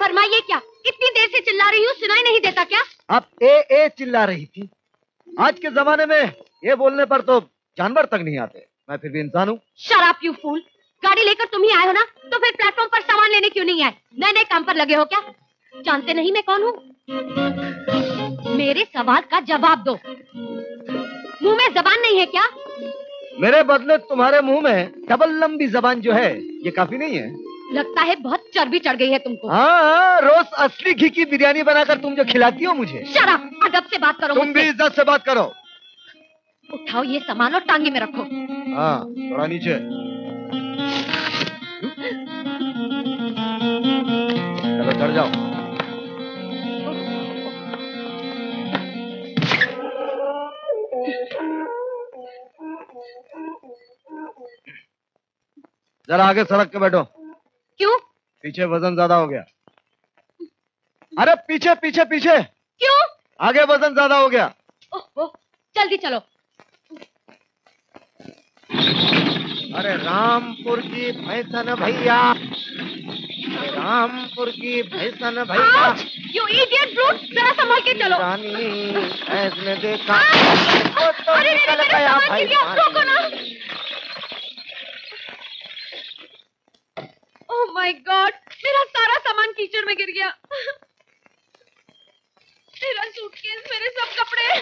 फरमाइए क्या? इतनी देर से चिल्ला रही हूँ, सुनाई नहीं देता क्या? आप ए चिल्ला रही थी। आज के जमाने में ये बोलने पर तो जानवर तक नहीं आते। मैं फिर भी इंसान हूँ। शराब क्यों फूल, गाड़ी लेकर तुम ही आए हो ना, तो फिर प्लेटफॉर्म पर सामान लेने क्यों नहीं आए? नए नए काम पर लगे हो क्या? जानते नहीं मैं कौन हूँ? मेरे सवाल का जवाब दो। मुँह में जबान नहीं है क्या? मेरे बदले तुम्हारे मुँह में डबल लंबी जबान जो है, ये काफी नहीं है? लगता है बहुत चर्बी चढ़ गई है तुमको। हाँ, रोज असली घी की बिरयानी बनाकर तुम जो खिलाती हो मुझे। शराब, अदब से बात करो। तुम भी इज्जत से बात करो। उठाओ ये सामान और टांगे में रखो। हाँ, थोड़ा नीचे। चलो चढ़ जाओ। जरा आगे सरक के बैठो। क्यों? पीछे वजन ज्यादा हो गया। अरे पीछे पीछे पीछे। क्यों? आगे वजन ज्यादा हो गया। ओह, जल्दी चलो। अरे रामपुर की भैंसन भैया, रामपुर की भैंसन भैया। यू इडियट ब्रूट, जरा संभाल के चलो। ऐसने देखा तो निकल गया भाई। Oh my God, मेरा सारा सामान कीचड़ में गिर गया। मेरा सूटकेस, मेरे सब कपड़े।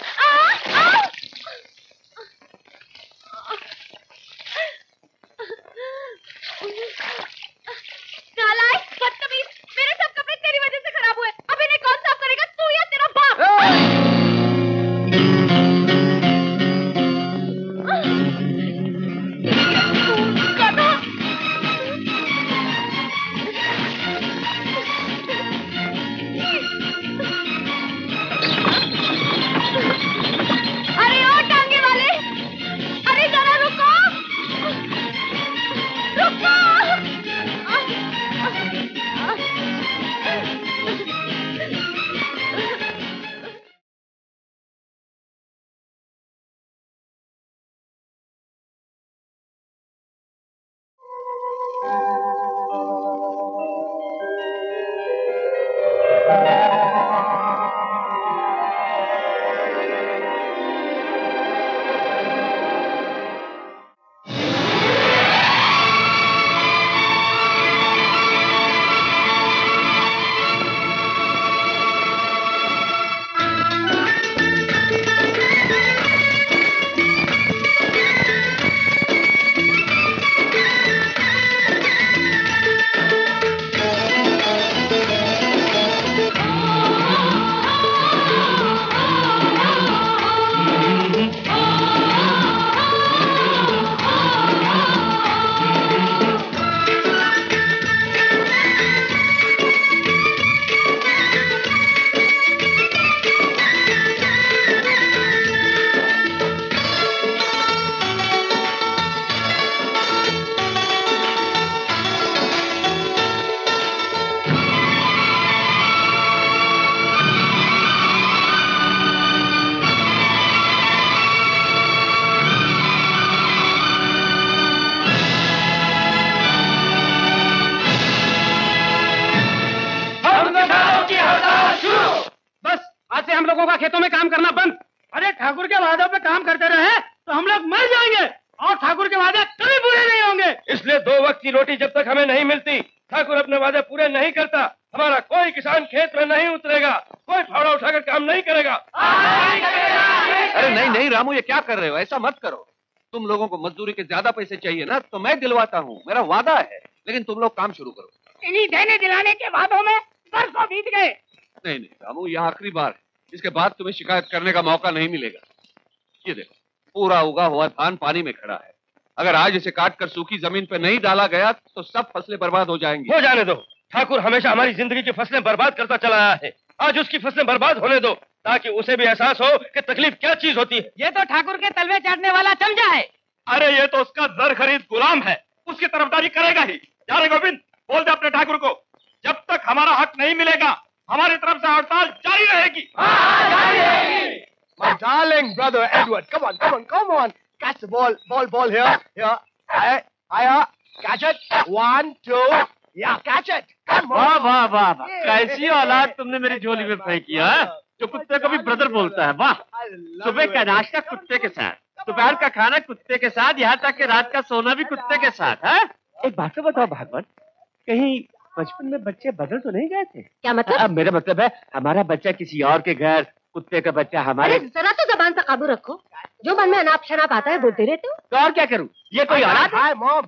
नालायक, बदतमीज, मेरे सब कपड़े तेरी वजह से खराब हुए। अब इन्हें कौन साफ करेगा, तू या तेरा बाप? के ज्यादा पैसे चाहिए ना, तो मैं दिलवाता हूँ, मेरा वादा है। लेकिन तुम लोग काम शुरू करो। इन्हीं देने दिलाने के वादों में बरसों बीत गए। नहीं नहीं रामू, यह आखिरी बार है, इसके बाद तुम्हें शिकायत करने का मौका नहीं मिलेगा। ये देखो, पूरा उगा हुआ धान पानी में खड़ा है। अगर आज इसे काटकर सूखी जमीन पर नहीं डाला गया तो सब फसलें बर्बाद हो जाएंगी। हो जाने दो, ठाकुर हमेशा हमारी जिंदगी की फसलें बर्बाद करता चला आया है। आज उसकी फसलें बर्बाद होने दो ताकि उसे भी एहसास हो कि तकलीफ क्या चीज होती है। ये तो ठाकुर के तलवे चाटने वाला चमचा है। अरे ये तो उसका दर खरीद गुलाम है, उसकी तरफदारी करेगा ही। जा रे गोविंद, बोल दे अपने ठाकुर को जब तक हमारा हक नहीं मिलेगा हमारी तरफ से हड़ताल जारी रहेगी। My darling brother Edward, come on, come on, come on. Catch the ball, ball here, here. Hiya, catch it. 1, 2, yeah, catch it. Come on. वाह वाह वाह, कैसी औलाद तुमने मेरी झोली में फेंकी है, जो कुत्ते को भी ब्रदर बोलता है। वाह, सुबह का नाश्ता कुत्ते के साथ, दोपहर का खाना कुत्ते के साथ, यहाँ तक कि रात का सोना भी कुत्ते के साथ है। एक बात तो बताओ भागवत, कहीं बचपन में बच्चे बदल तो नहीं गए थे? क्या मतलब? अब मेरा मतलब है हमारा बच्चा किसी और के घर, कुत्ते का बच्चा हमारे। जरा तो जबान पर काबू रखो, जो मन में अनाप शनाप आता है बोलते रहते हो। तो और क्या करूं, ये कोई औलाद है? मॉम,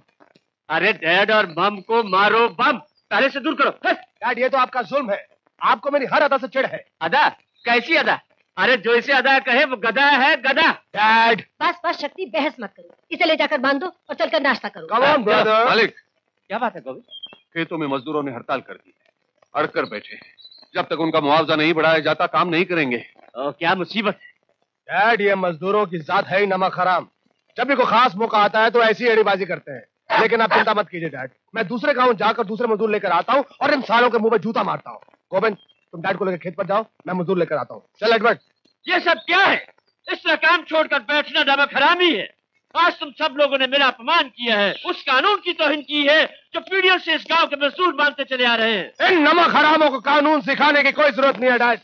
अरे डैड और मम को मारो बम, पहले से दूर करो। डैड ये तो आपका जुल्म है, आपको मेरी हर अदा से चिढ़ है। अदा? कैसी अदा? अरे जो इसे अदा कहे वो गधा है, गधा। डैड बस बस शक्ति, बहस मत करो, इसे ले जाकर बांधो और चलकर नाश्ता करो। मालिक क्या बात है? गोविंद खेतों में मजदूरों ने हड़ताल कर दी है, अड़कर बैठे हैं, जब तक उनका मुआवजा नहीं बढ़ाया जाता काम नहीं करेंगे। क्या मुसीबत है डैड, ये मजदूरों की जात है ही नमक हराम, जब भी कोई खास मौका आता है तो ऐसी एड़ीबाजी करते हैं। लेकिन आप चिंता मत कीजिए डैड, मैं दूसरे गांव जाकर दूसरे मजदूर लेकर आता हूँ और इन सालों के मुंह में जूता मारता हूँ। गोविंद तुम डैड को लेकर खेत पर जाओ, मैं मजदूर लेकर आता हूँ। चल एडवर्ड। ये सब क्या है? इसका काम छोड़कर बैठना नमक हरामी है। आज तुम सब लोगों ने मेरा अपमान किया है, उस कानून की तोहिन की है जो पीढ़ियों से इस गांव के मजदूर मानते चले आ रहे हैं। इन नमक हरामों को कानून सिखाने की कोई जरूरत नहीं है डैड।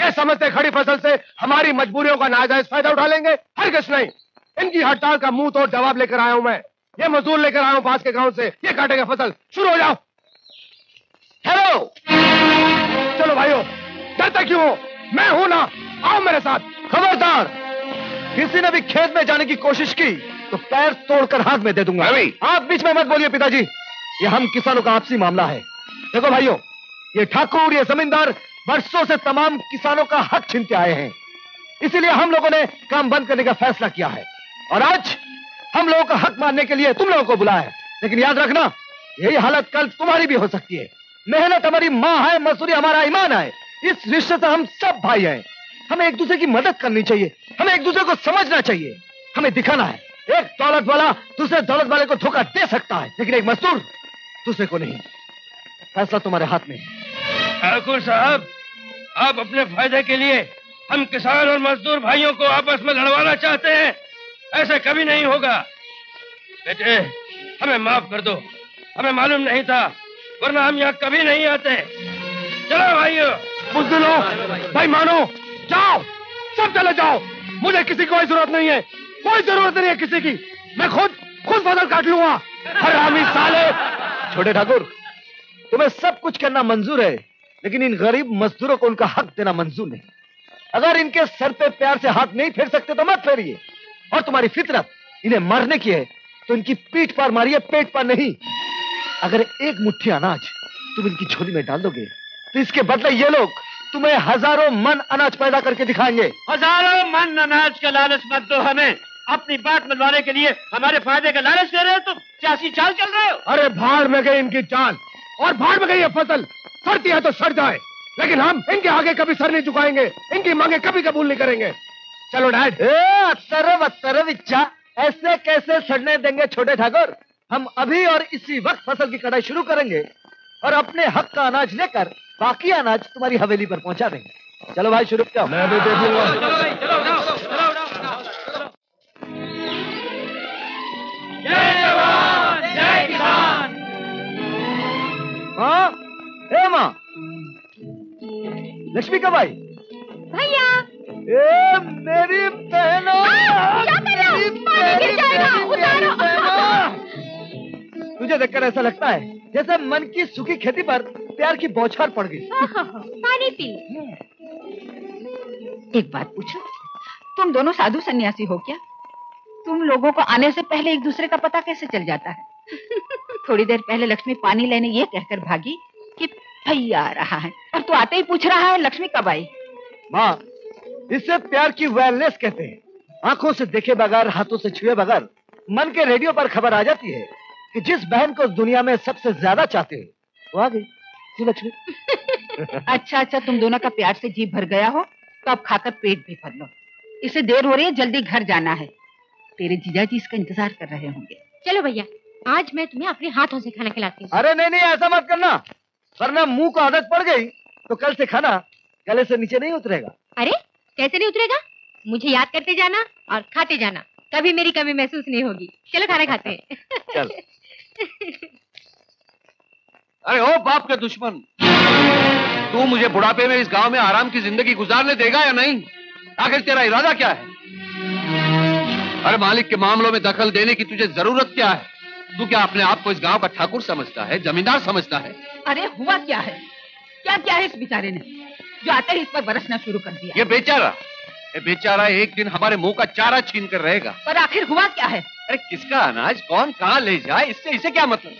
ये समझते खड़ी फसल से हमारी मजबूरियों का नाजायज फायदा उठा लेंगे, हरगिज़ नहीं। इनकी हड़ताल का मुंह तोड़ जवाब लेकर आया हूँ मैं। ये मजदूर लेकर आया हूँ पास के गाँव से, ये काटेगा फसल। शुरू हो जाओ। हेलो चलो भाइयों, डरते क्यों हो? मैं हूँ ना, आओ मेरे साथ। खबरदार किसी ने भी खेत में जाने की कोशिश की तो पैर तोड़कर हाथ में दे दूंगा। आप बीच में मत बोलिए पिताजी, ये हम किसानों का आपसी मामला है। देखो भाइयों, ये ठाकुर, ये जमींदार बरसों से तमाम किसानों का हक छीनते आए हैं, इसीलिए हम लोगों ने काम बंद करने का फैसला किया है। और आज हम लोगों का हक मानने के लिए तुम लोगों को बुलाया है। लेकिन याद रखना, यही हालत कल तुम्हारी भी हो सकती है। मेहनत हमारी माँ है, मजदूरी हमारा ईमान है, इस रिश्ते से हम सब भाई हैं। हमें एक दूसरे की मदद करनी चाहिए, हमें एक दूसरे को समझना चाहिए। हमें दिखाना है एक दौलत वाला दूसरे दौलत वाले को धोखा दे सकता है, लेकिन एक मजदूर दूसरे को नहीं। फैसला तुम्हारे हाथ में है। ठाकुर साहब, आप अपने फायदे के लिए हम किसान और मजदूर भाइयों को आपस में लड़वाना चाहते हैं। ऐसा कभी नहीं होगा। बेटे हमें माफ कर दो, हमें मालूम नहीं था, वरना हम यहाँ कभी नहीं आते। चलो भाइयों, बुज़दिलों, बेईमानों, जाओ सब चले जाओ। मुझे किसी की कोई जरूरत नहीं है, कोई जरूरत नहीं है किसी की। मैं खुद फसल काट लूंगा, हरामी साले। छोटे ठाकुर, तुम्हें सब कुछ करना मंजूर है, लेकिन इन गरीब मजदूरों को उनका हक देना मंजूर नहीं। अगर इनके सर पे प्यार से हाथ नहीं फेर सकते तो मत फेरिए। और तुम्हारी फितरत इन्हें मारने की है तो इनकी पीठ पर मारिए, पेट पर नहीं। अगर एक मुट्ठी अनाज तुम इनकी झोली में डाल दोगे तो इसके बदले ये लोग तुम्हें हजारों मन अनाज पैदा करके दिखाएंगे। हजारों मन अनाज का लालच मत दो हमें। अपनी बात मनवाने के लिए हमारे फायदे का लालच दे रहे हो तुम, सियासी चाल चल रहे हो। अरे भाड़ में गई इनकी चाल और भाड़ में गई ये फसल। सड़ती है तो सड़ जाए, लेकिन हम इनके आगे कभी सर नहीं झुकाएंगे, इनकी मांगे कभी कबूल नहीं करेंगे। चलो डैड। अतर इच्छा, ऐसे कैसे सड़ने देंगे छोटे ठाकुर। हम अभी और इसी वक्त फसल की कटाई शुरू करेंगे और अपने हक का अनाज लेकर बाकी अनाज तुम्हारी हवेली पर पहुंचा देंगे। चलो भाई शुरू करो। मैं भी देख लूंगा। जय जवान, जय किसान। माँ, हे माँ, लक्ष्मी का भाई, भैया, ए मेरी बहना, तुझे देखकर ऐसा लगता है जैसे मन की सूखी खेती पर प्यार की बौछार पड़ गई। पानी पी। एक बात पूछो, तुम दोनों साधु सन्यासी हो क्या? तुम लोगों को आने से पहले एक दूसरे का पता कैसे चल जाता है? थोड़ी देर पहले लक्ष्मी पानी लेने ये कहकर भागी कि भैया आ रहा है, और तू आते ही पूछ रहा है लक्ष्मी कब आई। माँ, इससे प्यार की वायरलेस कहते हैं। आंखों से देखे बगैर, हाथों से छुए बगैर मन के रेडियो पर खबर आ जाती है कि जिस बहन को उस दुनिया में सबसे ज्यादा चाहते हो वो आ गई। जी लक्ष्मी। अच्छा अच्छा, तुम दोनों का प्यार से जी भर गया हो तो अब खाकर पेट भी भर लो। इसे देर हो रही है, जल्दी घर जाना है। तेरे जीजा जी इसका इंतजार कर रहे होंगे। चलो भैया, आज मैं तुम्हें अपने हाथों से खाना खिलाती हूँ। अरे नहीं नहीं, ऐसा मत करना, वरना मुंह को आदत पड़ गई तो कल से खाना गले से नीचे नहीं उतरेगा। अरे कैसे नहीं उतरेगा, मुझे याद करते जाना और खाते जाना, कभी मेरी कमी महसूस नहीं होगी। चलो खाना खाते हैं। चल। अरे ओ बाप के दुश्मन, तू मुझे बुढ़ापे में इस गांव में आराम की जिंदगी गुजारने देगा या नहीं? आखिर तेरा इरादा क्या है? अरे मालिक के मामलों में दखल देने की तुझे जरूरत क्या है? तू क्या अपने आप को इस गांव का ठाकुर समझता है, जमींदार समझता है? अरे हुआ क्या है, क्या क्या है इस बेचारे ने जो आते ही इस पर बरसना शुरू कर दिया। ये बेचारा एक दिन हमारे मुंह का चारा छीन कर रहेगा। पर आखिर हुआ क्या है? अरे किसका अनाज कौन कहाँ ले जाए, इससे इसे क्या मतलब।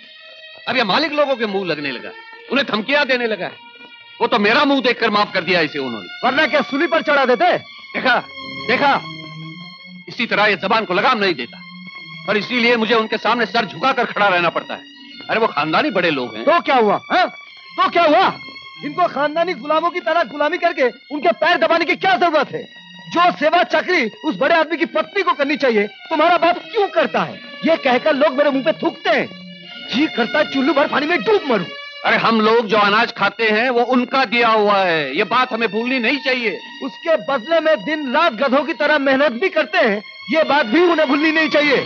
अब ये मालिक लोगों के मुंह लगने लगा, उन्हें धमकियां देने लगा है। वो तो मेरा मुंह देखकर माफ कर दिया इसे उन्होंने, वरना क्या सूली पर चढ़ा देते। देखा इसी तरह ये जबान को लगाम नहीं देता, और इसीलिए मुझे उनके सामने सर झुका कर खड़ा रहना पड़ता है। अरे वो खानदानी बड़े लोग हैं। तो क्या हुआ, इनको खानदानी गुलामों की तरह गुलामी करके उनके पैर दबाने की क्या जरूरत है? जो सेवा चाकरी उस बड़े आदमी की पत्नी को करनी चाहिए, तुम्हारा बाप क्यों करता है? ये कहकर लोग मेरे मुंह पे थूकते हैं, जी करता चुल्लू भर पानी में डूब मरूं। अरे हम लोग जो अनाज खाते हैं वो उनका दिया हुआ है, ये बात हमें भूलनी नहीं चाहिए। उसके बदले में दिन रात गधों की तरह मेहनत भी करते हैं, ये बात भी उन्हें भूलनी नहीं चाहिए।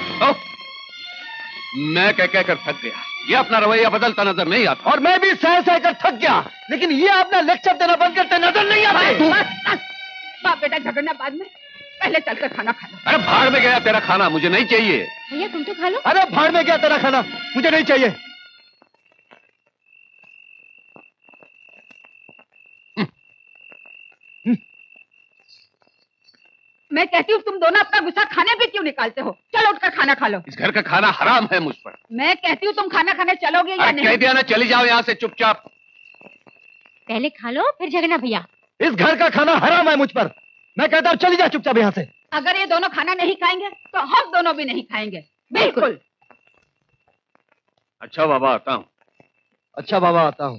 मैं कह कहकर थक गया, ये अपना रवैया बदलता नजर नहीं आता। और मैं भी सह सह कर थक गया, लेकिन ये अपना लेक्चर देना बंद करते नजर नहीं आता। बाप बेटा झगड़ना बाद में, पहले चलकर खाना खा लो। अरे भाड़ में गया तेरा खाना, मुझे नहीं चाहिए। भैया तुम तो खा लो। अरे भाड़ में गया तेरा खाना, मुझे नहीं चाहिए। मैं कहती हूँ तुम दोनों अपना गुस्सा खाने पे क्यों निकालते हो? चलो उठकर खाना खा लो। इस घर का खाना हराम है मुझ पर। मैं कहती हूँ तुम खाना खाने चलोगे या नहीं? कह दिया ना, चली जाओ यहाँ से चुपचाप। पहले खा लो फिर झगड़ना। भैया इस घर का खाना हराम है मुझ पर, मैं कहता हूँ चली जा चुपचाप यहाँ से। अगर ये दोनों खाना नहीं खाएंगे तो हम दोनों भी नहीं खाएंगे, बिल्कुल। अच्छा बाबा आता हूँ।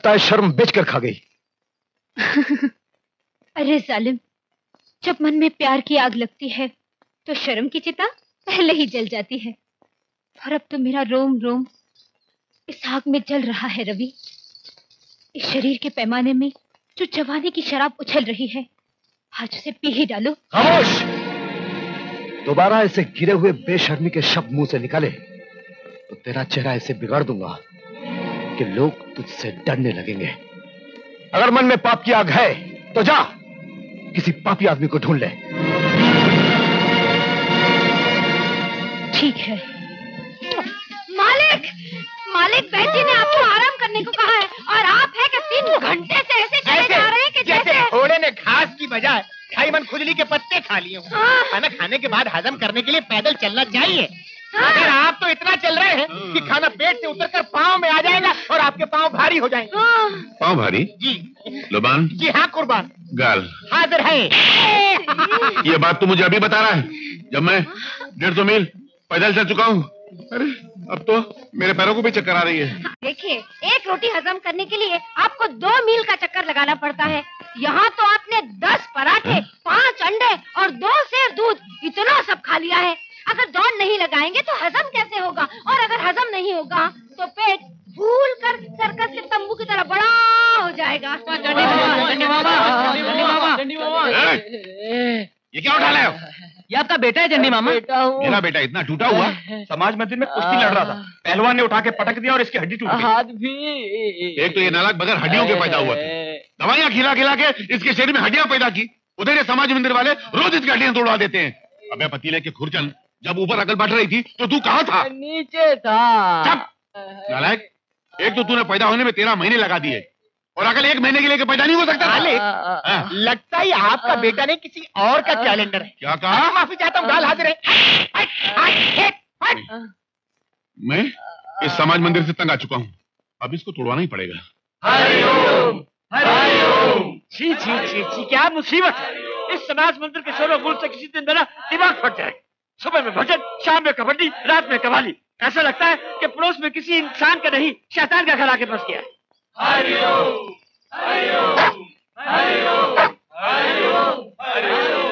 लगता है शर्म बेचकर खा गई। अरे जालिम, जब मन में प्यार की आग लगती है तो शर्म की चिता पहले ही जल जाती है, और अब तो मेरा रोम रोम इस आग में जल रहा है। रवि, इस शरीर के पैमाने में जो जवानी की शराब उछल रही है, आज उसे पी ही डालो। खामोश! दोबारा इसे गिरे हुए बेशर्मी के शब्द मुंह से निकाले तो तेरा चेहरा ऐसे बिगाड़ दूंगा कि लोग तुझसे डरने लगेंगे। अगर मन में पाप की आग है तो जा किसी पापी आदमी को ढूंढ ले। ठीक है। मालिक, मालिक बैठी ने आपको आराम करने को कहा है और आप है कि 3 घंटे से ऐसे चले जा रहे हैं कि जैसे घोड़े ने घास की बजाय खाई मन खुजली के पत्ते खा लिए हों। खाना खाने के बाद हजम करने के लिए पैदल चलना चाहिए। अगर आप तो इतना चल रहे हैं कि खाना पेट से उतरकर पाँव में आ जाएगा और आपके पाँव भारी हो जाएंगे। पाँव भारी? जी। लुबान? जी हाँ कुर्बान। गाल? हाजिर है। ये बात तो मुझे अभी बता रहा है जब मैं 150 मील पैदल चल चुका हूँ। अरे अब तो मेरे पैरों को भी चक्कर आ रही है। देखिए, एक रोटी हजम करने के लिए आपको 2 मील का चक्कर लगाना पड़ता है। यहाँ तो आपने 10 पराठे, 5 अंडे और 2 सेर दूध इतना सब खा लिया है। अगर दौड़ नहीं लगाएंगे तो हजम कैसे होगा? और अगर हजम नहीं होगा तो पेट भूल कर सर्कस के तंबू की तरह बड़ा हो जाएगा। ये क्या उठा लाए हो? ये आपका बेटा है चंडी मामा? मेरा बेटा इतना टूटा हुआ, समाज मंदिर में कुश्ती लड़ रहा था, पहलवान ने उठा के पटक दिया और इसकी हड्डी टूट गई। हाथ भी। एक तो ये नालायक बगैर हड्डियों के पैदा हुआ था, दवाइयाँ खिला खिला के इसके शरीर में हड्डियाँ पैदा की। उधर ये समाज मंदिर वाले रोज इसकी हड्डियाँ तोड़वा देते हैं। अबे पतीले की खुरचन, जब ऊपर अकल बढ़ रही थी तो तू कहाँ था? नीचे था। नालायक, एक तो तूने पैदा होने में 13 महीने लगा दिए और अकल 1 महीने के लिए पैदा नहीं हो सकता। लगता ही आपका बेटा नहीं किसी और का कैलेंडर है। क्या कहा? माफी चाहता हूँ, गाल हाजिर है। मैं इस समाज मंदिर से तंग आ चुका हूँ, अब इसको तोड़वाना ही पड़ेगा। क्या मुसीबत! इस समाज मंदिर के शोरगुल से किसी दिन मेरा दिमाग फट जाएगा। सुबह में भजन, शाम में कबड्डी, रात में कवाली। ऐसा लगता है कि पड़ोस में किसी इंसान का नहीं, शैतान का घर आके बस गया है।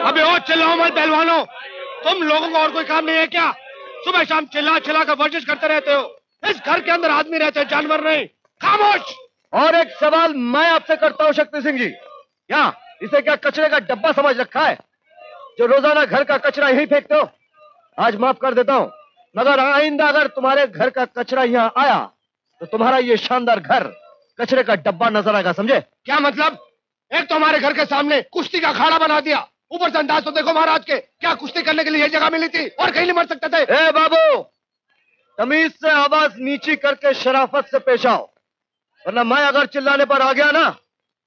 अबे ओ चिल्लाओ मत पहलवानों, तुम लोगों को और कोई काम नहीं है क्या? सुबह शाम चिल्ला चिल्ला कर वर्जिश करते रहते हो। इस घर के अंदर आदमी रहते हैं, जानवर नहीं। खामोश। और एक सवाल मैं आपसे करता हूँ शक्ति सिंह जी, यहाँ इसे क्या कचरे का डब्बा समझ रखा है? जो रोजाना घर का कचरा यही फेंकते हो, आज माफ कर देता हूँ, मगर आइंदा अगर तुम्हारे घर का कचरा यहाँ आया तो तुम्हारा ये शानदार घर कचरे का डब्बा नजर आएगा, समझे? क्या मतलब? एक तो हमारे घर के सामने कुश्ती का अखाड़ा बना दिया, ऊपर से अंदाज तो देखो महाराज के, क्या कुश्ती करने के लिए यह जगह मिली थी? और कहीं नहीं मर सकते थे? ए बाबू, तमीज से आवाज नीची करके शराफत से पेश आओ, वरना मैं अगर चिल्लाने पर आ गया ना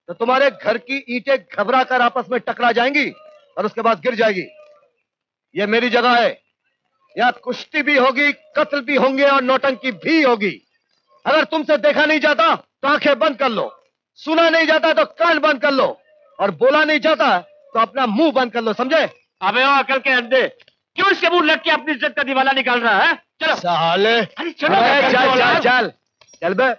तो तुम्हारे घर की ईंटें घबरा कर आपस में टकरा जाएंगी और उसके बाद गिर जाएगी। यह मेरी जगह है, यहाँ कुश्ती भी होगी, कत्ल भी होंगे और नौटंकी भी होगी। अगर तुमसे देखा नहीं जाता तो आंखें बंद कर लो, सुना नहीं जाता तो कान बंद कर लो, और बोला नहीं जाता तो अपना मुंह बंद कर लो, समझे? अबे ओ अकल के अंधे, क्यों इसके मुंह लग के अपनी इज्जत का दिवाला निकाल रहा है? चलो साले। अरे चलो, चल बे।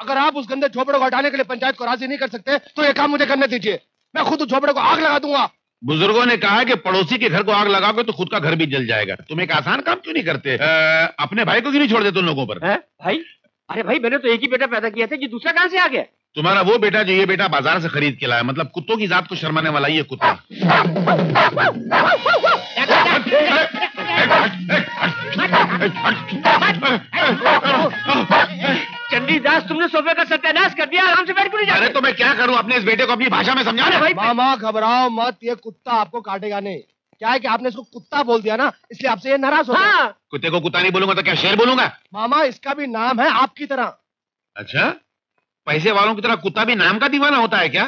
अगर आप उस गंदे झोपड़े को हटाने के लिए पंचायत को राजी नहीं कर सकते तो ये काम मुझे करने दीजिए, मैं खुद उस झोपड़े को आग लगा दूंगा। बुजुर्गों ने कहा है कि पड़ोसी के घर को आग लगाओगे तो खुद का घर भी जल जाएगा। तुम एक आसान काम क्यों नहीं करते? अपने भाई को क्यों नहीं छोड़ देते उन लोगों पर? है? भाई? अरे भाई, मैंने तो एक ही बेटा पैदा किया था, कि दूसरा कहाँ से आ गया? तुम्हारा वो बेटा जो ये बेटा बाजार से खरीद के लाया, मतलब कुत्तों की जात को शर्माने वाला ये कुत्ता। चंडी दास, तुमने सोफे का सत्यानाश कर दिया, आराम से बैठ क्यों नहीं जा? अरे तो मैं क्या करूं, अपने इस बेटे को अपनी भाषा में समझा रहे। मामा घबराओ मत, ये कुत्ता आपको काटेगा नहीं। क्या है कि आपने इसको कुत्ता बोल दिया ना, इसलिए आपसे ये नाराज हो। हाँ। कुत्ते को कुत्ता नहीं बोलूंगा तो क्या शेर बोलूंगा? मामा इसका भी नाम है आपकी तरह। अच्छा, पैसे वालों की तरह कुत्ता भी नाम का दीवाना होता है क्या?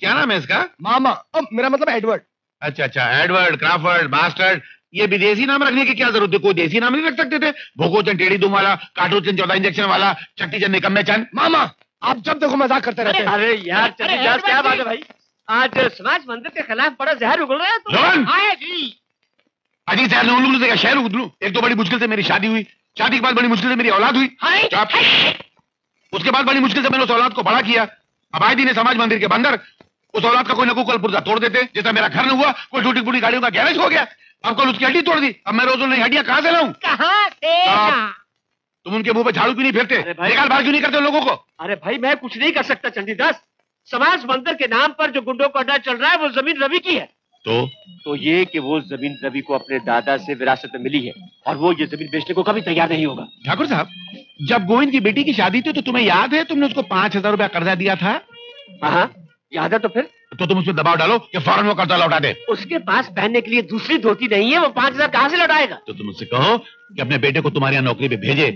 क्या नाम है इसका? मामा, मेरा मतलब एडवर्ड। अच्छा अच्छा, एडवर्ड, क्रॉफर्ड, बास्टर्ड, ये विदेशी नाम रखने की क्या जरूरत है? कोई देसी नाम नहीं रख सकते थे? भोको चंद टेढ़ी दुम वाला, काटो चंद 14 इंजेक्शन वाला, चट्टी चंद निकम्मे चंद। मामा आप जब देखो मजाक करते रहते हैं। अरे यार चंडी दास, क्या बात है भाई, आज समाज मंदिर के खिलाफ बड़ा जहर उगल रहा है। तो शहर उगलू। एक तो बड़ी मुश्किल से मेरी शादी हुई, शादी के बाद बड़ी मुश्किल से मेरी औलाद हुई। उसके बाद बड़ी मुश्किल से मैंने उस औलाद को बड़ा किया। अबायदी ने समाज मंदिर के बंदर उस औलाद का कोई ना कोई कल पुर्जा तोड़ देते, जैसा मेरा घर न हुआ कोई टूटी फूटी गाड़ियों का गैरेज हो गया, अब कल उसकी हड्डी तोड़ दी। अब मैं रोज उन्हें हड्डियां कहां से लाऊं? कहां से? तुम उनके मुंह पे झाड़ू क्यों नहीं फेरते? निकाल बाहर क्यों नहीं करते लोगों को? अरे भाई मैं कुछ नहीं कर सकता चंडीदास, समाज मंदिर के नाम पर जो गुंडों का अड्डा चल रहा है वो जमीन रवि की है। तो ये कि वो जमीन रवि को अपने दादा से विरासत में मिली है और वो ये जमीन बेचने को कभी तैयार नहीं होगा। ठाकुर साहब, जब गोविंद की बेटी की शादी थी तो तुम्हें याद है तुमने उसको 5,000 रुपया कर्जा दिया था? हाँ याद है। तो फिर तो तुम उसमें दबाव डालो कि फौरन वो कर्जा लौटा दे। उसके पास पहनने के लिए दूसरी धोती नहीं है, वो 5,000 कहाँ से लौटाएगा? तो तुम उससे कहो कि अपने बेटे को तुम्हारे यहाँ नौकरी पे भेजे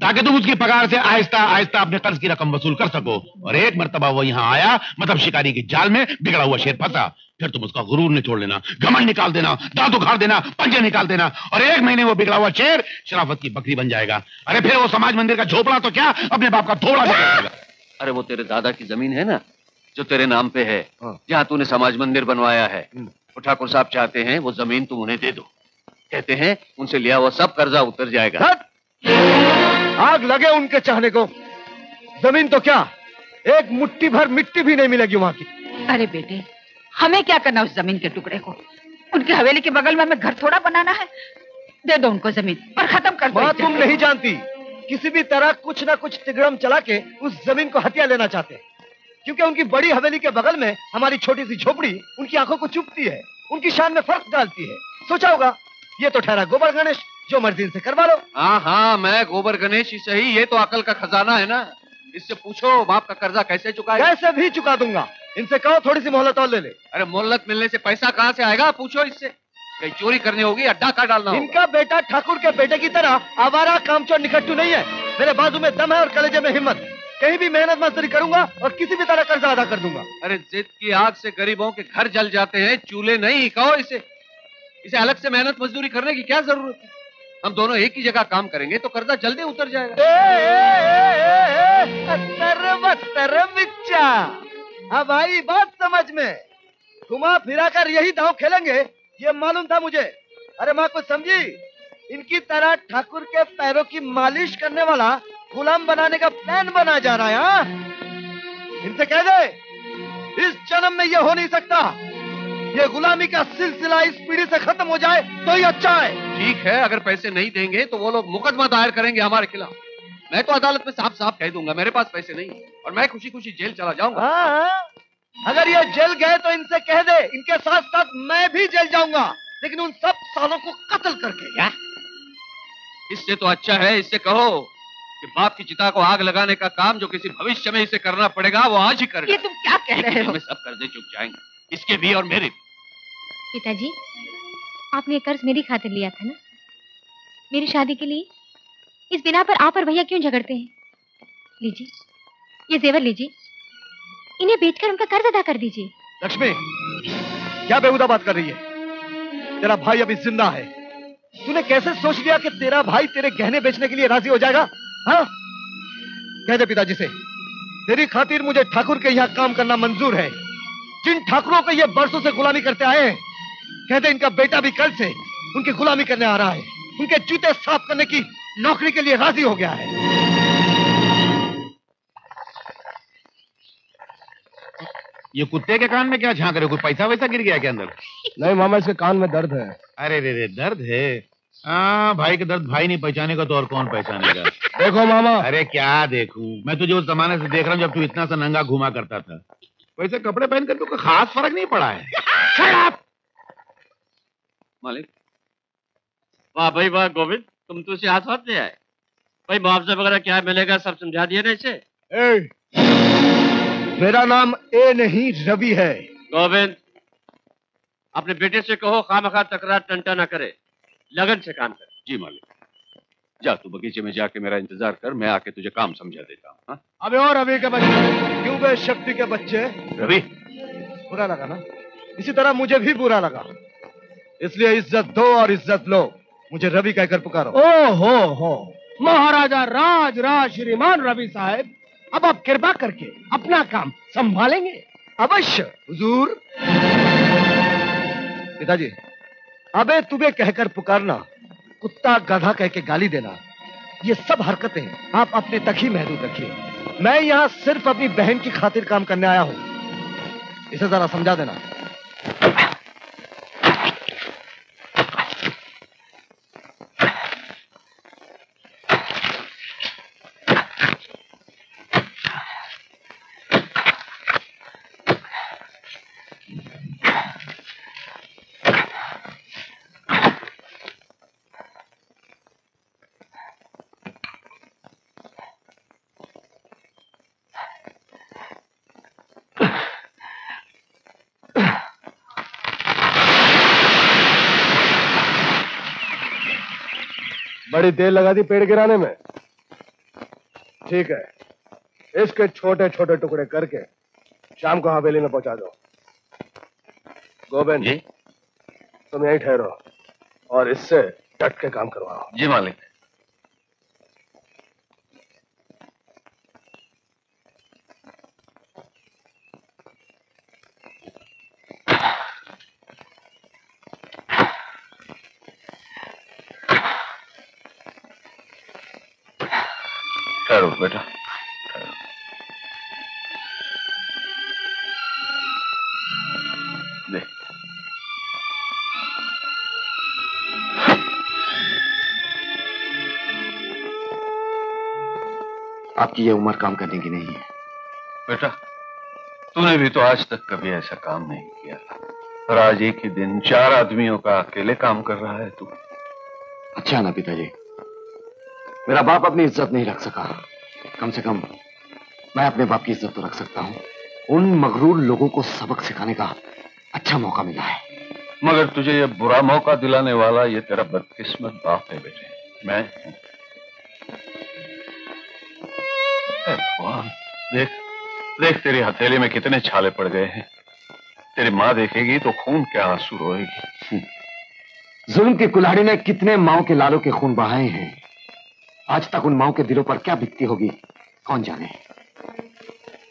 ताकि तुम उसकी पगार से आहिस्ता आहिस्ता अपने कर्ज की रकम वसूल कर सको। और एक मरतबा वो यहाँ आया मतलब शिकारी की जाल में बिगड़ा हुआ शेर फंसा, फिर तुम उसका गुरूर नहीं छोड़ लेना, घमंड निकाल देना, दांत उखाड़ देना, पंजे निकाल देना, और एक महीने वो बिगड़ा हुआ शेर शराफत की बकरी बन जाएगा। अरे फिर वो समाज मंदिर का झोपड़ा तो क्या अपने बाप का थोड़ा जाएगा। अरे वो तेरे दादा की जमीन है ना जो तेरे नाम पे है, जहाँ तूने समाज मंदिर बनवाया है, वो ठाकुर साहब चाहते हैं वो जमीन तुम उन्हें दे दो। कहते हैं उनसे लिया हुआ सब कर्जा उतर जाएगा। आग लगे उनके चाहने को, जमीन तो क्या एक मुट्ठी भर मिट्टी भी नहीं मिलेगी वहाँ की। अरे बेटे हमें क्या करना उस जमीन के टुकड़े को, उनके हवेली के बगल में हमें घर थोड़ा बनाना है। दे दो उनको जमीन और खत्म कर दो। तुम नहीं जानती, किसी भी तरह कुछ ना कुछ तिगड़म चला के उस जमीन को हथिया लेना चाहते हैं, क्योंकि उनकी बड़ी हवेली के बगल में हमारी छोटी सी झोपड़ी उनकी आंखों को चुभती है, उनकी शान में फर्क डालती है। सोचा होगा ये तो ठहरा गोबर गणेश, जो मर्जी इनसे करवा लो। हाँ हाँ मैं गोबर गणेश ही सही, ये तो अकल का खजाना है ना, इससे पूछो बाप का कर्जा कैसे चुकाएगा। कैसे भी चुका दूंगा, इनसे कहो थोड़ी सी मोहलत और ले ले। अरे मोहलत मिलने से पैसा कहाँ से आएगा? पूछो इससे, कहीं चोरी करनी होगी, अड्डा का डालना। इनका बेटा ठाकुर के बेटे की तरह आवारा कामचोर निकट्टू नहीं है। मेरे बाजू में दम है और कलेजे में हिम्मत, कहीं भी मेहनत मजदूरी करूंगा और किसी भी तरह कर्जा अदा कर दूंगा। अरे जिद की आग से गरीबों के घर जल जाते हैं, चूल्हे नहीं। कहो इसे अलग से मेहनत मजदूरी करने की क्या जरूरत है, हम दोनों एक ही जगह काम करेंगे तो कर्जा जल्दी उतर जाएगा। हाँ भाई बात समझ में, घुमा फिरा कर यही दांव खेलेंगे ये मालूम था मुझे। अरे माँ कुछ समझी, इनकी तरह ठाकुर के पैरों की मालिश करने वाला गुलाम बनाने का प्लान बना जा रहा है। इनसे कह दे इस जन्म में यह हो नहीं सकता, ये गुलामी का सिलसिला इस पीढ़ी से खत्म हो जाए तो ही अच्छा है। ठीक है, अगर पैसे नहीं देंगे तो वो लोग मुकदमा दायर करेंगे हमारे खिलाफ। मैं तो अदालत में साफ साफ कह दूंगा मेरे पास पैसे नहीं, और मैं खुशी खुशी जेल चला जाऊंगा। अगर ये जेल गए तो इनसे कह दे इनके साथ साथ मैं भी जेल जाऊंगा, लेकिन उन सब सालों को कत्ल करके। क्या इससे तो अच्छा है, इससे कहो कि बाप की चिता को आग लगाने का काम जो किसी भविष्य में इसे करना पड़ेगा वो आज ही करेगा। ये तुम क्या कह रहे हो? सब कर्जे चुक जाएंगे, इसके भी और मेरे भी। पिताजी आपने कर्ज मेरी खातिर लिया था ना, मेरी शादी के लिए, इस बिना पर आप और भैया क्यों झगड़ते हैं? लीजिए ये जेवर लीजिए, इन्हें बेचकर उनका कर्ज अदा कर दीजिए। लक्ष्मी क्या बेहुदा बात कर रही है, तेरा भाई अभी जिंदा है, तूने कैसे सोच लिया कि तेरा भाई तेरे गहने बेचने के लिए राजी हो जाएगा? हाँ कह दे पिताजी से तेरी खातिर मुझे ठाकुर के यहाँ काम करना मंजूर है, जिन ठाकुरों के ये बरसों से गुलामी करते आए हैं। कह दे इनका बेटा भी कल से उनकी गुलामी करने आ रहा है, उनके जूते साफ करने की नौकरी के लिए राजी हो गया है। ये कुत्ते के कान में क्या झांक रहे हो, कोई पैसा वैसा गिर गया क्या अंदर? नहीं मामा इसके कान में दर्द है। अरे रे रे दर्द है? हाँ भाई के दर्द भाई नहीं पहचानेगा तो और कौन पहचानेगा? देखो मामा। अरे क्या देखूं, मैं तुझे उस जमाने से देख रहा हूँ जब तू इतना सा नंगा घुमा करता था, वैसे कपड़े पहनकर तो कोई खास फर्क नहीं पड़ा है। मालिक वाह भाई वाह, गोविंद तुम तो इसे हाथ हाथ ले आए भाई, मुआवजा वगैरह क्या मिलेगा सब समझा दिया ना इसे। मेरा नाम ए नहीं रवि है। गोविंद अपने बेटे से कहो खामखा तकरार टंटा ना करे, लगन से काम कर। जी मालिक, जा तू बगीचे में जाके मेरा इंतजार कर, मैं आके तुझे काम समझा देता हूँ। अबे और रवि के बच्चे क्यों बे शक्ति के बच्चे। रवि बुरा लगा ना, इसी तरह मुझे भी बुरा लगा, इसलिए इज्जत दो और इज्जत लो, मुझे रवि कहकर पुकारो। ओ हो महाराजा राज राज श्रीमान रवि साहब, अब आप कृपा करके अपना काम संभालेंगे। अवश्य हुजूर। पिताजी अबे तुम्हें कहकर पुकारना, कुत्ता गधा कह के गाली देना, ये सब हरकतें आप अपने तक ही महदूद रखिए। मैं यहाँ सिर्फ अपनी बहन की खातिर काम करने आया हूँ। इसे जरा समझा देना। बड़ी देर लगा दी पेड़ गिराने में। ठीक है, इसके छोटे छोटे टुकड़े करके शाम को हवेली में पहुंचा दो। गोविंद जी, तुम यहीं ठहरो और इससे डट के काम करवाओ। जी मालिक। बेटा देख, आपकी ये उम्र काम करने की नहीं है। बेटा, तूने भी तो आज तक कभी ऐसा काम नहीं किया और आज एक ही दिन 4 आदमियों का अकेले काम कर रहा है तू। अच्छा ना पिताजी, मेरा बाप अपनी इज्जत नहीं रख सका, कम से कम मैं अपने बाप की इज्जत तो रख सकता हूँ। उन मगरूर लोगों को सबक सिखाने का अच्छा मौका मिला है। मगर तुझे ये बुरा मौका दिलाने वाला ये तेरा बदकिस्मत बाप है बेटे। मैं भगवान, देख देख तेरी हथेली में कितने छाले पड़ गए हैं। तेरी माँ देखेगी तो खून के आंसू रोएगी। जुल्म की कुल्हाड़ी ने कितने माओ के लालों के खून बहाए हैं। आज तक उन माओं के दिलों पर क्या बीतती होगी कौन जाने।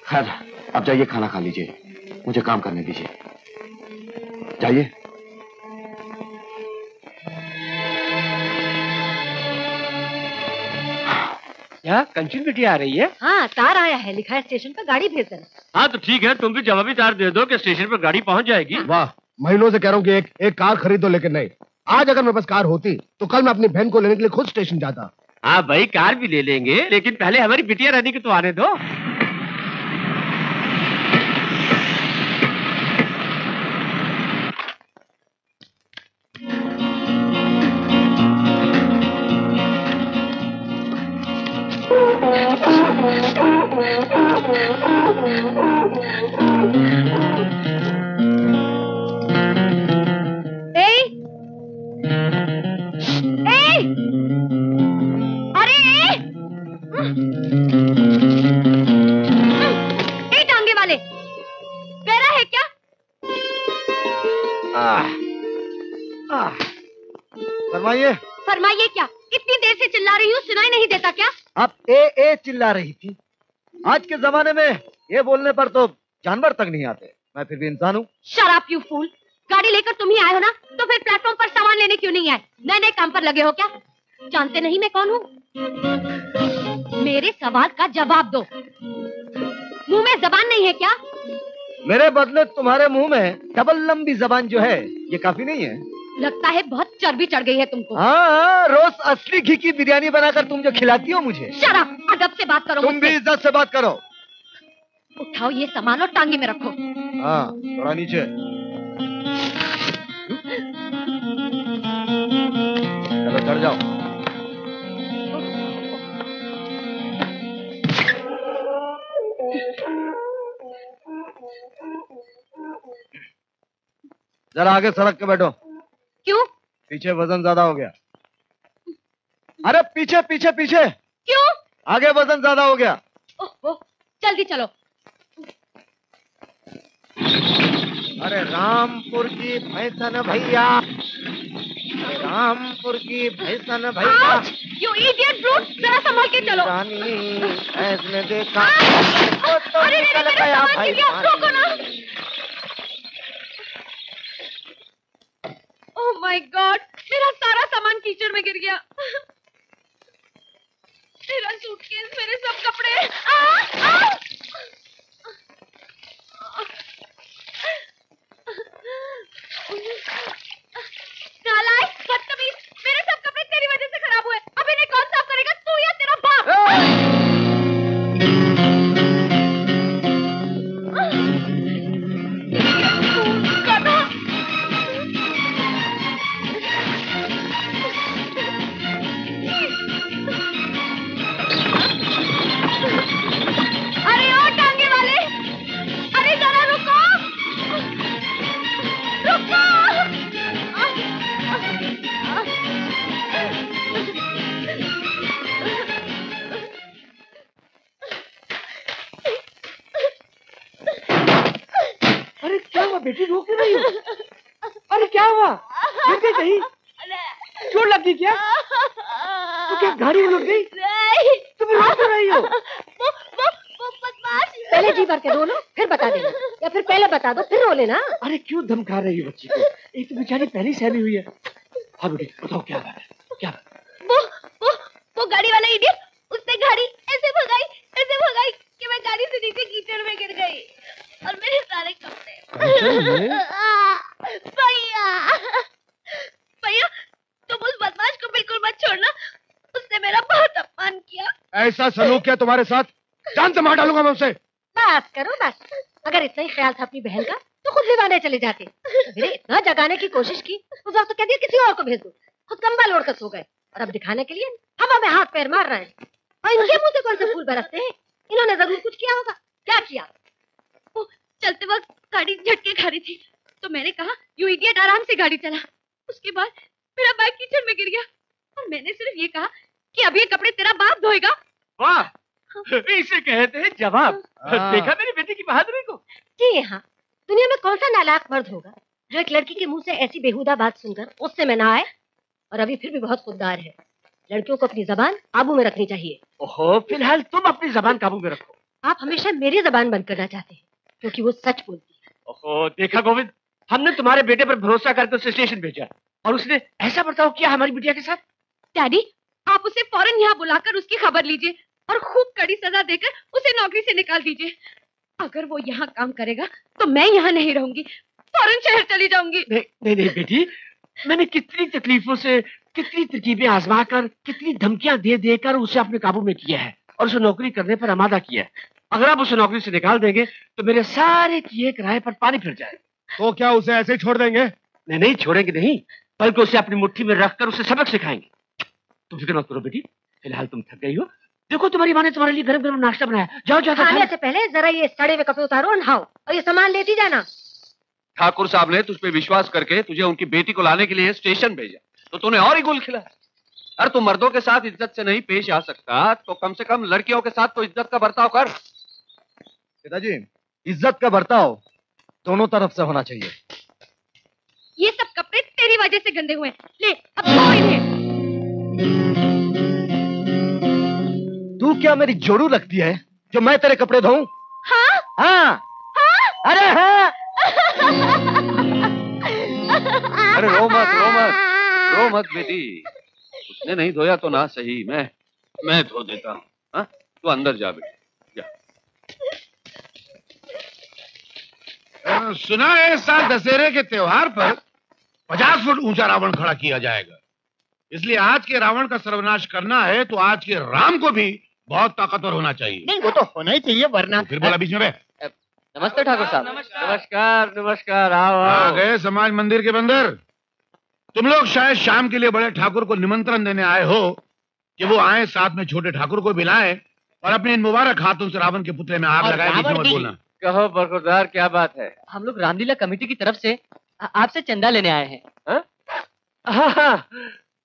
खैर, अब जाइए खाना खा लीजिए, मुझे काम करने दीजिए। जाइए। यहाँ कंचन बेटी आ रही है। हाँ, तार आया है, लिखा है स्टेशन पर गाड़ी भेज देना। हाँ तो ठीक है, तुम भी जवाबी तार दे दो कि स्टेशन पर गाड़ी पहुँच जाएगी। वाह, महीनों से कह रहा हूँ कि एक कार खरीदो, लेकिन नहीं। आज अगर मेरे पास कार होती तो कल मैं अपनी बहन को लेने के लिए खुद स्टेशन जाता। हाँ भाई, कार भी ले लेंगे, लेकिन पहले हमारी बिटिया रानी को तो आने दो। चिल्ला रही थी। आज के जमाने में ये बोलने पर तो जानवर तक नहीं आते। मैं फिर भी इंसान हूँ। शराब क्यों फूल, गाड़ी लेकर तुम ही आए हो ना, तो फिर प्लेटफॉर्म पर सामान लेने क्यों नहीं आए? नए नए काम पर लगे हो क्या? जानते नहीं मैं कौन हूँ? मेरे सवाल का जवाब दो। मुंह में जबान नहीं है क्या? मेरे बदले तुम्हारे मुँह में डबल लंबी जबान जो है ये काफी नहीं है? लगता है बहुत चर्बी चढ़ गई है तुमको। हाँ, रोज असली घी की बिरयानी बनाकर तुम जो खिलाती हो मुझे। शराब, अदब से बात करो। तुम भी इज्जत से बात करो। उठाओ ये सामान और टांगे में रखो। हाँ, थोड़ा नीचे। चलो चढ़ जाओ। जरा आगे सड़क के बैठो। क्यों? पीछे वजन ज्यादा हो गया। अरे पीछे पीछे पीछे। क्यों? आगे वजन ज्यादा हो गया। ओह, जल्दी चलो। अरे रामपुर की भैंसन भैया, रामपुर की भैंसन भैया। यू इडियट ब्रूट, जरा संभाल के चलो। रानी ऐसने देखा तो निकल गया भाई। Oh my God, मेरा सारा सामान कीचड़ में गिर गया। मेरा सूटकेस, मेरे सब कपड़े। धमका रही है बच्ची को, एक तो बेचारी पहली सहमी हुई है। हाँ बेटे बताओ क्या बात है? वो गाड़ी वाला इडियट, उसने गाड़ी ऐसे भगाई कि मैं गाड़ी से नीचे कीचड़ में गिर गई और मेरे सारे कपड़े। भैया तुम उस बदमाश को बिल्कुल मत छोड़ना, उसने मेरा बहुत अपमान किया। ऐसा सलूक किया तुम्हारे साथ, जान से मार डालूंगा मैं उसे। बस करो बस, अगर इतना ही ख्याल था अपनी बहन का तो खुद लिवाने चले जाते। मेरे इतना जगाने की कोशिश की, उस वक्त तो कह दिया किसी और को भेज दो, खुद कंबल ओढ़ कर सो गए और अब दिखाने के लिए हवा में हाथ पैर मार रहे हैं। और इनके मुंह से कौन से फूल बरसते हैं, इन्होंने जरूर कुछ किया होगा। क्या किया? वो चलते वक्त गाड़ी झटके खा रही थी तो मैंने कहा यू इडियट आराम से गाड़ी चला। उसके बाद मेरा बाइक कीचड़ में गिर गया और मैंने सिर्फ ये कहा कि अब ये कपड़े तेरा बाप धोएगा। वाह, इसे कहते हैं जवाब। देखा मेरी बेटी की बहादुरी को। जी हाँ, दुनिया में कौन सा नालायक मर्द होगा जो एक लड़की के मुंह से ऐसी बेहुदा बात सुनकर उससे मना आए। और अभी फिर भी बहुत खुददार है, लड़कियों को अपनी जबान काबू में रखनी चाहिए। ओहो, फिलहाल तुम अपनी जबान काबू में रखो। आप हमेशा मेरी जबान बंद करना चाहते हैं क्योंकि वो सच बोलती है। ओहो, देखा गोविंद, हमने तुम्हारे बेटे पर भरोसा करके उसे स्टेशन भेजा और उसने ऐसा बर्ताव किया हमारी बिटिया के साथ। डैडी आप उसे फौरन यहाँ बुलाकर उसकी खबर लीजिए और खूब कड़ी सजा देकर उसे नौकरी से निकाल दीजिए। अगर वो यहाँ काम करेगा तो मैं यहाँ नहीं रहूंगी, फौरन शहर चली जाऊंगी। नहीं बेटी, मैंने कितनी तकलीफों से, कितनी तरकीबें आजमा कर, कितनी धमकियां दे देकर उसे अपने काबू में किया है और उसे नौकरी करने पर आमादा किया है। अगर आप उसे नौकरी से निकाल देंगे तो मेरे सारे किए किराए पर पानी फिर जाए। तो क्या उसे ऐसे ही छोड़ देंगे? नहीं छोड़ेंगे नहीं, बल्कि उसे अपनी मुट्ठी में रखकर उसे सबक सिखाएंगे। तुम फिक्र मत करो बेटी, फिलहाल तुम थक गई हो। देखो तुम्हारी माँ ने तुम्हारे लिए गरम गरम नाश्ता बनाया। जाओ जाओ, खाने से पहले जरा ये सड़े हुए कपड़े उतारो और नहाओ और ये सामान लेती जाना। ठाकुर साहब ने तुझ पे विश्वास करके तुझे उनकी बेटी को लाने के लिए स्टेशन भेजा तो तूने और ही गुल खिलाया। अरे तुम मर्दों के साथ इज्जत से नहीं पेश आ सकता तो कम से कम लड़कियों के साथ तो इज्जत का बर्ताव कर। पिताजी, इज्जत का बर्ताव दोनों तरफ से होना चाहिए। ये सब कपड़े तेरी वजह से गंदे हुए हैं। तू क्या मेरी जोड़ू लगती है जो मैं तेरे कपड़े धोऊं? हाँ? हाँ? हाँ? अरे हाँ? अरे रो मत बेटी, उसने नहीं धोया तो ना सही, मैं धो देता हूँ। तू अंदर जा बेटी, जा। सुना है इस साल दशहरे के त्योहार पर 50 फुट ऊंचा रावण खड़ा किया जाएगा, इसलिए आज के रावण का सर्वनाश करना है तो आज के राम को भी बहुत ताकतवर होना चाहिए। नहीं वो तो होना ही चाहिए वरना। फिर बोला बीच में। नमस्ते ठाकुर साहब। नमस्कार। आ गए समाज मंदिर के बंदर। तुम लोग शायद शाम के लिए बड़े ठाकुर को निमंत्रण देने आए हो कि वो आए, साथ में छोटे ठाकुर को भी लाएं और अपने इन मुबारक हाथों से रावण के पुतले में आग लगाए। बीच में बोलना। कहो बरकदार, क्या बात है? हम लोग रामलीला कमेटी की तरफ से आपसे चंदा लेने आए हैं।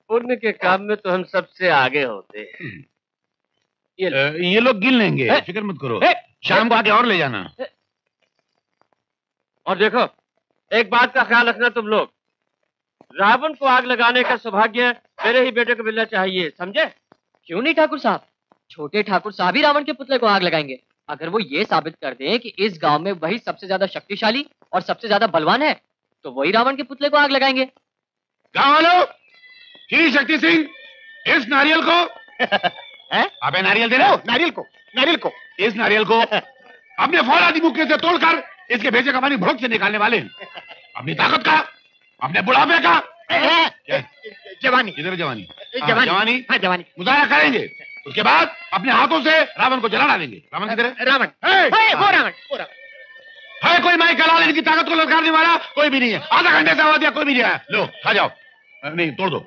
पुण्य के काम में तो हम सबसे आगे होते हैं। ये लोग गिन लेंगे, फिक्र मत करो। शाम को आगे और ले जाना। और देखो एक बात का ख्याल रखना, तुम लोग रावण को आग लगाने का सौभाग्य मेरे ही बेटे को मिलना चाहिए, समझे? क्यों नहीं ठाकुर साहब, छोटे ठाकुर साहब ही रावण के पुतले को आग लगाएंगे अगर वो ये साबित कर दें कि इस गांव में वही सबसे ज्यादा शक्तिशाली और सबसे ज्यादा बलवान है तो वही रावण के पुतले को आग लगाएंगे। गाँव वालों, श्री शक्ति सिंह इस नारियल को अबे नारियल दे रहे हो? नारियल को इस नारियल को अपने फौलादी मुक्के से तोड़कर इसके भेजे का पानी भड़क से निकालने वाले हैं। अपनी ताकत का, अपने बुढ़ापे का, जवानी, इधर जवानी, जवानी, हाँ जवानी मुजाहरा करेंगे। उसके बाद अपने हाथों से रावण को जला डालेंगे। रावण किधर है? रावण वो रावण है कोई माई कला इनकी ताकत को ललकारने वाला कोई भी नहीं है। आधा घंटे से आवाज दिया कोई भी नहीं आया। लो खा जाओ, नहीं तोड़ दो।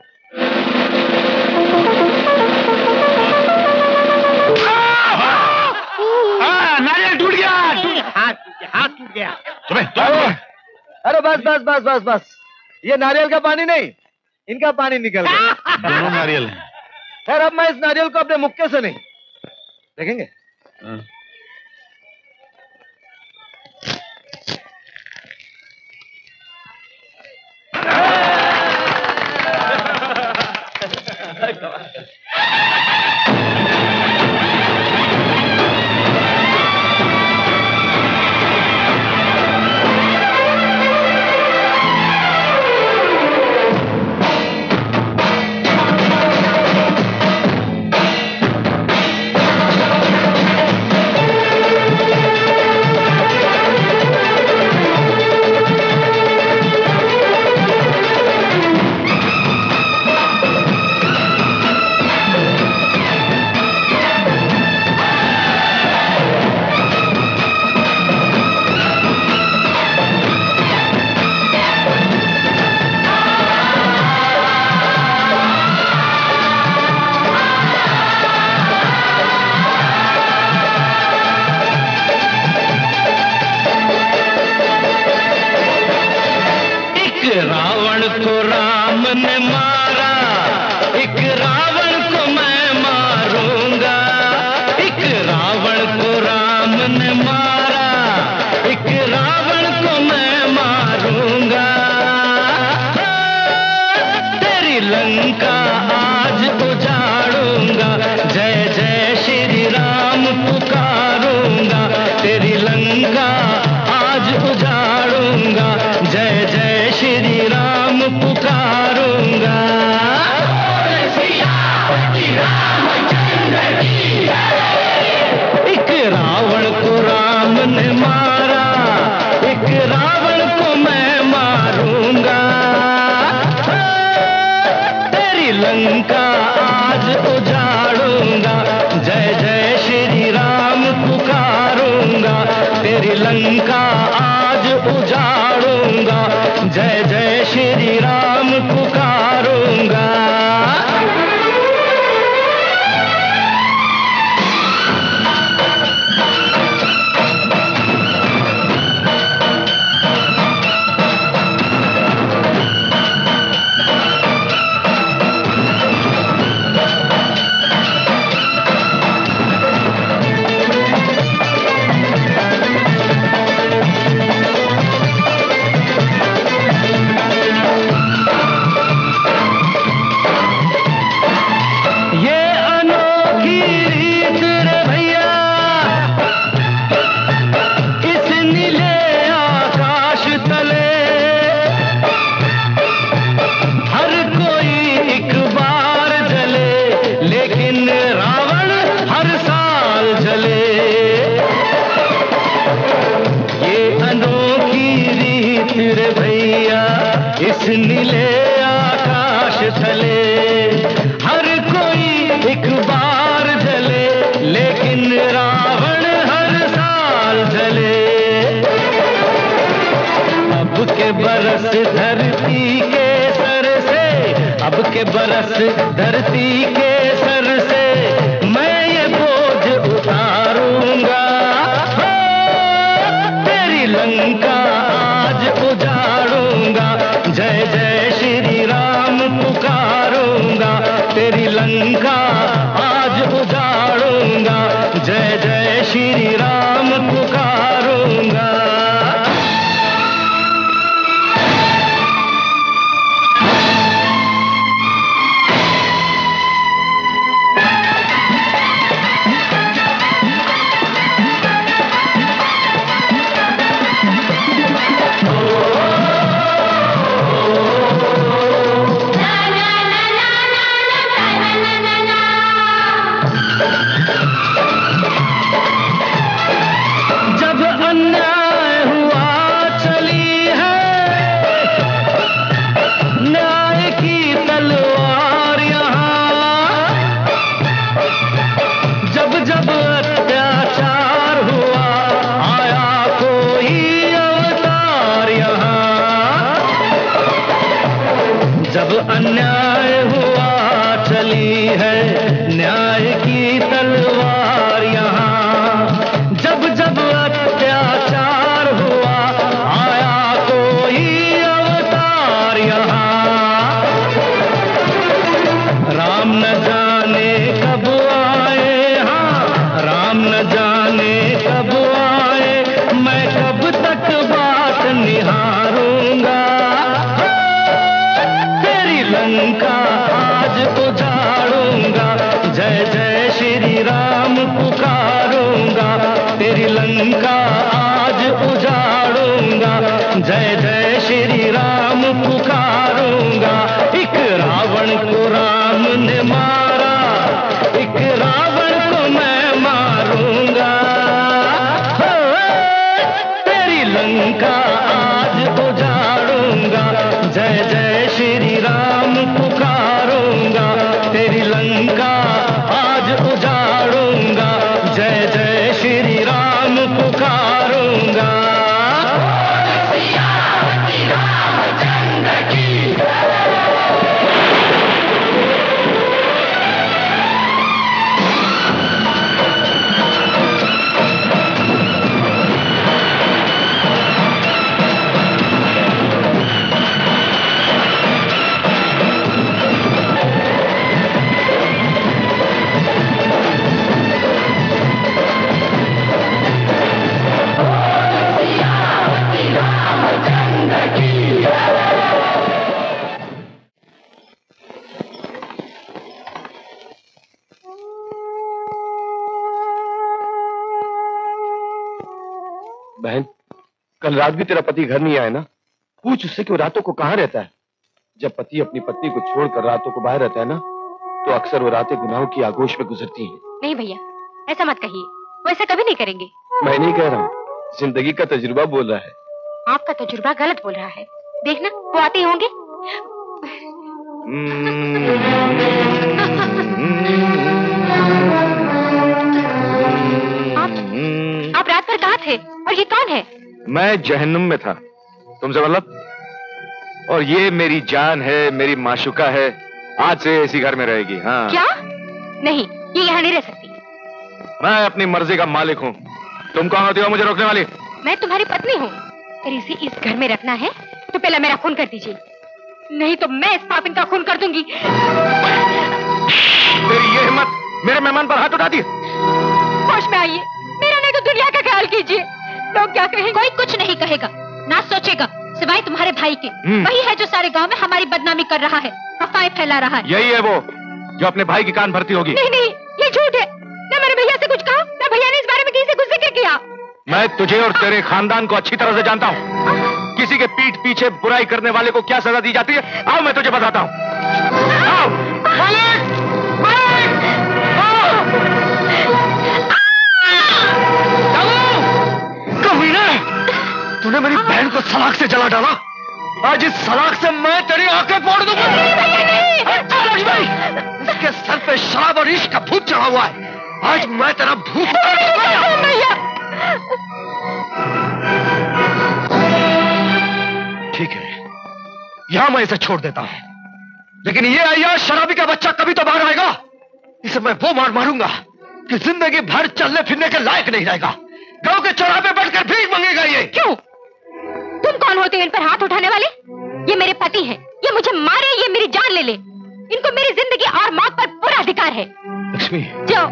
नारियल टूट गया, हाथ टूट गया। अरे बस बस बस बस बस, ये नारियल का पानी नहीं, इनका पानी निकल गया। दोनों नारियल है। खैर अब मैं इस नारियल को अपने मुक्के से नहीं देखेंगे। जब अन्याय हुआ चली है न्याय की तलवार यहाँ, जब अत्याचार हुआ आया कोई अवतार यहाँ। राम न जाने कब आए, हाँ राम न जाने कब आए, मैं कब तक बात निहारूंगा। तेरी लंका आज उजाड़ूंगा, जय जय श्री राम पुकारूंगा। तेरी लंका आज उजाड़ूंगा, जय जय श्री राम पुकारूंगा। एक रावण को राम ने मारा, एक रावण को मैं मारूंगा। तेरी लंका आज उजाड़ूंगा, जय जय श्री राम पुकारूंगा। तेरी लंका आज उजाड़ूंगा, जय जय श्री राम पुकारूंगा। बहन, कल रात भी तेरा पति घर नहीं आया ना? पूछ उससे कि वो रातों को कहाँ रहता है। जब पति अपनी पत्नी को छोड़कर रातों को बाहर रहता है ना, तो अक्सर वो रातें गुनाहों की आगोश में गुजरती हैं। नहीं भैया, ऐसा मत कहिए, वो ऐसा कभी नहीं करेंगे। मैं नहीं कह रहा हूँ, जिंदगी का तजुर्बा बोल रहा है। आपका तजुर्बा गलत बोल रहा है, देखना वो आते होंगे। आप रात भर कहाँ थे और ये कौन है? मैं जहन्नुम में था, तुमसे मतलब? और ये मेरी जान है, मेरी माशुका है, आज से इसी घर में रहेगी। हाँ। क्या? नहीं, ये यहाँ नहीं रह सकती। मैं अपनी मर्जी का मालिक हूँ, तुम कौन होती हो मुझे रोकने वाली? मैं तुम्हारी पत्नी हूँ, अगर इसे इस घर में रखना है तो पहले मेरा खून कर दीजिए, नहीं तो मैं इस पापिन का खून कर दूंगी। तेरी ये हिम्मत मेरे मेहमान पर हाथ उठाती है? होश में आइए, मेरा नहीं तो दुनिया का ख्याल कीजिए। लोग क्या कहेंगे? कोई कुछ नहीं कहेगा ना सोचेगा, सिवाय तुम्हारे भाई के। वही है जो सारे गांव में हमारी बदनामी कर रहा है, अफवाहें फैला रहा है। यही है वो जो अपने भाई की कान भरती होगी। नहीं नहीं, ये झूठ है, न मैंने भैया से कुछ कहा, न भैया ने इस बारे में किसी से कुछ जिक्र किया। मैं तुझे और तेरे खानदान को अच्छी तरह से जानता हूँ। किसी के पीठ पीछे बुराई करने वाले को क्या सजा दी जाती है, आओ मैं तुझे बताता हूँ। कमीना, तूने मेरी बहन को सलाख से जला डाला। आज इस सलाख से मैं तेरी आंखें फोड़ दूंगा। उसके सर पे शराब और इश्क का भूत चढ़ा हुआ है, आज मैं तेरा भूत उतार दूंगा। ठीक है, यहां मैं इसे छोड़ देता हूं, लेकिन ये आया शराबी का बच्चा कभी तो बाहर आएगा। इसे मैं वो मार मारूंगा कि जिंदगी भर चलने फिरने के लायक नहीं रहेगा। गांव के चौराहे पे बैठकर भीख मांगेगा ये। क्यों? तुम कौन होते हो इन पर हाथ उठाने वाले? ये मेरे पति हैं, ये मुझे मारे, ये मेरी जान ले ले। इनको मेरी जिंदगी और मौत पर पूरा अधिकार है। लक्ष्मी, जाओ,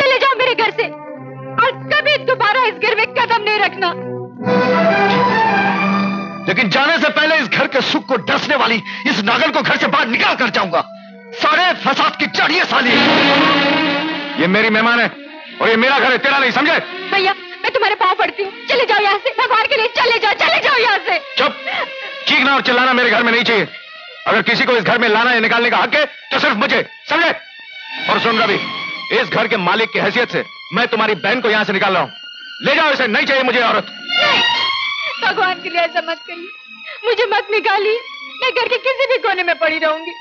चले जाओ मेरे घर से, और कभी दोबारा इस घर में कदम नहीं रखना। लेकिन जाने से पहले इस घर के सुख को डसने वाली इस नागन को घर से बाहर निकाल कर जाऊंगा। सारे फसाद की जड़ ये साली। ये मेरी मेहमान है और ये मेरा घर है, तेरा नहीं, समझे? भैया, मैं तुम्हारे पांव पड़ती हूँ, चले जाओ यहाँ से, भगवान के लिए चले जाओ यहाँ से। चुप, चीखना और चिल्लाना मेरे घर में नहीं चाहिए। अगर किसी को इस घर में लाना या निकालने का हक है तो सिर्फ मुझे, समझे? और सुन रवि, इस घर के मालिक की हैसियत से मैं तुम्हारी बहन को यहाँ से निकाल रहा हूँ, ले जाओ इसे, नहीं चाहिए मुझे औरत। भगवान के लिए ऐसा मत कहिए, मुझे मत निकालिए, मैं घर के किसी भी कोने में पड़ी रहूंगी।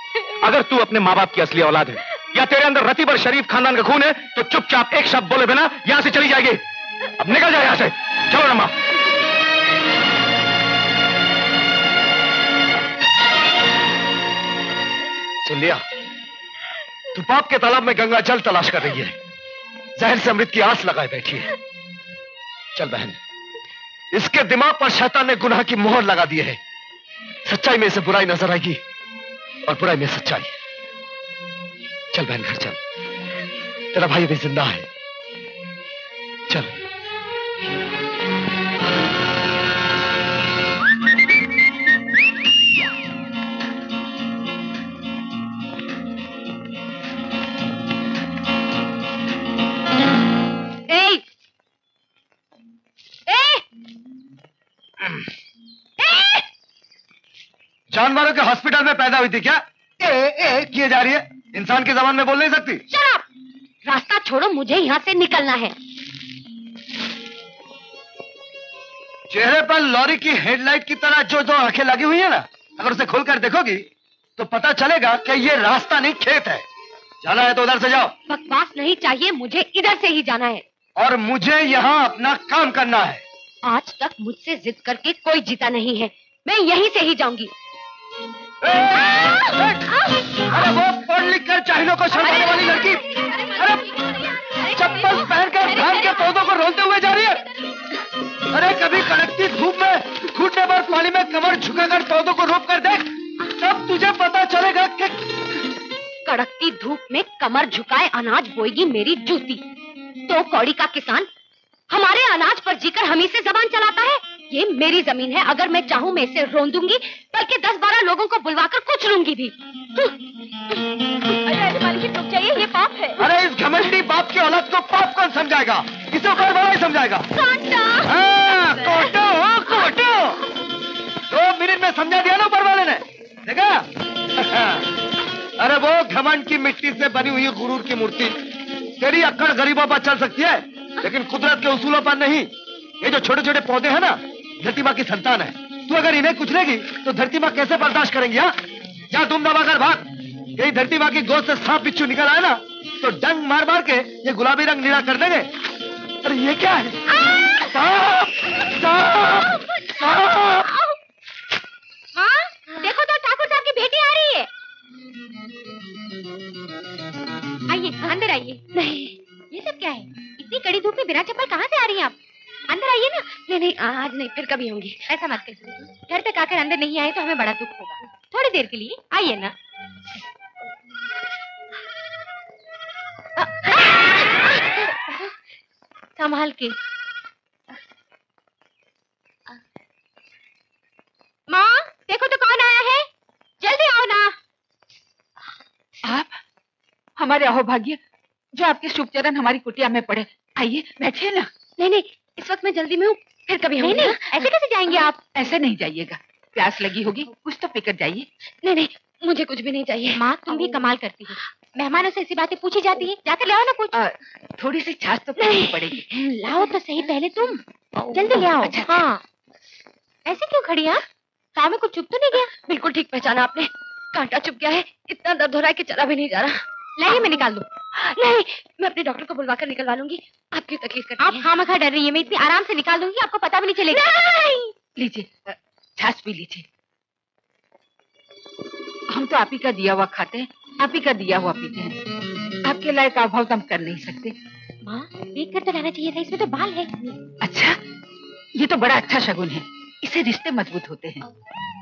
अगर तू अपने माँ बाप की असली औलाद है या तेरे अंदर रतीब और शरीफ खानदान का खून है तो चुपचाप एक शब्द बोले बिना यहाँ से चली जाएगी। अब निकल जाओ यहाँ से, चलो रमा। लिया। तू बाप के तालाब में गंगा जल तलाश कर रही है, जहर से अमृत की आस लगाए बैठी है। चल बहन, इसके दिमाग पर शैतान ने गुनाह की मोहर लगा दी है। सच्चाई में इसे बुराई नजर आएगी और बुराई में सच्चाई। चल बहन घर चल, तेरा भाई अभी जिंदा है। चल जानवरों के हॉस्पिटल में पैदा हुई थी क्या? ए ए किए जा रही है, इंसान की जबान में बोल नहीं सकती। शट अप, रास्ता छोड़ो, मुझे यहाँ से निकलना है। चेहरे पर लॉरी की हेडलाइट की तरह जो दो आंखें लगी हुई है ना, अगर उसे खोलकर देखोगी तो पता चलेगा कि ये रास्ता नहीं खेत है। जाना है तो उधर से जाओ। बकवास नहीं चाहिए, मुझे इधर से ही जाना है और मुझे यहाँ अपना काम करना है। आज तक मुझसे जिद करके कोई जीता नहीं है, मैं यहीं से ही जाऊंगी। अरे वो पढ़ लिख कर चाइनों को शर्माने वाली लड़की, अरे चप्पल पहनकर भांग के पौधों को रोलते हुए जा रही है। अरे कभी कड़कती धूप में घुटने पर पानी में कमर झुकाकर पौधों को रोप कर देख, तब तुझे पता चलेगा कि कड़कती धूप में कमर झुकाए अनाज बोएगी मेरी जूती। तो कौड़ी का किसान हमारे अनाज पर जीकर हम इसे जबान चलाता है। ये मेरी जमीन है, अगर मैं चाहूँ मैं इसे रोन दूंगी, बल्कि 10-12 लोगों को बुलवाकर कुचलूंगी भी। अरे मालिक रुक जाइए, ये पाप है। अरे इस घमंडी बाप के औलाद को पाप कौन समझाएगा, इसे ऊपर वाला ही समझाएगा। काटो 2 मिनट में समझा दिया ना ऊपर वाले ने, देखा। अरे वो घमंड की मिट्टी से बनी हुई गुरूर की मूर्ति, तेरी अक्कड़ गरीबों पर चल सकती है लेकिन कुदरत के उसूलों पर नहीं। ये जो छोटे छोटे पौधे हैं ना, धरती माँ की संतान है। तू अगर इन्हें कुचलेगी तो धरती माँ कैसे बर्दाश्त करेंगी? हाँ या तुम दबाकर भाग। यही धरती माँ की गोद से सांप बिच्छू निकल आया ना तो डंग मार मार के ये गुलाबी रंग नीला कर देंगे। अरे ये क्या है? सांप, सांप, सांप। हाँ देखो तो ठाकुर साहब की बेटी आ रही है। आइए अंदर आइए। नहीं ये सब क्या है, इतनी कड़ी धूप में बिना चप्पल कहाँ से आ रही हैं आप? अंदर आइए ना। नहीं नहीं आज नहीं, फिर कभी होंगी। ऐसा मत करिए, घर तक आकर अंदर नहीं आए तो हमें बड़ा दुख होगा। थोड़ी देर के लिए आइए ना। संभाल के। माँ देखो तो कौन आया है, जल्दी आओ ना। आप हमारे अहोभाग्य जो आपके शुभचरण हमारी कुटिया में पड़े। आइए बैठिए ना। नहीं नहीं इस वक्त मैं जल्दी में हूँ, फिर कभी होंगे। नहीं नहीं ऐसे कैसे जाएंगे आप? ऐसे नहीं जाइएगा, प्यास लगी होगी कुछ तो पीकर जाइए। नहीं नहीं मुझे कुछ भी नहीं चाहिए। माँ तुम भी कमाल करती हो, मेहमानों से ऐसी बातें पूछी जाती है। जाकर ले आओ ना कुछ। थोड़ी सी छाछ तो पीनी पड़ेगी। लाओ तो सही पहले, तुम जल्दी ले आओ। हाँ ऐसे क्यों खड़ी है? काम में कुछ चुप तो नहीं गया? बिल्कुल ठीक पहचाना आपने, कांटा चुप गया है। इतना दर्द हो रहा है कि चला भी नहीं जा रहा। लाइए मैं निकाल दूँ। नहीं मैं अपने डॉक्टर को बुलवाकर निकलवा लूंगी। आपकी तकलीफ करती आप खाम खा डर रही है, मैं इतनी आराम से निकाल दूंगी आपको पता भी नहीं चलेगा। लीजिए छाछ पी लीजिए। हम तो आप ही का दिया हुआ खाते हैं, आप ही का दिया हुआ पीते हैं। आपके लायक अभाव तो हम कर नहीं सकते। माँ देख कर तो रहना चाहिए था, इसमें तो बाल है। अच्छा ये तो बड़ा अच्छा शगुन है, इससे रिश्ते मजबूत होते हैं।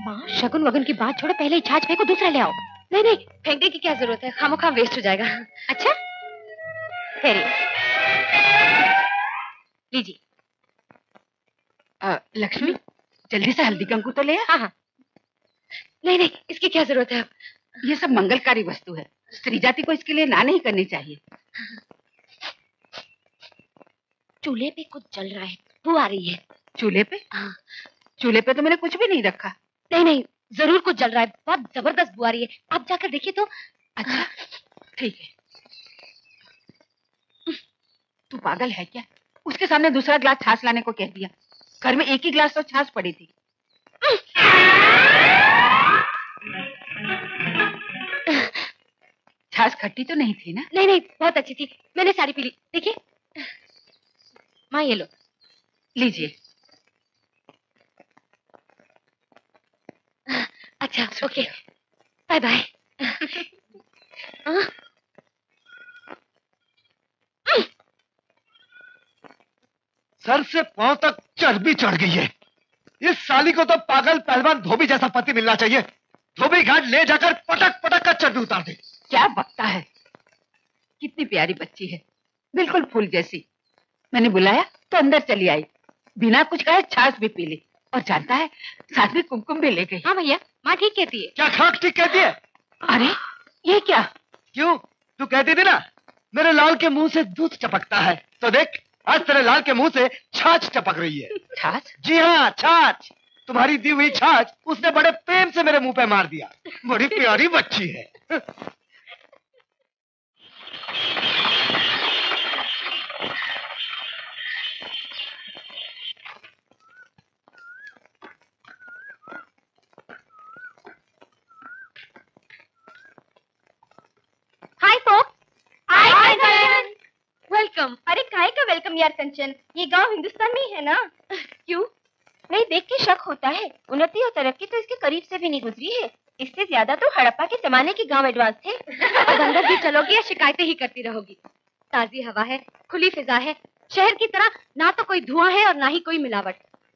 माँ शगुन वगन की बात छोड़ो, पहले छाछ फेंको दूसरा ले आओ। नहीं नहीं फेंकने की क्या जरूरत है, खामोखा वेस्ट हो जाएगा। अच्छा लीजिए। लक्ष्मी जल्दी से हल्दी कंकु तो ले। हाँ। नहीं नहीं इसकी क्या जरूरत है, ये सब मंगलकारी वस्तु है, स्त्री जाति को इसके लिए ना नहीं करनी चाहिए। चूल्हे पे कुछ जल रहा है, बू आ रही है। चूल्हे पे? हाँ चूल्हे पे तो मैंने कुछ भी नहीं रखा। नहीं नहीं जरूर कुछ जल रहा है, बहुत जबरदस्त बू आ रही है, आप जाकर देखिए तो। अच्छा ठीक है। तू पागल है क्या, उसके सामने दूसरा ग्लास छाछ लाने को कह दिया? घर में एक ही ग्लास तो छाछ पड़ी थी। छाछ खट्टी तो नहीं थी ना? नहीं नहीं बहुत अच्छी थी, मैंने सारी पी ली। देखिए माँ ये लो। लीजिए। अच्छा ओके बाय बाय। सर से पांव तक चर्बी चढ़ गई है। इस साली को तो पागल पहलवान धोबी जैसा पति मिलना चाहिए। धोबी घाट ले जाकर पटक पटक कर चर्बी उतार दे। क्या बकता है, कितनी प्यारी बच्ची है, बिल्कुल फूल जैसी। मैंने बुलाया तो अंदर चली आई, बिना कुछ कहे छाछ भी पी ली और जानता है साथ में कुमकुम भी ले गई। हाँ भैया, माँ ठीक कहती है। क्या खाक ठीक कहती है? अरे ये क्या? क्यों, तू कहती थी ना मेरे लाल के मुंह से दूध चपकता है, तो देख आज तेरे लाल के मुंह से छाछ चपक रही है। छाछ? जी हाँ, छाछ। तुम्हारी दी हुई छाछ उसने बड़े प्रेम से मेरे मुंह पे मार दिया। बड़ी प्यारी बच्ची है। अरे काय का वेलकम यार कंचन, ये गांव हिंदुस्तान में ही है ना। क्यों? नहीं देख के शक होता है। उन्नति और तरक्की तो इसके करीब से भी नहीं गुजरी है। इससे ज्यादा तो हड़प्पा के जमाने के गांव एडवांस थे। अंदर भी चलोगी या शिकायतें ही करती रहोगी। ताजी हवा है, खुली फिजा है, शहर की तरह ना तो कोई धुआं है और ना ही कोई मिलावट।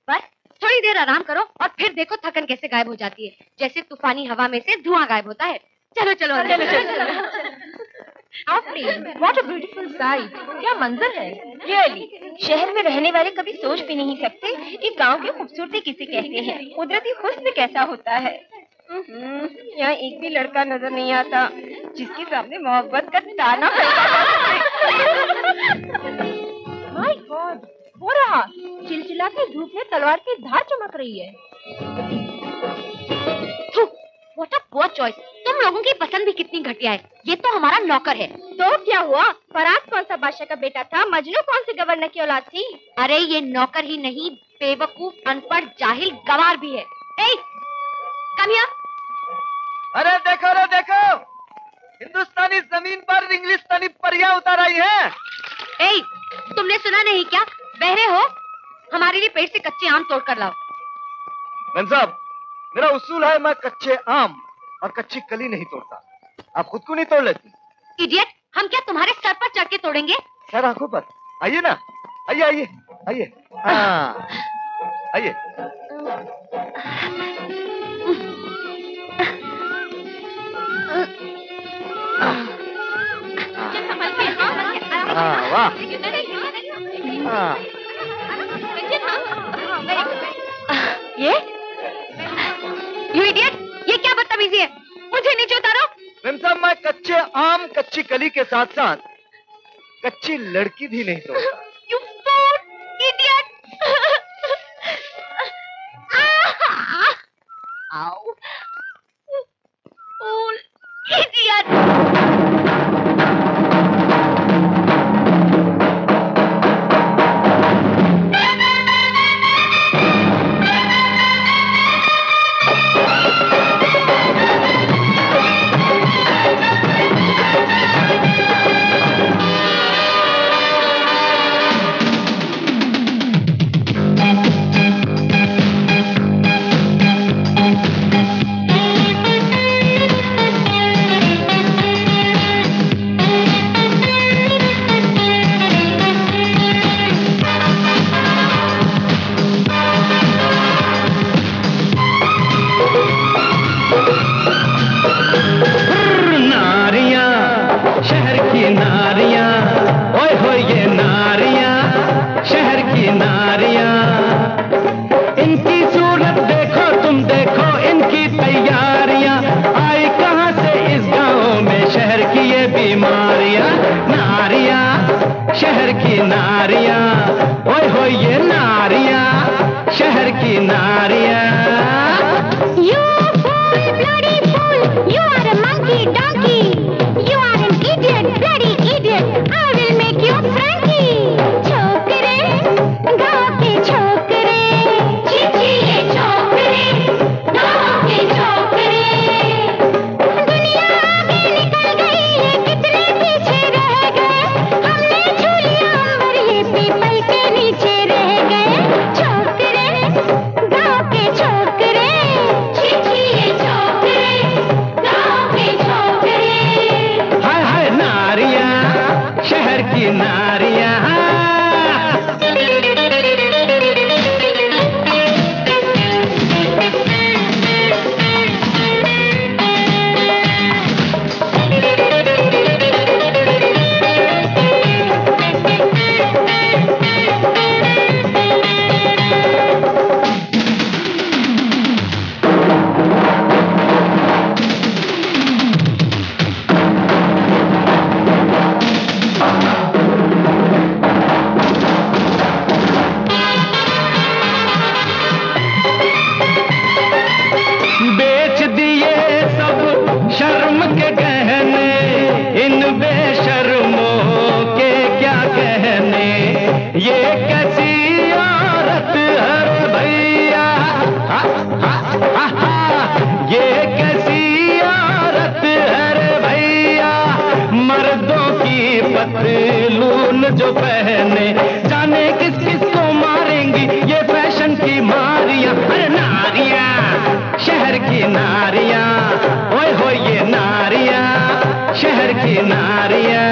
बस थोड़ी देर आराम करो और फिर देखो थकन कैसे गायब हो जाती है, जैसे तूफानी हवा में से धुआं गायब होता है। चलो चलो चलो। What a beautiful sight! क्या मंजर है। Really, शहर में रहने वाले कभी सोच भी नहीं सकते कि गांव की खूबसूरती किसे कहते हैं, कुदरती हुस्न कैसा होता है। यहाँ एक भी लड़का नजर नहीं आता जिसके सामने मोहब्बत का ताना। My God, वो रहा, चिलचिला के धूप में तलवार की धार चमक रही है। What a poor choice! तुम लोगों की पसंद भी कितनी घटिया है। ये तो हमारा नौकर है। तो क्या हुआ, फराज कौन सा बादशाह का बेटा था, मजनू कौन से गवर्नर की औलाद थी। अरे ये नौकर ही नहीं, बेवकूफ, अनपढ़, जाहिल, गवार भी है। ए, कम यहाँ। अरे देखो रे देखो, हिंदुस्तानी जमीन पर इंग्लिस्तानी परियां उतर आई है। ए, तुमने सुना नहीं क्या, बहरे हो, हमारे लिए पेड़ से कच्चे आम तोड़ कर लाओ। बन साहब, मेरा उसूल है मैं कच्चे आम और कच्ची कली नहीं तोड़ता। आप खुद को नहीं तोड़ लेती। इडियट, हम क्या तुम्हारे सर पर चढ़ के तोड़ेंगे? सर आंखों पर। आइए ना, आइए आइए आइए आइए। ये इडियट, ये क्या बदतमीजी है, मुझे नीचे उतारो। मैम साहब, मैं कच्चे आम, कच्ची कली के साथ साथ कच्ची लड़की भी नहीं तोड़ता। You fool, idiot! आओ, fool, idiot! लून जो पहने जाने किस किस को मारेंगी ये फैशन की मारिया। अरे नारिया शहर की नारिया, ओए हो ये नारिया शहर की नारिया।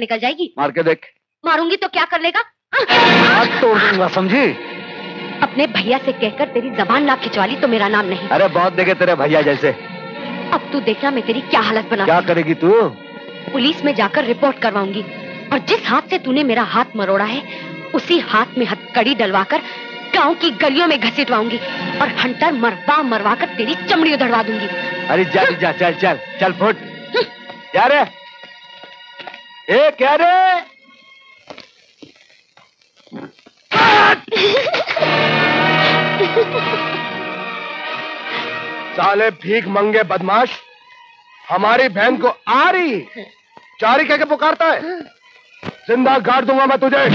निकल जाएगी, मार के देख। मारूंगी तो क्या कर लेगा? हाथ तोड़ दूंगा, समझी? अपने भैया से कहकर तेरी जबान ना खिंचवा ली तो मेरा नाम नहीं। अरे बहुत देखे तेरे भैया जैसे। अब तू देखना मैं तेरी क्या हालत बना। क्या करेगी तू? पुलिस में जाकर रिपोर्ट करवाऊंगी और जिस हाथ से तूने मेरा हाथ मरोड़ा है उसी हाथ में हथकड़ी डलवा कर गाँव की गलियों में घसीटवाऊंगी और हंटर मरवा मरवा कर तेरी चमड़ी उधड़वा दूंगी। अरे चल जा, चल चल चल फुट जा रे। ए क्या रे? साले भीख मंगे बदमाश, हमारी बहन को आ रही चारी कह के पुकारता है। जिंदा गाड़ दूंगा मैं तुझे।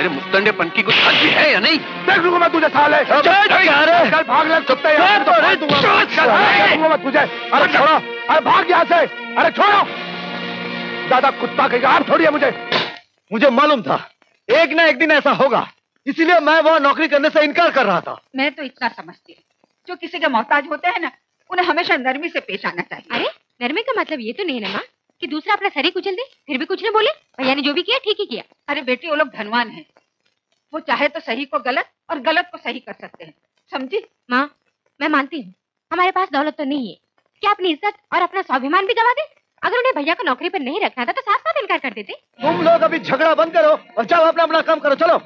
तेरे मुस्तंडे पन की कुछ हद है या नहीं? देख लूंगा मैं तुझे साले। चल भाग ले कुत्ते यार। देख लूंगा मैं तुझे। अरे छोड़ो, अरे भाग यहाँ से। अरे छोड़ो, दादा कुत्ता कहेगा आप छोड़िए मुझे। मुझे मालूम था एक ना एक दिन ऐसा होगा, इसीलिए मैं वहाँ नौकरी करने से इनकार कर रहा था। मैं तो इतना समझती हूँ जो किसी के मोहताज होते हैं ना, उन्हें हमेशा नरमी से पेश आना चाहिए। अरे नरमी का मतलब ये तो नहीं ना माँ कि दूसरा अपना शरीर कुचल दे फिर भी कुछ नहीं बोले? भैया ने जो भी किया ठीक ही किया। अरे बेटी वो लोग धनवान हैं, वो चाहे तो सही को गलत और गलत को सही कर सकते हैं, समझी? माँ मैं मानती हूँ हमारे पास दौलत तो नहीं है क्या अपनी इज्जत और अपना स्वाभिमान भी गवा दे। अगर उन्हें भैया को नौकरी पर नहीं रखना था तो साथ साथ इनकार कर देते। तुम लोग अभी झगड़ा बंद करो और चलो अपना अपना काम करो। चलो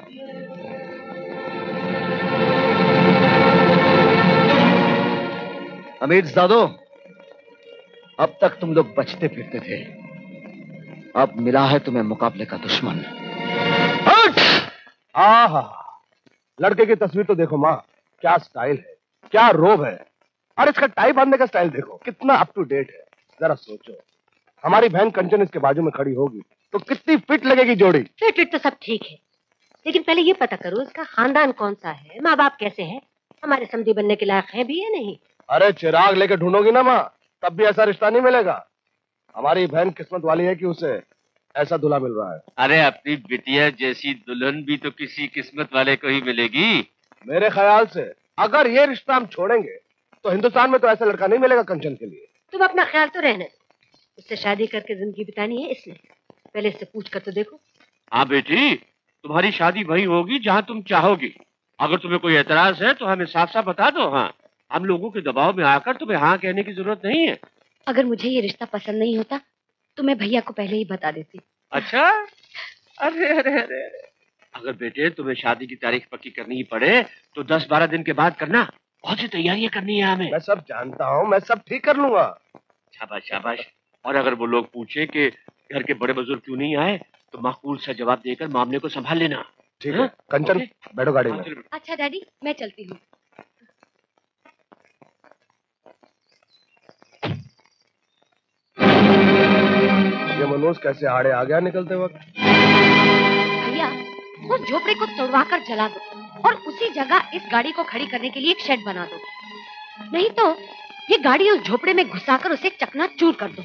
अमीर जादो, अब तक तुम लोग बचते फिरते थे, अब मिला है तुम्हें मुकाबले का दुश्मन। आहा, लड़के की तस्वीर तो देखो माँ, क्या स्टाइल है, क्या रोब है, और इसका टाई बांधने का स्टाइल देखो कितना अप टू डेट है। जरा सोचो हमारी बहन कंचन इसके बाजू में खड़ी होगी तो कितनी फिट लगेगी जोड़ी। फिट फिट तो सब ठीक है, लेकिन पहले ये पता करो इसका खानदान कौन सा है, माँ बाप कैसे है, हमारे समझी बनने के लायक है भी या नहीं। अरे चिराग लेके ढूंढोगी ना माँ, तब भी ऐसा रिश्ता नहीं मिलेगा। हमारी बहन किस्मत वाली है कि उसे ऐसा दूल्हा मिल रहा है। अरे अपनी बिटिया जैसी दुल्हन भी तो किसी किस्मत वाले को ही मिलेगी। मेरे ख्याल से अगर ये रिश्ता हम छोड़ेंगे तो हिंदुस्तान में तो ऐसा लड़का नहीं मिलेगा कंचन के लिए। तुम अपना ख्याल तो रहना, उससे शादी करके जिंदगी बितानी है, इसलिए पहले इससे पूछ कर तो देखो। हाँ बेटी, तुम्हारी शादी वही होगी जहाँ तुम चाहोगी। अगर तुम्हें कोई एतराज है तो हमें साफ साफ बता दो। हाँ, हम लोगों के दबाव में आकर तुम्हें हाँ कहने की जरूरत नहीं है। अगर मुझे ये रिश्ता पसंद नहीं होता तो मैं भैया को पहले ही बता देती। अच्छा, अरे अरे अरे, अगर बेटे तुम्हें शादी की तारीख पक्की करनी ही पड़े तो 10-12 दिन के बाद करना, बहुत सी तैयारियां करनी है हमें। मैं सब जानता हूँ, मैं सब ठीक कर लूंगा। शाबाश शाबाश। और अगर वो लोग पूछे कि घर के बड़े बुजुर्ग क्यों नहीं आए तो माकूल सा जवाब देकर मामले को संभाल लेना। ठीक है कंचन, बैठो गाड़ी में। अच्छा डैडी मैं चलती हूँ। ये मनोज कैसे आड़े आ गया निकलते वक्त। भैया उस झोपड़े को तोड़वा कर जला दो और उसी जगह इस गाड़ी को खड़ी करने के लिए एक शेड बना दो, नहीं तो ये गाड़ी उस झोपड़े में घुसा कर उसे चकनाचूर कर दो।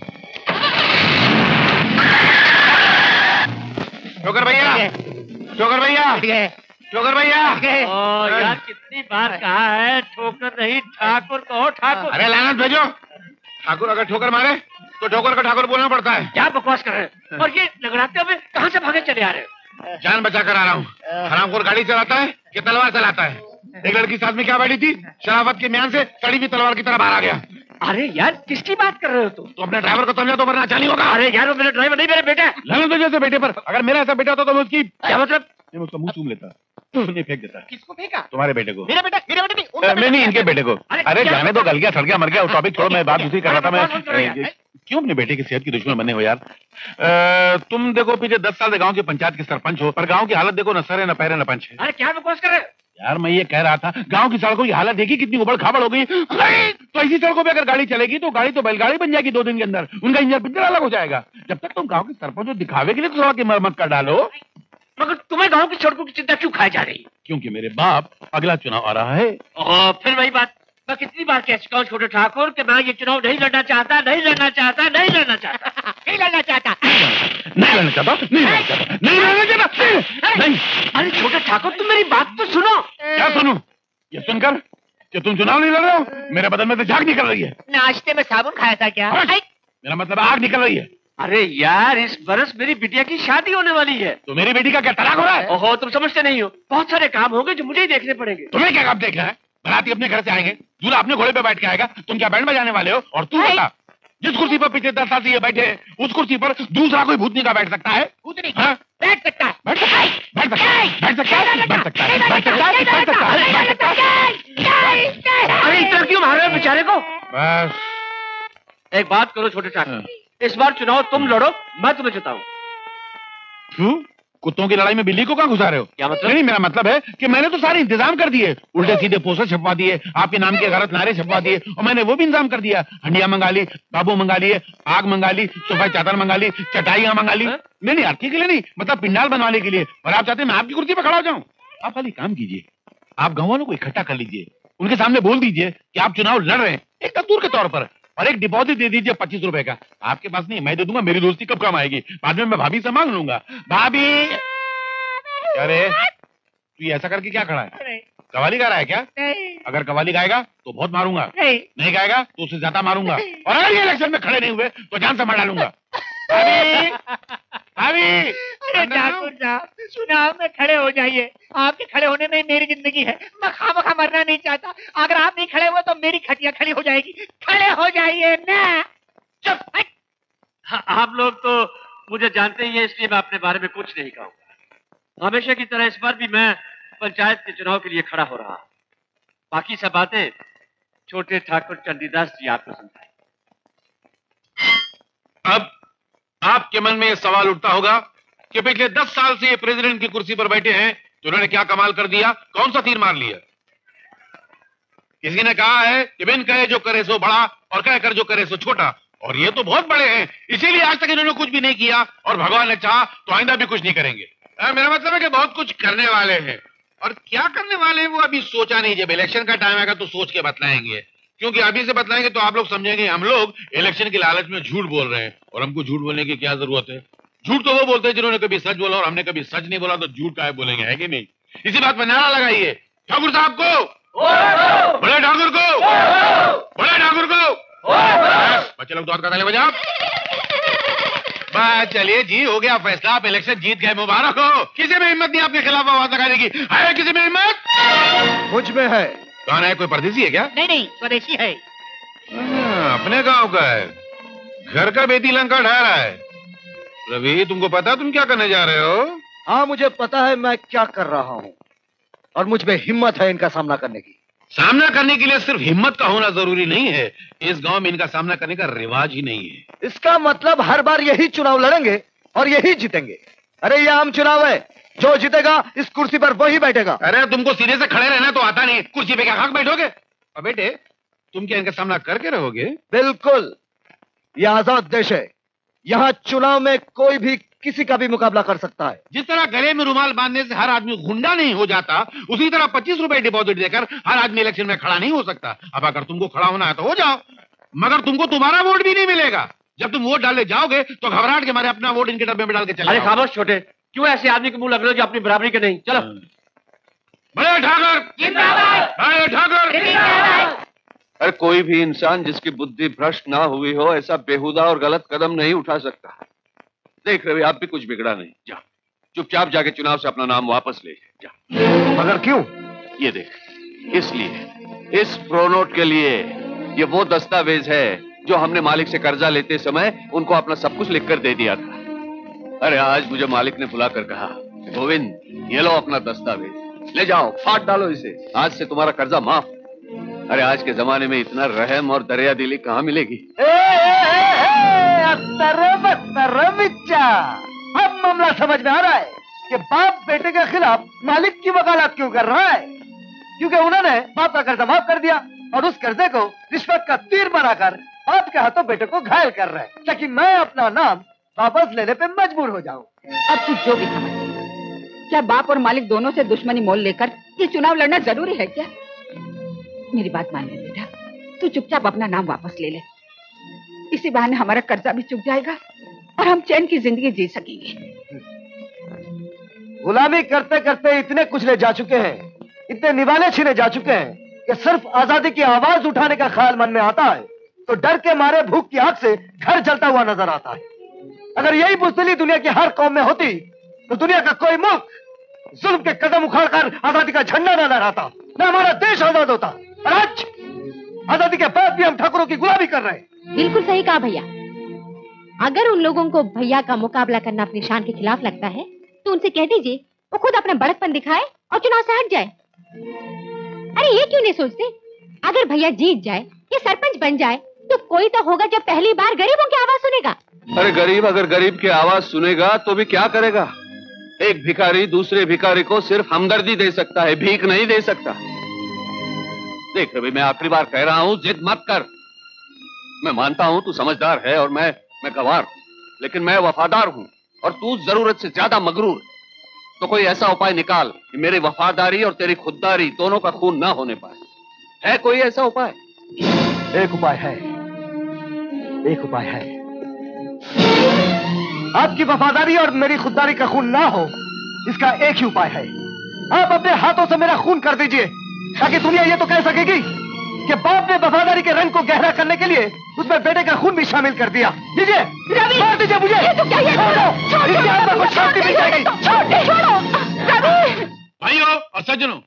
जोकर भैया, जोकर भैया, जोकर भैया। यार कितनी बार कहा है ठोकर नहीं ठाकुर कहो, ठाकुर। अरे लानत भेजो, ठाकुर अगर ठोकर मारे तो ठोकर का ठाकुर बोलना पड़ता है। क्या बकवास कर रहे हैं, और ये लगड़ाते हुए कहाँ से भागे चले आ रहे हो? जान बचा कर आ रहा हूँ। हरामखोर गाड़ी चलाता है कि तलवार चलाता है। एक लड़की साथ में क्या बैठी थी, शराफत के म्यान से कड़ी भी तलवार की तरह बाहर आ गया। अरे यार किसकी बात कर रहे हो तुम? तो अपने ड्राइवर को समझा तो वरना चाली होगा। अरे यार वो मेरा ड्राइवर नहीं मेरा बेटा है। लानत भेजो उसके बेटे पर, अगर मेरा ऐसा बेटा होता तो मैं उसकी क्या मतलब उसका मुँह चूम लेता, तुमने फेंक देता। किसको फेंका? तुम्हारे बेटे को। मेरा बेटा? मेरा बेटा नहीं, नहीं इनके बेटे को। अरे जाने दो, गल गया सड़ गया मर गया, उस टॉपिक छोड़ो, मैं बात दूसरी कर रहा था। मैं क्यों अपने बेटे की सेहत की दुश्मन बने हो यार? तुम देखो पिछले 10 साल से गांव की पंचायत के सरपंच हो, पर गांव की हालत देखो, न सर है न पैर है न पंच है। अरे क्या बकवास कर रहे हो यार, मैं ये कह रहा था गांव की सड़कों की हालत देखी कितनी उबड़ खाबड़ हो गई, तो इसी सड़कों पे अगर गाड़ी चलेगी तो गाड़ी तो बैलगाड़ी बन जाएगी 2 दिन के अंदर, उनका इंजन पिंजर अलग हो जाएगा। जब तक तुम गाँव के सरपंच को दिखावे के लिए थोड़ा की मरम्मत कर डालो। मगर तुम्हें गांव की सड़कों की चिंता क्यों खाई जा रही? क्योंकि मेरे बाप अगला चुनाव आ रहा है। और फिर वही बात, मैं कितनी बार कह चुका हूँ छोटे ठाकुर कि मैं ये चुनाव नहीं लड़ना चाहता, नहीं लड़ना चाहता, नहीं लड़ना चाहता, नहीं लड़ना चाहता, नहीं लड़ना चाहता, नहीं लड़ना चाहता, नहीं लड़ना चाहता, नहीं। अरे छोटे ठाकुर तुम मेरी बात तो सुनो। क्या सुनूं? ये सुनकर कि तुम चुनाव नहीं लड़ रहे हो, मेरे बदन में से झाग निकल रही है। नाश्ते में साबुन खाया था क्या? मेरा मतलब आग निकल रही है। अरे यार इस बरस मेरी बिटिया की शादी होने वाली है। तो मेरी बेटी का क्या तलाक हो रहा है? ओहो तुम समझते नहीं हो, बहुत सारे काम होंगे जो मुझे ही देखने पड़ेंगे। तुम्हें क्या काम देखना है? बराती अपने घर से आएंगे, दूल्हा अपने घोड़े पे बैठ के आएगा, तुम क्या बैंड बजाने वाले हो? और तू बता, जिस कुर्सी पर पिछले 10 साल से ये बैठे हैं उस कुर्सी पर दूसरा कोई भूतनी का बैठ सकता है? भूतनी बैठ सकता है, बैठ सकता है, बैठ सकता है, बैठ सकता है, बैठ सकता है, बैठ सकता है, बैठ सकता है। अरे इतना क्यों मार रहे हो बेचारे को? बस एक बात करो छोटे ठाकुर, इस बार चुनाव तुम लड़ो, मैं तुम्हें जिताऊं। कुत्तों की लड़ाई में बिल्ली को कहाँ घुसा रहे हो? क्या मतलब? नहीं, मेरा मतलब है कि मैंने तो सारे इंतजाम कर दिए, उल्टे सीधे पोस्टर छपवा दिए, आपके नाम के गलत नारे छपवा दिए, और मैंने वो भी इंतजाम कर दिया। हंडिया मंगा ली, बाबू मंगा लिए, आग मंगा ली, सोफा चादर मंगा ली, चटाइयां मंगा ली। नहीं आपके लिए नहीं, मतलब पिंडाल बनवाने के लिए। और आप चाहते हैं मैं आपकी कुर्सी पर खड़ा हो जाऊँ। आप खाली काम कीजिए, आप गाँव वालों को इकट्ठा कर लीजिए, उनके सामने बोल दीजिए कि आप चुनाव लड़ रहे हैं एक कद्दूर के तौर पर, और एक डिपॉजिट दे दीजिए 25 रुपए का। आपके पास नहीं, मैं दे दूंगा, मेरी दोस्ती कब काम आएगी। बाद में मैं भाभी से मांग लूंगा। भाभी, अरे तू ऐसा करके क्या खड़ा है? कवाली गा रहा है क्या? नहीं। अगर कवाली गाएगा तो बहुत मारूंगा, नहीं गाएगा तो उससे ज्यादा मारूंगा, और अगर ये इलेक्शन में खड़े नहीं हुए तो जान से मार डालूंगा। चुनाव में खड़े हो जाइए, आपके खड़े होने में मेरी जिंदगी है, मैं खामखा मरना नहीं चाहता। अगर आप नहीं खड़े हुए तो मेरी खटिया खड़ी हो जाएगी, खड़े हो जाइए ना। चुप। हाँ, आप लोग तो मुझे जानते ही हैं, इसलिए मैं अपने बारे में कुछ नहीं कहूँगा। हमेशा की तरह इस बार भी मैं पंचायत के चुनाव के लिए खड़ा हो रहा हूँ। बाकी सब बातें छोटे ठाकुर चंडीदास जी आपको समझाएं। अब आपके मन में यह सवाल उठता होगा कि पिछले 10 साल से ये प्रेसिडेंट की कुर्सी पर बैठे हैं तो उन्होंने क्या कमाल कर दिया, कौन सा तीर मार लिया। किसी ने कहा है कि बिन कहे जो करे सो बड़ा और कह कर जो करे सो छोटा, और ये तो बहुत बड़े हैं, इसीलिए आज तक इन्होंने कुछ भी नहीं किया, और भगवान ने चाहा तो आइंदा भी कुछ नहीं करेंगे। मेरा मतलब है कि बहुत कुछ करने वाले हैं, और क्या करने वाले हैं वो अभी सोचा नहीं। जब इलेक्शन का टाइम आएगा तो सोच के बतलाएंगे, क्योंकि अभी से बतलाएंगे तो आप लोग समझेंगे हम लोग इलेक्शन की लालच में झूठ बोल रहे हैं, और हमको झूठ बोलने की क्या जरूरत है। झूठ तो वो बोलते हैं जिन्होंने कभी सच बोला, और हमने कभी सच नहीं बोला तो झूठ काहे बोलेंगे, है कि नहीं? इसी बात पर नारा लगाइए, ठाकुर साहब को, बड़े ठाकुर को, बड़े ठाकुर को। बच्चे लोग दौड़ का ताली बजाओ। बस चलिए जी, हो गया फैसला, आप इलेक्शन जीत गए, मुबारक हो। किसी में हिम्मत नहीं आपके खिलाफ आवाज लगाने की, है किसी में हिम्मत? मुझ में है। कौन है, कोई परदेसी है क्या? नहीं नहीं, स्वदेशी है। अपने गाँव का है, घर का बेटी लंका ढा रहा है। रवि, तुमको पता तुम क्या करने जा रहे हो? हाँ मुझे पता है मैं क्या कर रहा हूँ, और मुझ में हिम्मत है इनका सामना करने की। सामना करने के लिए सिर्फ हिम्मत का होना जरूरी नहीं है, इस गांव में इनका सामना करने का रिवाज ही नहीं है। इसका मतलब हर बार यही चुनाव लड़ेंगे और यही जीतेंगे। अरे ये आम चुनाव है, जो जीतेगा इस कुर्सी पर वही बैठेगा। अरे तुमको सीधे से खड़े रहना तो आता नहीं, कुर्सी पे क्या खाक बैठोगे? और बेटे तुम क्या इनका सामना करके रहोगे? बिल्कुल, ये आजाद देश है, यहाँ चुनाव में कोई भी किसी का भी मुकाबला कर सकता है। जिस तरह गले में रुमाल बांधने से हर आदमी गुंडा नहीं हो जाता, उसी तरह 25 रुपए डिपॉजिट देकर हर आदमी इलेक्शन में खड़ा नहीं हो सकता। अब अगर तुमको खड़ा होना है तो हो जाओ, मगर तुमको तुम्हारा वोट भी नहीं मिलेगा। जब तुम वोट डालने जाओगे तो घबराहट के मारे अपना वोट इनके डब्बे में डाल के चले। अरे खामोश छोटे, क्यों ऐसे आदमी को मुंह लग रहे हो जो अपनी बराबरी के नहीं? चलो। बड़े ठाकुर जिंदाबाद, बड़े ठाकुर जिंदाबाद। अरे कोई भी इंसान जिसकी बुद्धि भ्रष्ट ना हुई हो ऐसा बेहुदा और गलत कदम नहीं उठा सकता। देख रहे हो, आप भी कुछ बिगड़ा नहीं, जा चुपचाप जाके चुनाव से अपना नाम वापस ले जा। मगर क्यों? ये देख, इसलिए इस प्रोनोट के लिए, ये वो दस्तावेज है जो हमने मालिक से कर्जा लेते समय उनको अपना सब कुछ लिखकर दे दिया था। अरे आज मुझे मालिक ने बुलाकर कहा, गोविंद ये लो अपना दस्तावेज, ले जाओ फाट डालो इसे, आज से तुम्हारा कर्जा माफ। अरे आज के जमाने में इतना रहम और दरिया दिली कहाँ मिलेगी। अब मामला समझ में आ रहा है कि बाप बेटे के खिलाफ मालिक की वकालत क्यों कर रहा है, क्योंकि उन्होंने बाप का कर्जा माफ कर दिया और उस कर्जे को रिश्वत का तीर बनाकर बाप के हाथों बेटे को घायल कर रहे हैं, ताकि मैं अपना नाम वापस लेने पे मजबूर हो जाऊं। अब तू जो भी समझ, क्या बाप और मालिक दोनों से दुश्मनी मोल लेकर ये चुनाव लड़ना जरूरी है क्या? मेरी बात मान ले बेटा, तू चुपचाप अपना नाम वापस ले ले, इसी बहाने हमारा कर्जा भी चुक जाएगा और हम चैन की जिंदगी जी सकेंगे। गुलामी करते करते इतने कुचले जा चुके हैं, इतने निवाले छीने जा चुके हैं कि सिर्फ आजादी की आवाज उठाने का ख्याल मन में आता है तो डर के मारे भूख की आग से घर जलता हुआ नजर आता है। अगर यही बुज़दिली दुनिया की हर कौम में होती तो दुनिया का कोई मुल्क जुल्म के कदम उखाड़कर आजादी का झंडा न लहराता, न हमारा देश आजाद होता। आज आजादी के बाद भी हम ठाकुरों की गुलामी कर रहे हैं। बिल्कुल सही कहा भैया, अगर उन लोगों को भैया का मुकाबला करना अपनी शान के खिलाफ लगता है तो उनसे कह दीजिए वो खुद अपना बड़कपन दिखाए और चुनाव से हट जाए। अरे ये क्यों नहीं सोचते, अगर भैया जीत जाए या सरपंच बन जाए तो कोई तो होगा जो पहली बार गरीबों की आवाज सुनेगा। अरे गरीब अगर गरीब की आवाज सुनेगा तो भी क्या करेगा? एक भिखारी दूसरे भिखारी को सिर्फ हमदर्दी दे सकता है, भीख नहीं दे सकता। देख रवि, मैं आखिरी बार कह रहा हूं, जिद मत कर। मैं मानता हूं तू समझदार है और मैं गंवार, लेकिन मैं वफादार हूं और तू जरूरत से ज्यादा मगरूर। तो कोई ऐसा उपाय निकाल कि मेरी वफादारी और तेरी खुददारी दोनों का खून ना होने पाए। है कोई ऐसा उपाय? एक उपाय है, एक उपाय है। आपकी वफादारी और मेरी खुददारी का खून ना हो, इसका एक ही उपाय है। आप अपने हाथों से मेरा खून कर दीजिए ताकि दुनिया ये तो कह सकेगी कि बाप ने वफादारी के रंग को गहरा करने के लिए उसमें बेटे का खून भी शामिल कर दिया। दीजिए, मार दीजिए मुझे। भाइयों और सज्जनों,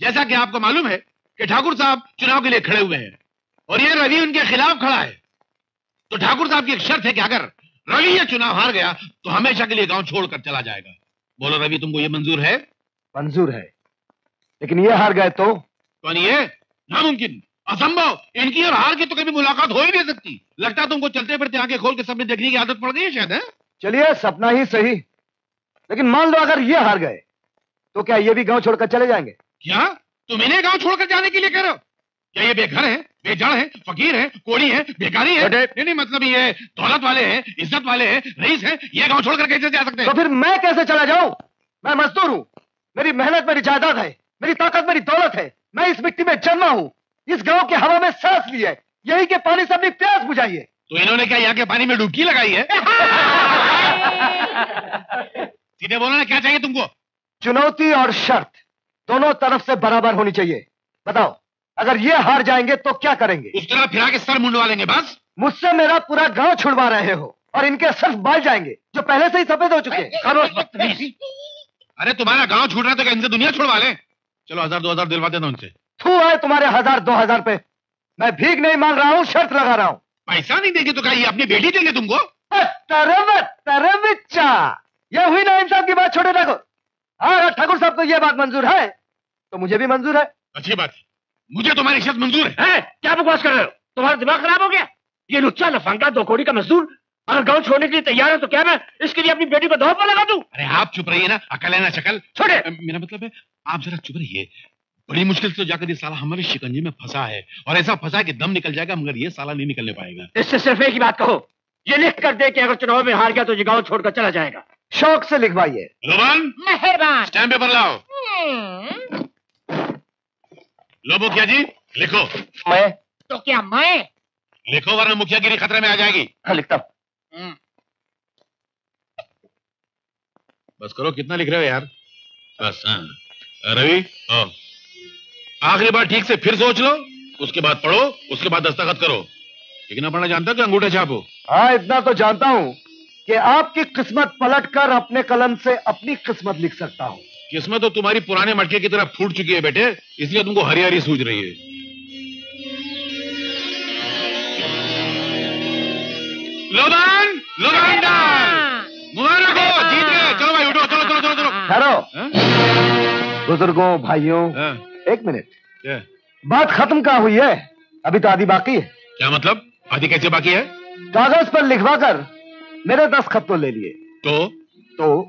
जैसा कि आपको मालूम है कि ठाकुर साहब चुनाव के लिए खड़े हुए हैं और ये रवि उनके खिलाफ खड़ा है, तो ठाकुर साहब की एक शर्त है कि अगर रवि ये चुनाव हार गया तो हमेशा के लिए गांव छोड़कर चला जाएगा। बोलो रवि, तुमको ये मंजूर है? मंजूर है, लेकिन ये हार गए तो? कौन ये? नामुमकिन, असंभव। इनकी और हार की तो कभी मुलाकात हो ही नहीं सकती। लगता तुमको चलते फिरते आंखें खोल के सपने देखने की आदत पड़ गई है शायद। चलिए सपना ही सही, लेकिन मान लो अगर ये हार गए तो क्या ये भी गाँव छोड़कर चले जाएंगे? क्या तुम इन्हें गांव छोड़कर जाने के लिए कह रहे हो? क्या ये बेघर है, बेजड़ है, फकीर है, कोड़ी है, बेकारी है? नहीं, मतलब ये दौलत वाले हैं, इज्जत वाले हैं, रईस है, ये गांव छोड़कर कैसे जा सकते हैं? तो फिर मैं कैसे चला जाऊं? मैं मजदूर हूँ, मेरी मेहनत मेरी जायदाद है, मेरी ताकत मेरी दौलत है। मैं इस मिट्टी में जन्मा हूँ, इस गाँव की हवा में सांस ली है, यही के पानी से अपनी प्यास बुझाइए। तो इन्होंने क्या यहाँ के पानी में डुबकी लगाई है? सीधे बोलो ना, क्या चाहिए तुमको? चुनौती और शर्त दोनों तरफ से बराबर होनी चाहिए। बताओ अगर ये हार जाएंगे तो क्या करेंगे? उस तरह फिरा के सर मुंडवा लेंगे बस। मुझसे मेरा पूरा गांव छुड़वा रहे हो और इनके सिर्फ बाल जाएंगे जो पहले से ही सफेद हो चुके हैं। अरे तुम्हारा गांव छूट रहा है तो क्या इनसे दुनिया छुड़वा लें? चलो 1000 2000 दिलवा देना उनसे। थू है तुम्हारे 1000 2000 पे, मैं भीख नहीं मांग रहा हूँ, शर्त लगा रहा हूँ। पैसा नहीं देंगे तो क्या अपनी बेटी देंगे तुमको? यह हुई ना इंसाफ की बात। छोटे ठाकुर, अगर ठाकुर साहब को यह बात मंजूर है तो मुझे भी मंजूर है। अच्छी बात, मुझे तुम्हारी शर्त मंजूर है। क्या बकवास कर रहे हो? तुम्हारा दिमाग खराब हो गया? ये लुच्चा लफंगा 2 कौड़ी का मजदूर अगर गांव छोड़ने के लिए तैयार है तो क्या मैं इसके लिए अपनी बेटी को दांव पर लगा दूं? अरे आप चुप रहिए ना, अकल है ना शकल। छोड़े, मेरा मतलब है आप जरा चुप रहिए। बड़ी मुश्किल से जाकर ये साला हमारे शिकंजे में फंसा है और ऐसा फंसा कि दम निकल जाएगा, मगर ये साला नहीं निकलने पाएगा। इससे सिर्फ एक ही बात कहो, ये लिख कर दे कि अगर चुनाव में हार गया तो ये गाँव छोड़कर चला जाएगा। शौक से लिखवाइए। रोहन मेहरबान, स्टैम्प पेपर लाओ। लो मुखिया जी, लिखो। मैं तो क्या मैं लिखो, वरना मुखियागिरी खतरे में आ जाएगी। हाँ, लिखता हूँ। बस करो, कितना लिख रहे हो यार? बस। हाँ रवि, आखिरी बार ठीक से फिर सोच लो, उसके बाद पढ़ो, उसके बाद दस्तखत करो। लेकिन अपना जानता कि अंगूठा छापो। हाँ इतना तो जानता हूँ कि आपकी किस्मत पलटकर अपने कलम से अपनी किस्मत लिख सकता हूँ। किस्मत तो तुम्हारी पुराने मटके की तरह फूट चुकी है बेटे, इसलिए तुमको हरी हरी सूझ रही है। लोदान, लोदांडा, मुबारक हो, जीत गए। चलो भाई उठो, चलो चलो चलो चलो। ठहरो बुजुर्गों, भाइयों, एक मिनट। बात खत्म कहाँ हुई है? अभी तो आधी बाकी है। क्या मतलब? आधी कैसे बाकी है? कागज पर लिखवा कर मेरे दस्तखत तो ले लिए। तो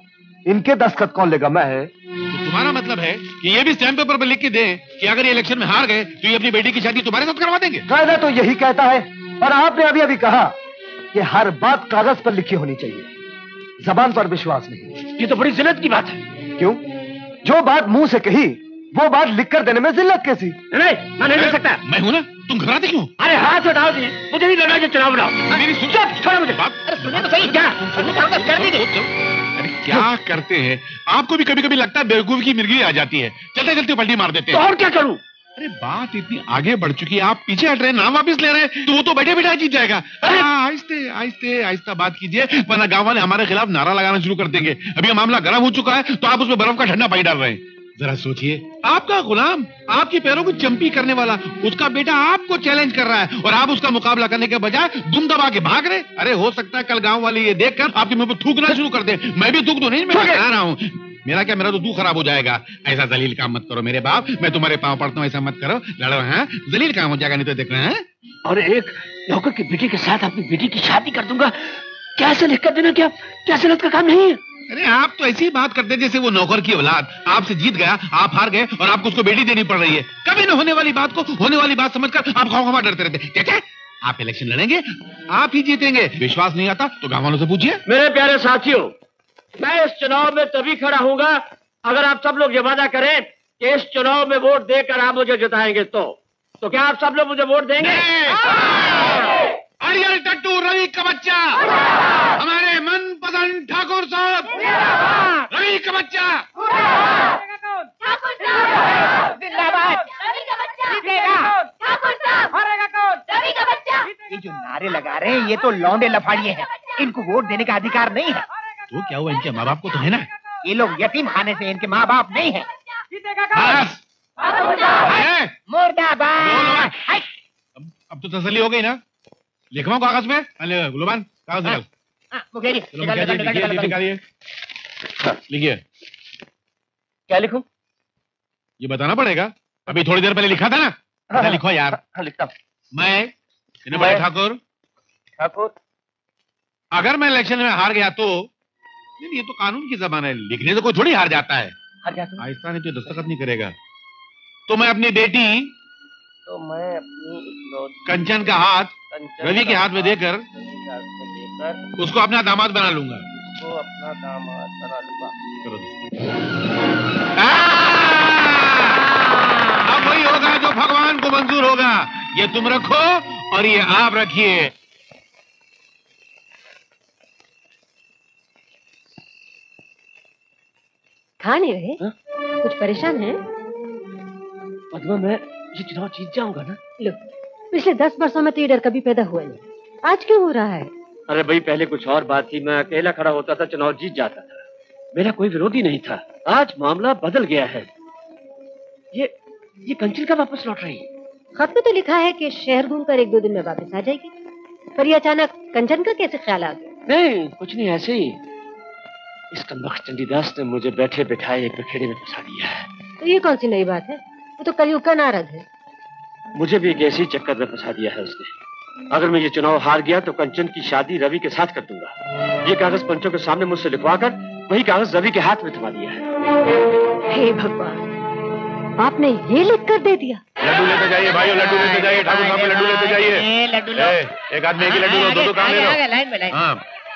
इनके दस्तखत कौन लेगा? मैं है। तो तुम्हारा मतलब है कि ये भी स्टैम्प पेपर पर लिख के दें कि अगर ये इलेक्शन में हार गए तो ये अपनी बेटी की शादी तुम्हारे साथ करवा देंगे। कायदा तो यही कहता है, और आपने अभी अभी कहा कि हर बात कागज पर लिखी होनी चाहिए, जबान पर विश्वास नहीं। ये तो बड़ी जिल्लत की बात है। क्यों? जो बात मुंह से कही वो बात लिख कर देने में जिल्लत कैसी? नहीं, मैं नहीं ले सकता। मैं हूँ ना, तुम घबराते क्यों? अरे हाथ उठाओ, मुझे नहीं लड़ना, चुनाव लड़ाओ। क्या करते हैं? आपको भी कभी कभी लगता है बेवकूफ की मिर्गी आ जाती है, चलते चलते पलटी मार देते हैं। तो और क्या करूं? अरे बात इतनी आगे बढ़ चुकी है, आप पीछे हट रहे हैं, नाम वापस ले रहे हैं, तो वो तो बैठे बैठा जीत जाएगा। आहिस्ते आहिस्ते आहिस्ता बात कीजिए, वरना गाँव वाले हमारे खिलाफ नारा लगाना शुरू कर देंगे। अभी यह मामला गर्म हो चुका है तो आप उसमें बर्फ का ठंडा पानी डाल रहे हैं। जरा सोचिए, आपका गुलाम, आपके पैरों को चंपी करने वाला, उसका बेटा आपको चैलेंज कर रहा है और आप उसका मुकाबला करने के बजाय दुम दबा के भाग रहे। अरे हो सकता है कल गांव वाले ये देखकर आपके मुंह पर थूकना शुरू कर दे। मैं भी थूक दूं? नहीं, मैं बता रहा हूं, मेरा क्या, मेरा तो तू खराब हो जाएगा। ऐसा जलील काम मत करो मेरे बाप, मैं तुम्हारे पाँव पड़ता हूँ, ऐसा मत करो। लड़ो, है जलील काम हो जाएगा, नहीं तो देख रहे हैं। और एक नौकर की बेटी के साथ अपनी बेटी की शादी कर दूंगा, कैसे लिख कर देना? क्या कैसे लत का काम नहीं है? अरे आप तो ऐसी बात करते जैसे वो नौकर की औलाद आपसे जीत गया, आप हार गए और आपको उसको बेटी देनी पड़ रही है। कभी न होने वाली बात को होने वाली बात समझकर आप खौखमा डरते रहते। क्या आप इलेक्शन लड़ेंगे, आप ही जीतेंगे। विश्वास नहीं आता तो गांव वालों से पूछिए। मेरे प्यारे साथियों, मैं इस चुनाव में तभी खड़ा होऊंगा अगर आप सब लोग ये वादा करें कि इस चुनाव में वोट देकर आप मुझे जिताएंगे। तो क्या आप सब लोग मुझे वोट देंगे? अड़ियल टट्टू रवि कबच्चा, हमारे मनपसंद ठाकुर साहब, रवि कबच्चा ये जो नारे लगा रहे हैं ये तो लौंडे लफाड़िए हैं, इनको वोट देने का अधिकार नहीं है। तो क्या हुआ, इनके माँ बाप को तो है ना। ये लोग यतीम खाने से, इनके माँ बाप नहीं है। मुर्दाबाद। अब तो तसल्ली हो गई ना। लिखवाओ कागज में। अरे गुलबान कागज निकालिए। लिखिए। क्या लिखूं? ये बताना पड़ेगा, अभी थोड़ी देर पहले लिखा था ना। लिखो यार। लिखता हूँ मैं ठाकुर। ठाकुर अगर मैं इलेक्शन में हार गया तो, ये तो कानून की जबान है, लिखने से कोई थोड़ी हार जाता है। आहिस्ता नहीं तो दस्तखत नहीं करेगा तो मैं अपनी बेटी कंचन का हाथ रवि के हाथ में देकर उसको अपना दामाद बना लूंगा। तो अपना दामाद बना लूंगा। अब वही होगा जो भगवान को मंजूर होगा। ये तुम रखो और ये आप रखिए। खा नहीं रहे हा? कुछ परेशान है? पद्मा मैं ये चुनाव जीत जाऊंगा ना। लो पिछले 10 वर्षों में तो ये डर कभी पैदा हुआ नहीं, आज क्यों हो रहा है? अरे भाई पहले कुछ और बात थी, मैं अकेला खड़ा होता था, चुनाव जीत जाता था, मेरा कोई विरोधी नहीं था। आज मामला बदल गया है। ये कंचन का वापस लौट रही है। खत में तो लिखा है कि शहर घूमकर 1-2 दिन में वापस आ जाएगी, पर ये अचानक कंचन का कैसे ख्याल आ गया? नहीं कुछ नहीं, ऐसे ही इस कमबख्त चंडीदास ने मुझे बैठे बैठाए एक बखेड़े में फंसा दिया है। तो ये कौन सी नई बात है, वो तो कलयुग का नारद है। मुझे भी एक ऐसी चक्कर में फंसा दिया है उसने। अगर मैं ये चुनाव हार गया तो कंचन की शादी रवि के साथ कर दूंगा। ये कागज पंचों के सामने मुझसे लिखवा कर वही कागज रवि के हाथ में थमा दिया है। हे भगवान, आपने ये लिख कर दे दिया। लड्डू लेते जाइए भाइयों, लड्डू लेते जाइए, ठाकुर साहब लड्डू लेते जाइए। लड्डू एक आदमी एक ही लड्डू, दो काम ले लो।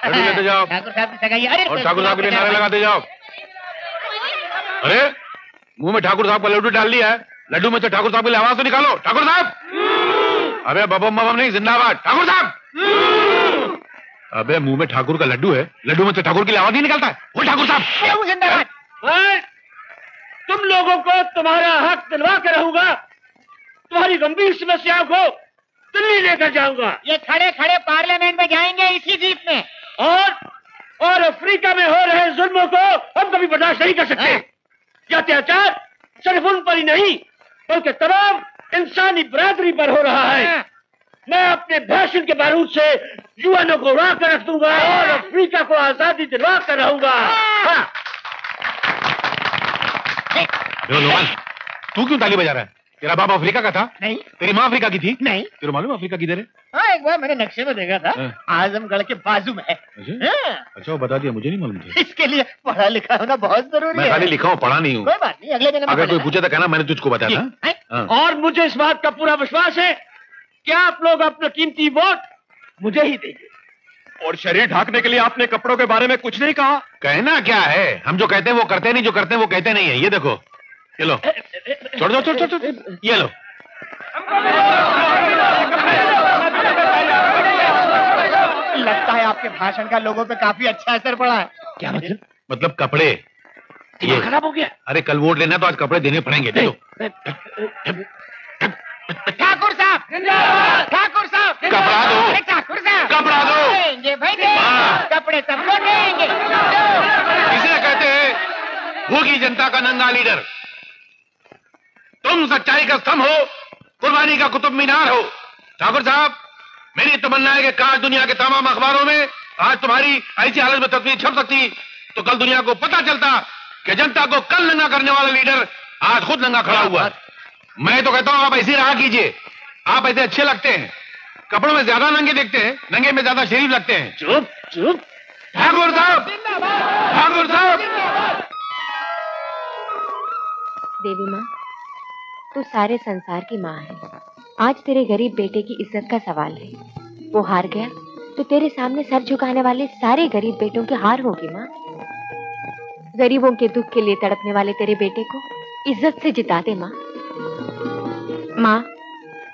लड्डू लेते जाओ ठाकुर साहब की सगाई। अरे और ठाकुर साहब के नारे लगाते जाओ। अरे मुंह में ठाकुर साहब का लड्डू डाल लिया है, लड्डू में से ठाकुर साहब की आवाज तो निकालो। ठाकुर साहब, अरे बबम बबम नहीं, जिंदाबाद ठाकुर साहब। अबे मुंह में ठाकुर का लड्डू है, लड्डू में से ठाकुर की आवाज नहीं निकलता है। बोल ठाकुर साहब जिंदाबाद। तुम लोगों को तुम्हारा हक दिलवा के रहूंगा, तुम्हारी गंभीर समस्याओं को दिल्ली लेकर जाऊंगा। ये खड़े खड़े पार्लियामेंट में जाएंगे इसी जीत में। और अफ्रीका में हो रहे जुल्मों को हम कभी बर्दाश्त नहीं कर सकते। यह अत्याचार सिर्फ उन पर ही नहीं बल्कि तमाम इंसानी बरादरी पर हो रहा है। मैं अपने भाषण के बारूद से यूएनओ को उड़ा कर रख दूंगा और अफ्रीका को आजादी दिलवा कर रहूंगा। तू क्यों ताली बजा रहा है? तेरा बाप अफ्रीका का था? नहीं। तेरी माँ अफ्रीका की थी? नहीं। तेरे मालूम अफ्रीका किधर है? हाँ, एक बार मैंने नक्शे में देखा था, आजमगढ़ के बाजू में है। अच्छा वो बता दिया, मुझे नहीं मालूम था। इसके लिए पढ़ा लिखा होना बहुत जरूरी है। मैं खाली लिखा हूँ, पढ़ा नहीं हूँ। कोई बात नहीं, अगले जन्म में अगर कोई पूछे तो कहना मैंने तुझको बताया था। और मुझे इस बात का पूरा विश्वास है कि आप लोग अपना कीमती वोट मुझे ही देंगे। और शरीर ढाकने के लिए आपने कपड़ों के बारे में कुछ नहीं कहा। कहना क्या है, हम जो कहते हैं वो करते नहीं, जो करते हैं वो कहते नहीं है। ये देखो, ये लो, छोड़ दो, छोड़ छोड़, ये लो। लगता है आपके भाषण का लोगों पे काफी अच्छा असर पड़ा है। क्या मतलब? मतलब कपड़े ये खराब हो गया। अरे कल वोट लेना तो आज कपड़े देने पड़ेंगे। ठाकुर साहब जिंदाबाद, ठाकुर साहब कपड़ा दो, ठाकुर साहब कपड़ा दो। देंगे भाई, कपड़े सबको देंगे। इसे कहते हैं भूखी जनता का नंगा लीडर। तुम सच्चाई का स्तंभ हो, कुर्बानी का कुतुब मीनार हो। ठाकुर साहब मेरी तमन्ना है कि काश दुनिया के तमाम अखबारों में आज तुम्हारी ऐसी हालत में तस्वीर छप सकती तो कल दुनिया को पता चलता कि जनता को कल नंगा करने वाला लीडर आज खुद नंगा खड़ा हुआ। मैं तो कहता हूं आप ऐसे रहा कीजिए, आप ऐसे अच्छे लगते हैं। कपड़ों में ज्यादा नंगे दिखते हैं, नंगे में ज्यादा शरीफ लगते हैं। चुप चुप, ठाकुर साहब, ठाकुर साहब। देवी माँ, तू सारे संसार की माँ है। आज तेरे गरीब बेटे की इज्जत का सवाल है। वो हार गया तो तेरे सामने सर झुकाने वाले सारे गरीब बेटों की हार होगी माँ। गरीबों के दुख के लिए तड़पने वाले तेरे बेटे को इज्जत से जिता दे माँ। माँ,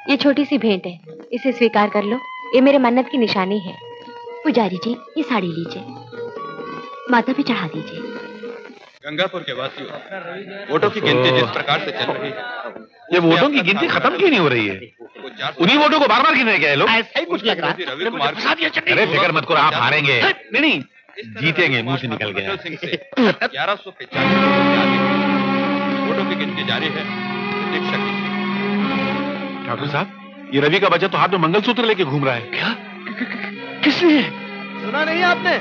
ये छोटी सी भेंट है, इसे स्वीकार कर लो। ये मेरे मन्नत की निशानी है। पुजारी जी, ये साड़ी लीजिए, माता पे चढ़ा दीजिए। गंगापुर के वासियों, वोटों की गिनती जिस प्रकार से चल रही है, ये वोटों की गिनती खत्म क्यों नहीं हो रही है? उन्हीं वोटों को बार बार गिनने गए लोग। ऐसा ही कुछ लग रहा है। अरे फिक्र मत करो, आप हारेंगे नहीं, जीतेंगे। मुंह से निकल गया। 1195 वोटों की गिनती जारी है। ठाकुर साहब, ये रवि का बच्चा तो हाथ में मंगलसूत्र लेके घूम रहा है। क्या किसने सुना नहीं आपने?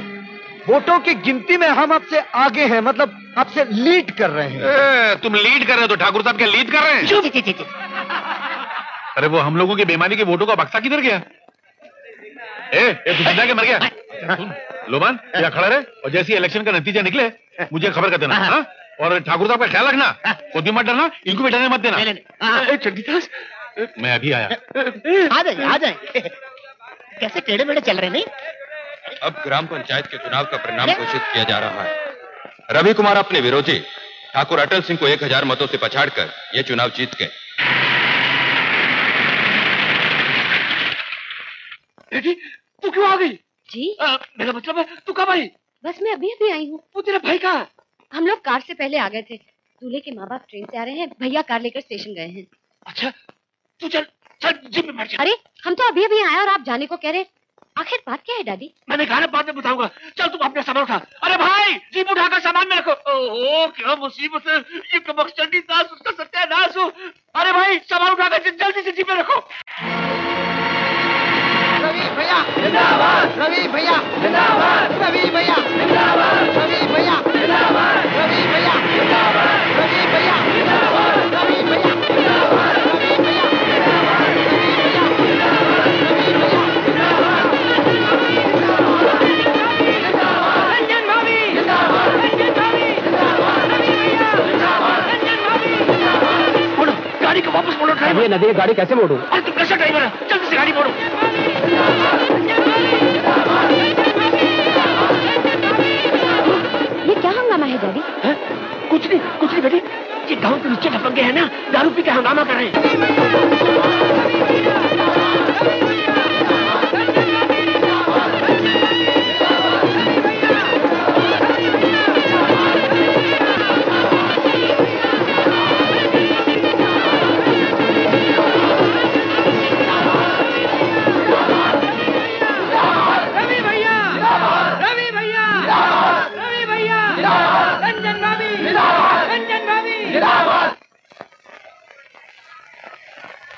वोटों की गिनती में हम आपसे आगे हैं, मतलब आपसे लीड कर रहे हैं। तुम लीड कर रहे हो तो ठाकुर साहब क्या लीड कर रहे हैं? जी। अरे वो हम लोगों की बेईमानी के वोटों का बक्सा किधर गया? ए के मर गया। लोमान, यहाँ खड़ा रहे और जैसे इलेक्शन का नतीजा निकले मुझे खबर कर देना। हाँ? और ठाकुर साहब का ख्याल रखना, खुद भी मत डरना, इनको भी डरने मत देना। मैं अभी आया। आ जाएंगे। कैसे टेढ़े मेढ़े चल रहे? नहीं, अब ग्राम पंचायत के चुनाव का परिणाम घोषित किया जा रहा है। रवि कुमार अपने विरोधी ठाकुर अटल सिंह को 1000 मतों से पछाड़कर यह चुनाव जीत गए। बेटी, तू क्यों आ गई? जी, मेरा मतलब है तू कब आई? बस मैं अभी अभी आई हूँ। वो तेरा भाई कहाँ? हम लोग कार से पहले आ गए थे। दूल्हे के माँ बाप ट्रेन से आ रहे हैं, भैया कार लेकर स्टेशन गए हैं। अच्छा, तू चल चल। अरे हम तो अभी अभी आए और आप जाने को कह रहे। आखिर बात क्या है दादी? मैंने कहा ना बाद में बताऊंगा। चल तुम अपना सामान उठा। अरे भाई, जीप उठाकर सामान में रखो। ओह, क्या मुसीबत है। ये कमक्षटी दास, उसका सत्यानाश हो। अरे भाई, सामान उठाकर जल्दी से जीप में रखो। रवि भैया जिंदाबाद, रवि भैया जिंदाबाद, रवि भैया जिंदाबाद, रवि भैया जिंदाबाद, रवि भैया जिंदाबाद, रवि भैया जिंदाबाद, रवि भैया जिंदाबाद। गाड़ी को वापस मोड़ो ड्राइवर। ये नदी की गाड़ी कैसे मोड़ो? अरे तुम कैसा ड्राइवर है? जल्दी से गाड़ी मोड़ो। ये क्या हंगामा है दादी? कुछ नहीं बेटी, ये गांव के नीचे लफंगे हैं ना, दारू पी के हंगामा कर रहे हैं।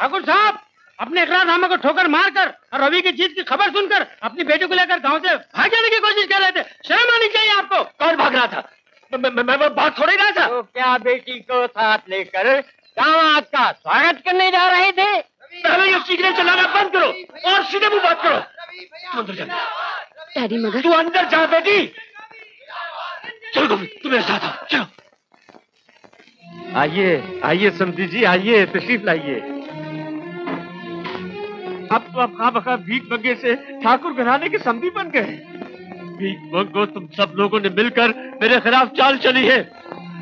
ठाकुर साहब, अपने इकरारनामा को ठोकर मारकर और रवि की जीत की खबर सुनकर अपनी बेटी को लेकर गांव से भाग जाने की कोशिश कर रहे थे। शर्म आनी चाहिए आपको। कौन भाग रहा था? मैं वो बात थोड़ी रहा था। तो क्या बेटी को साथ लेकर गांव आज का स्वागत करने जा रहे थे? पहले ये सीखने चलाना बंद करो और सीधे मुँह बात करो। अंदर तू अंदर जा बेटी। चलो गोविंद, तुम्हें साथ आओ। चलो आइए आइए समझी जी, आइए तशरीफ लाइए। अब तो आप खामखा भीख मंगे से ठाकुर घराने के समधी बन गए। भीख मंगो, तुम सब लोगों ने मिलकर मेरे खिलाफ चाल चली है।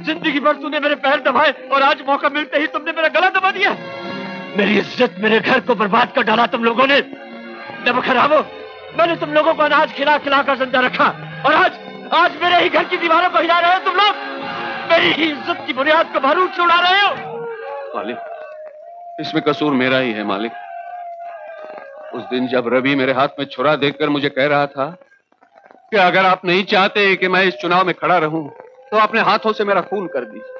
जिंदगी भर तूने मेरे पैर दबाए और आज मौका मिलते ही तुमने मेरा गला दबा दिया। मेरी इज्जत, मेरे घर को बर्बाद कर डाला तुम लोगों ने। जब खराब हो, मैंने तुम लोगों को अनाज खिला खिलाकर जिंदा रखा और आज मेरे ही घर की दीवारों को हिला रहे हो तुम लोग। मेरी ही इज्जत की बुनियाद को बारूद से उड़ा रहे हो। मालिक, इसमें कसूर मेरा ही है मालिक। उस दिन जब रवि मेरे हाथ में छुरा देखकर मुझे कह रहा था कि अगर आप नहीं चाहते कि मैं इस चुनाव में खड़ा रहूं तो अपने हाथों से मेरा खून कर दीजिए,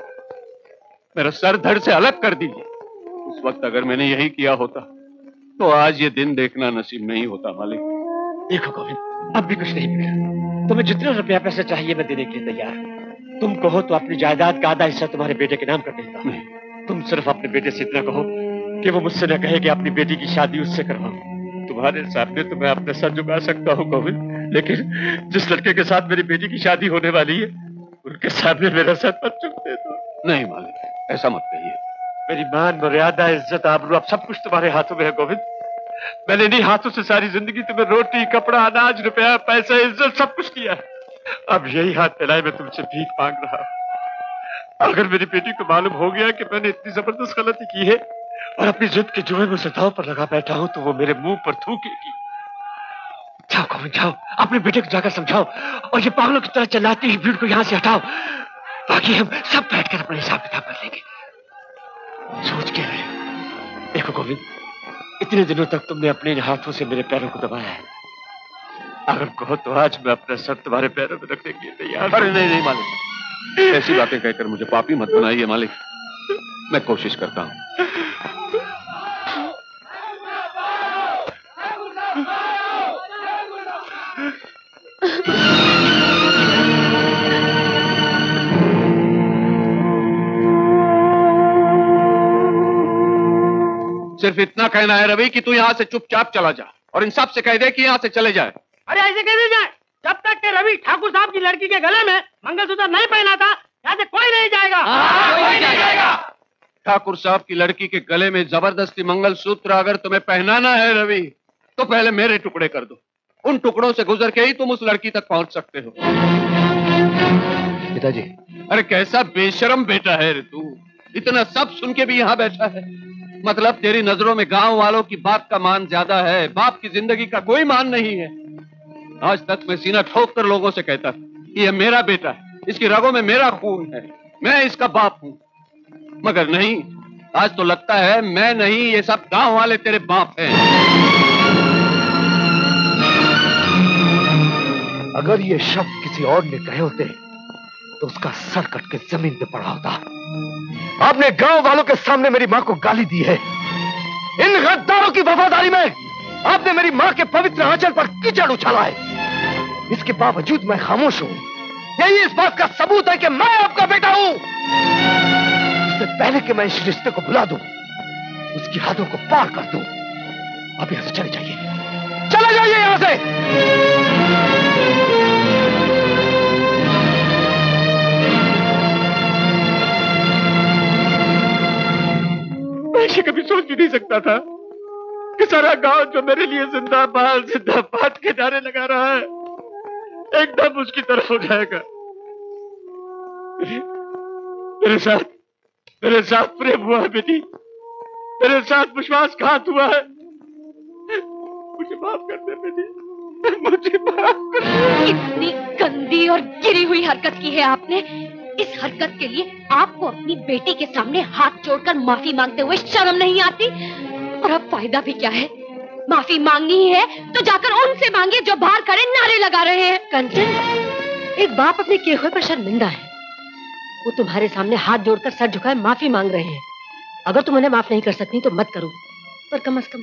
मेरा सर धड़ से अलग कर दीजिए। उस वक्त अगर मैंने यही किया होता तो आज ये दिन देखना नसीब नहीं होता मालिक। देखो गोविंद, अब भी कुछ नहीं मिला। तुम्हें जितने रुपया पैसे चाहिए मैं देने के लिए तैयार हूँ। तुम कहो तो अपनी जायदाद का आधा हिस्सा तुम्हारे बेटे के नाम कर देता हूँ। तुम सिर्फ अपने बेटे से इतना कहो कि वो मुझसे न कहे कि अपनी बेटी की शादी उससे करवाओ। तुम्हारे सामने तो मैं अपना सर झुका सकता हूँ गोविंद, लेकिन जिस लड़के के साथ मेरी बेटी की शादी होने वाली है उनके सामने मेरा सर पर चुप दे दो। नहीं मालिक, ऐसा मत कहिए। मेरी मान, मर्यादा, इज्जत, आबरू, आप सब कुछ तुम्हारे हाथों में है गोविंद। मैंने इन्हीं हाथों से सारी जिंदगी तुम्हें रोटी, कपड़ा, अनाज, रुपया, पैसा, इज्जत सब कुछ दिया। अब यही हाथ फैलाए मैं तुमसे भीख मांग रहा हूं। अगर मेरी बेटी को मालूम हो गया कि मैंने इतनी जबरदस्त गलती की है और अपनी जिद के जुए में दांव पर लगा बैठा हूं तो वो मेरे मुंह पर थूकेगी। जाओ गोविंद, जाओ अपने बेटे को जाकर समझाओ और ये पागलों की तरह चिल्लाती हुई भीड़ को यहां से हटाओ। बाकी हम सब बैठकर अपना हिसाब किताब कर लेंगे। सोच के रहे। देखो गोविंद, इतने दिनों तक तुमने अपने हाथों से मेरे पैरों को दबाया है। अगर कहो तो आज मैं अपना सर तुम्हारे पैरों में रखने के लिए तैयार। अरे नहीं नहीं मालिक, ऐसी बातें कहकर मुझे पापी मत बनाइए मालिक। मैं कोशिश करता हूँ। सिर्फ इतना कहना है रवि कि तू यहाँ से चुपचाप चला जा और इंसाफ से कह दे कि यहाँ से चले जाए। अरे ऐसे कैसे जाए? जब तक के रवि ठाकुर साहब की लड़की के गले में मंगलसूत्र नहीं पहना था यहाँ से कोई नहीं जाएगा। कोई नहीं जाएगा। ठाकुर साहब की लड़की के गले में जबरदस्ती मंगलसूत्र अगर तुम्हें पहनाना है रवि तो पहले मेरे टुकड़े कर दो। उन टुकड़ों से गुजर के ही तुम उस लड़की तक पहुँच सकते हो। पिताजी, अरे कैसा बेशरम बेटा है रे तू, इतना सब सुन के भी यहाँ बैठा है। मतलब तेरी नजरों में गांव वालों की बाप का मान ज्यादा है, बाप की जिंदगी का कोई मान नहीं है। आज तक मैं सीना ठोक कर लोगों से कहता था कि यह मेरा बेटा है, इसकी रगों में मेरा खून है, मैं इसका बाप हूँ। मगर नहीं, आज तो लगता है मैं नहीं, ये सब गांव वाले तेरे बाप हैं। अगर ये शब्द किसी और ने कहे होते तो उसका सर कट के जमीन पे पड़ा होता। आपने गांव वालों के सामने मेरी माँ को गाली दी है। इन गद्दारों की वफादारी में आपने मेरी माँ के पवित्र आंचल पर कीचड़ उछाला है। इसके बावजूद मैं खामोश हूँ। यही इस बात का सबूत है कि मैं आपका बेटा हूँ। इससे पहले कि मैं इस रिश्ते को भुला दूं, उसकी हाथों को पार कर दूं, आप यहां से चले जाइए। चले जाइए यहाँ से। मैं कभी सोच भी नहीं सकता था कि सारा गांव जो मेरे लिए जिंदाबाद जिंदाबाद के नारे लगा रहा है एकदम उसकी तरफ हो जाएगा। मेरे साथ प्रेम हुआ है बेटी, मेरे साथ विश्वासघात हुआ है। मुझे माफ कर दे बेटी, मुझे माफ कर दे। इतनी गंदी और गिरी हुई हरकत की है आपने। इस हरकत के लिए आपको अपनी बेटी के सामने हाथ जोड़कर माफी मांगते हुए शर्म नहीं आती। और अब फायदा भी क्या है? माफी मांगनी है तो जाकर उनसे मांगे जो बाहर खड़े नारे लगा रहे हैं। कंचन, एक बाप अपने किए हुए पर शर्मिंदा है। वो तुम्हारे सामने हाथ जोड़कर सर झुकाए माफी मांग रहे हैं। अगर तुम उन्हें माफ नहीं कर सकती तो मत करो, पर कम से कम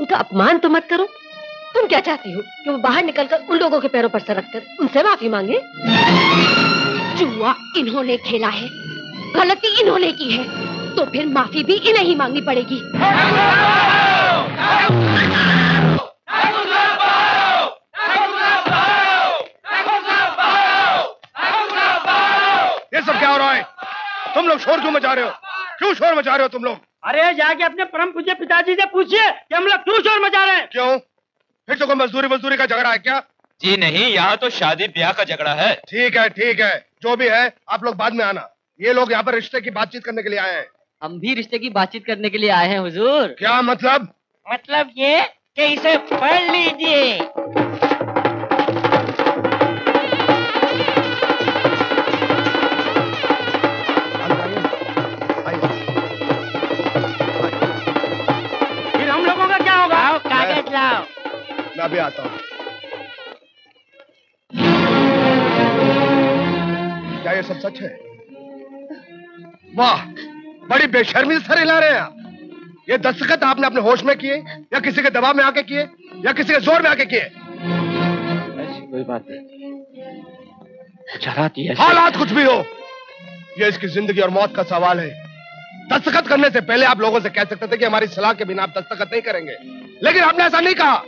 उनका अपमान तो मत करो। तुम क्या चाहती हो कि वो बाहर निकलकर उन लोगों के पैरों पर सर रखकर उनसे माफी मांगे? जुआ इन्होंने खेला है, गलती इन्होंने की है, तो फिर माफी भी इन्हें ही मांगनी पड़ेगी। ये सब क्या हो रहा है? तुम लोग शोर क्यों मचा रहे हो? क्यों शोर मचा रहे हो तुम लोग? अरे जाके अपने परम पूज्य पिताजी से पूछिए कि हम लोग क्यों शोर मचा रहे हैं। क्यों? फिर तो कोई मजदूरी का झगड़ा है क्या? जी नहीं, यहाँ तो शादी ब्याह का झगड़ा है। ठीक है, जो भी है आप लोग बाद में आना। ये लोग यहाँ पर रिश्ते की बातचीत करने के लिए आए हैं। हम भी रिश्ते की बातचीत करने के लिए आए हैं हुजूर। क्या मतलब? मतलब ये कि इसे पढ़ लीजिए। फिर हम लोगों का क्या होगा? आओ कागज लाओ। मैं अभी आता हूँ। क्या ये सब सच है? वाह, बड़ी बेशर्मी से सर हिला रहे हैं आप। ये दस्तखत आपने अपने होश में किए या किसी के दबाव में आके किए या किसी के जोर में आके किए? ऐसी कोई बात नहीं। हालात कुछ भी हो, ये इसकी जिंदगी और मौत का सवाल है। दस्तखत करने से पहले आप लोगों से कह सकते थे कि हमारी सलाह के बिना आप दस्तखत नहीं करेंगे, लेकिन आपने ऐसा नहीं कहा।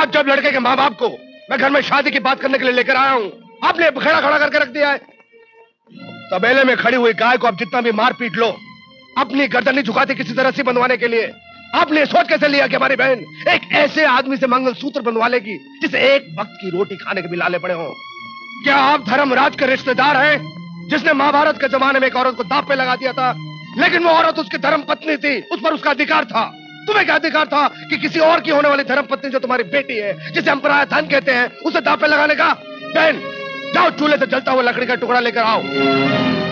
आप जब लड़के के माँ बाप को मैं घर में शादी की बात करने के लिए लेकर आया हूँ, आपने बखेड़ा खड़ा करके रख दिया है। तबेले में खड़ी हुई गाय को आप जितना भी मार पीट लो, अपनी गर्दन नहीं झुकाते किसी तरह से बंधवाने के लिए। आपने सोच कैसे लिया कि हमारी बहन एक ऐसे आदमी से मंगलसूत्र बनवा लेगी जिसे एक वक्त की रोटी खाने के भी लाले पड़े हों? क्या आप धर्मराज के रिश्तेदार हैं जिसने महाभारत के जमाने में एक औरत को दांव पे लगा दिया था, लेकिन वो औरत उसकी धर्म पत्नी थी, उस पर उसका अधिकार था। तुम्हें क्या अधिकार था कि किसी और की होने वाली धर्म पत्नी जो तुम्हारी बेटी है, जिसे हम पराया धन कहते हैं, उसे दांव पे लगाने का? बहन जाओ चूल्हे से जलता हुआ लकड़ी का टुकड़ा लेकर आओ।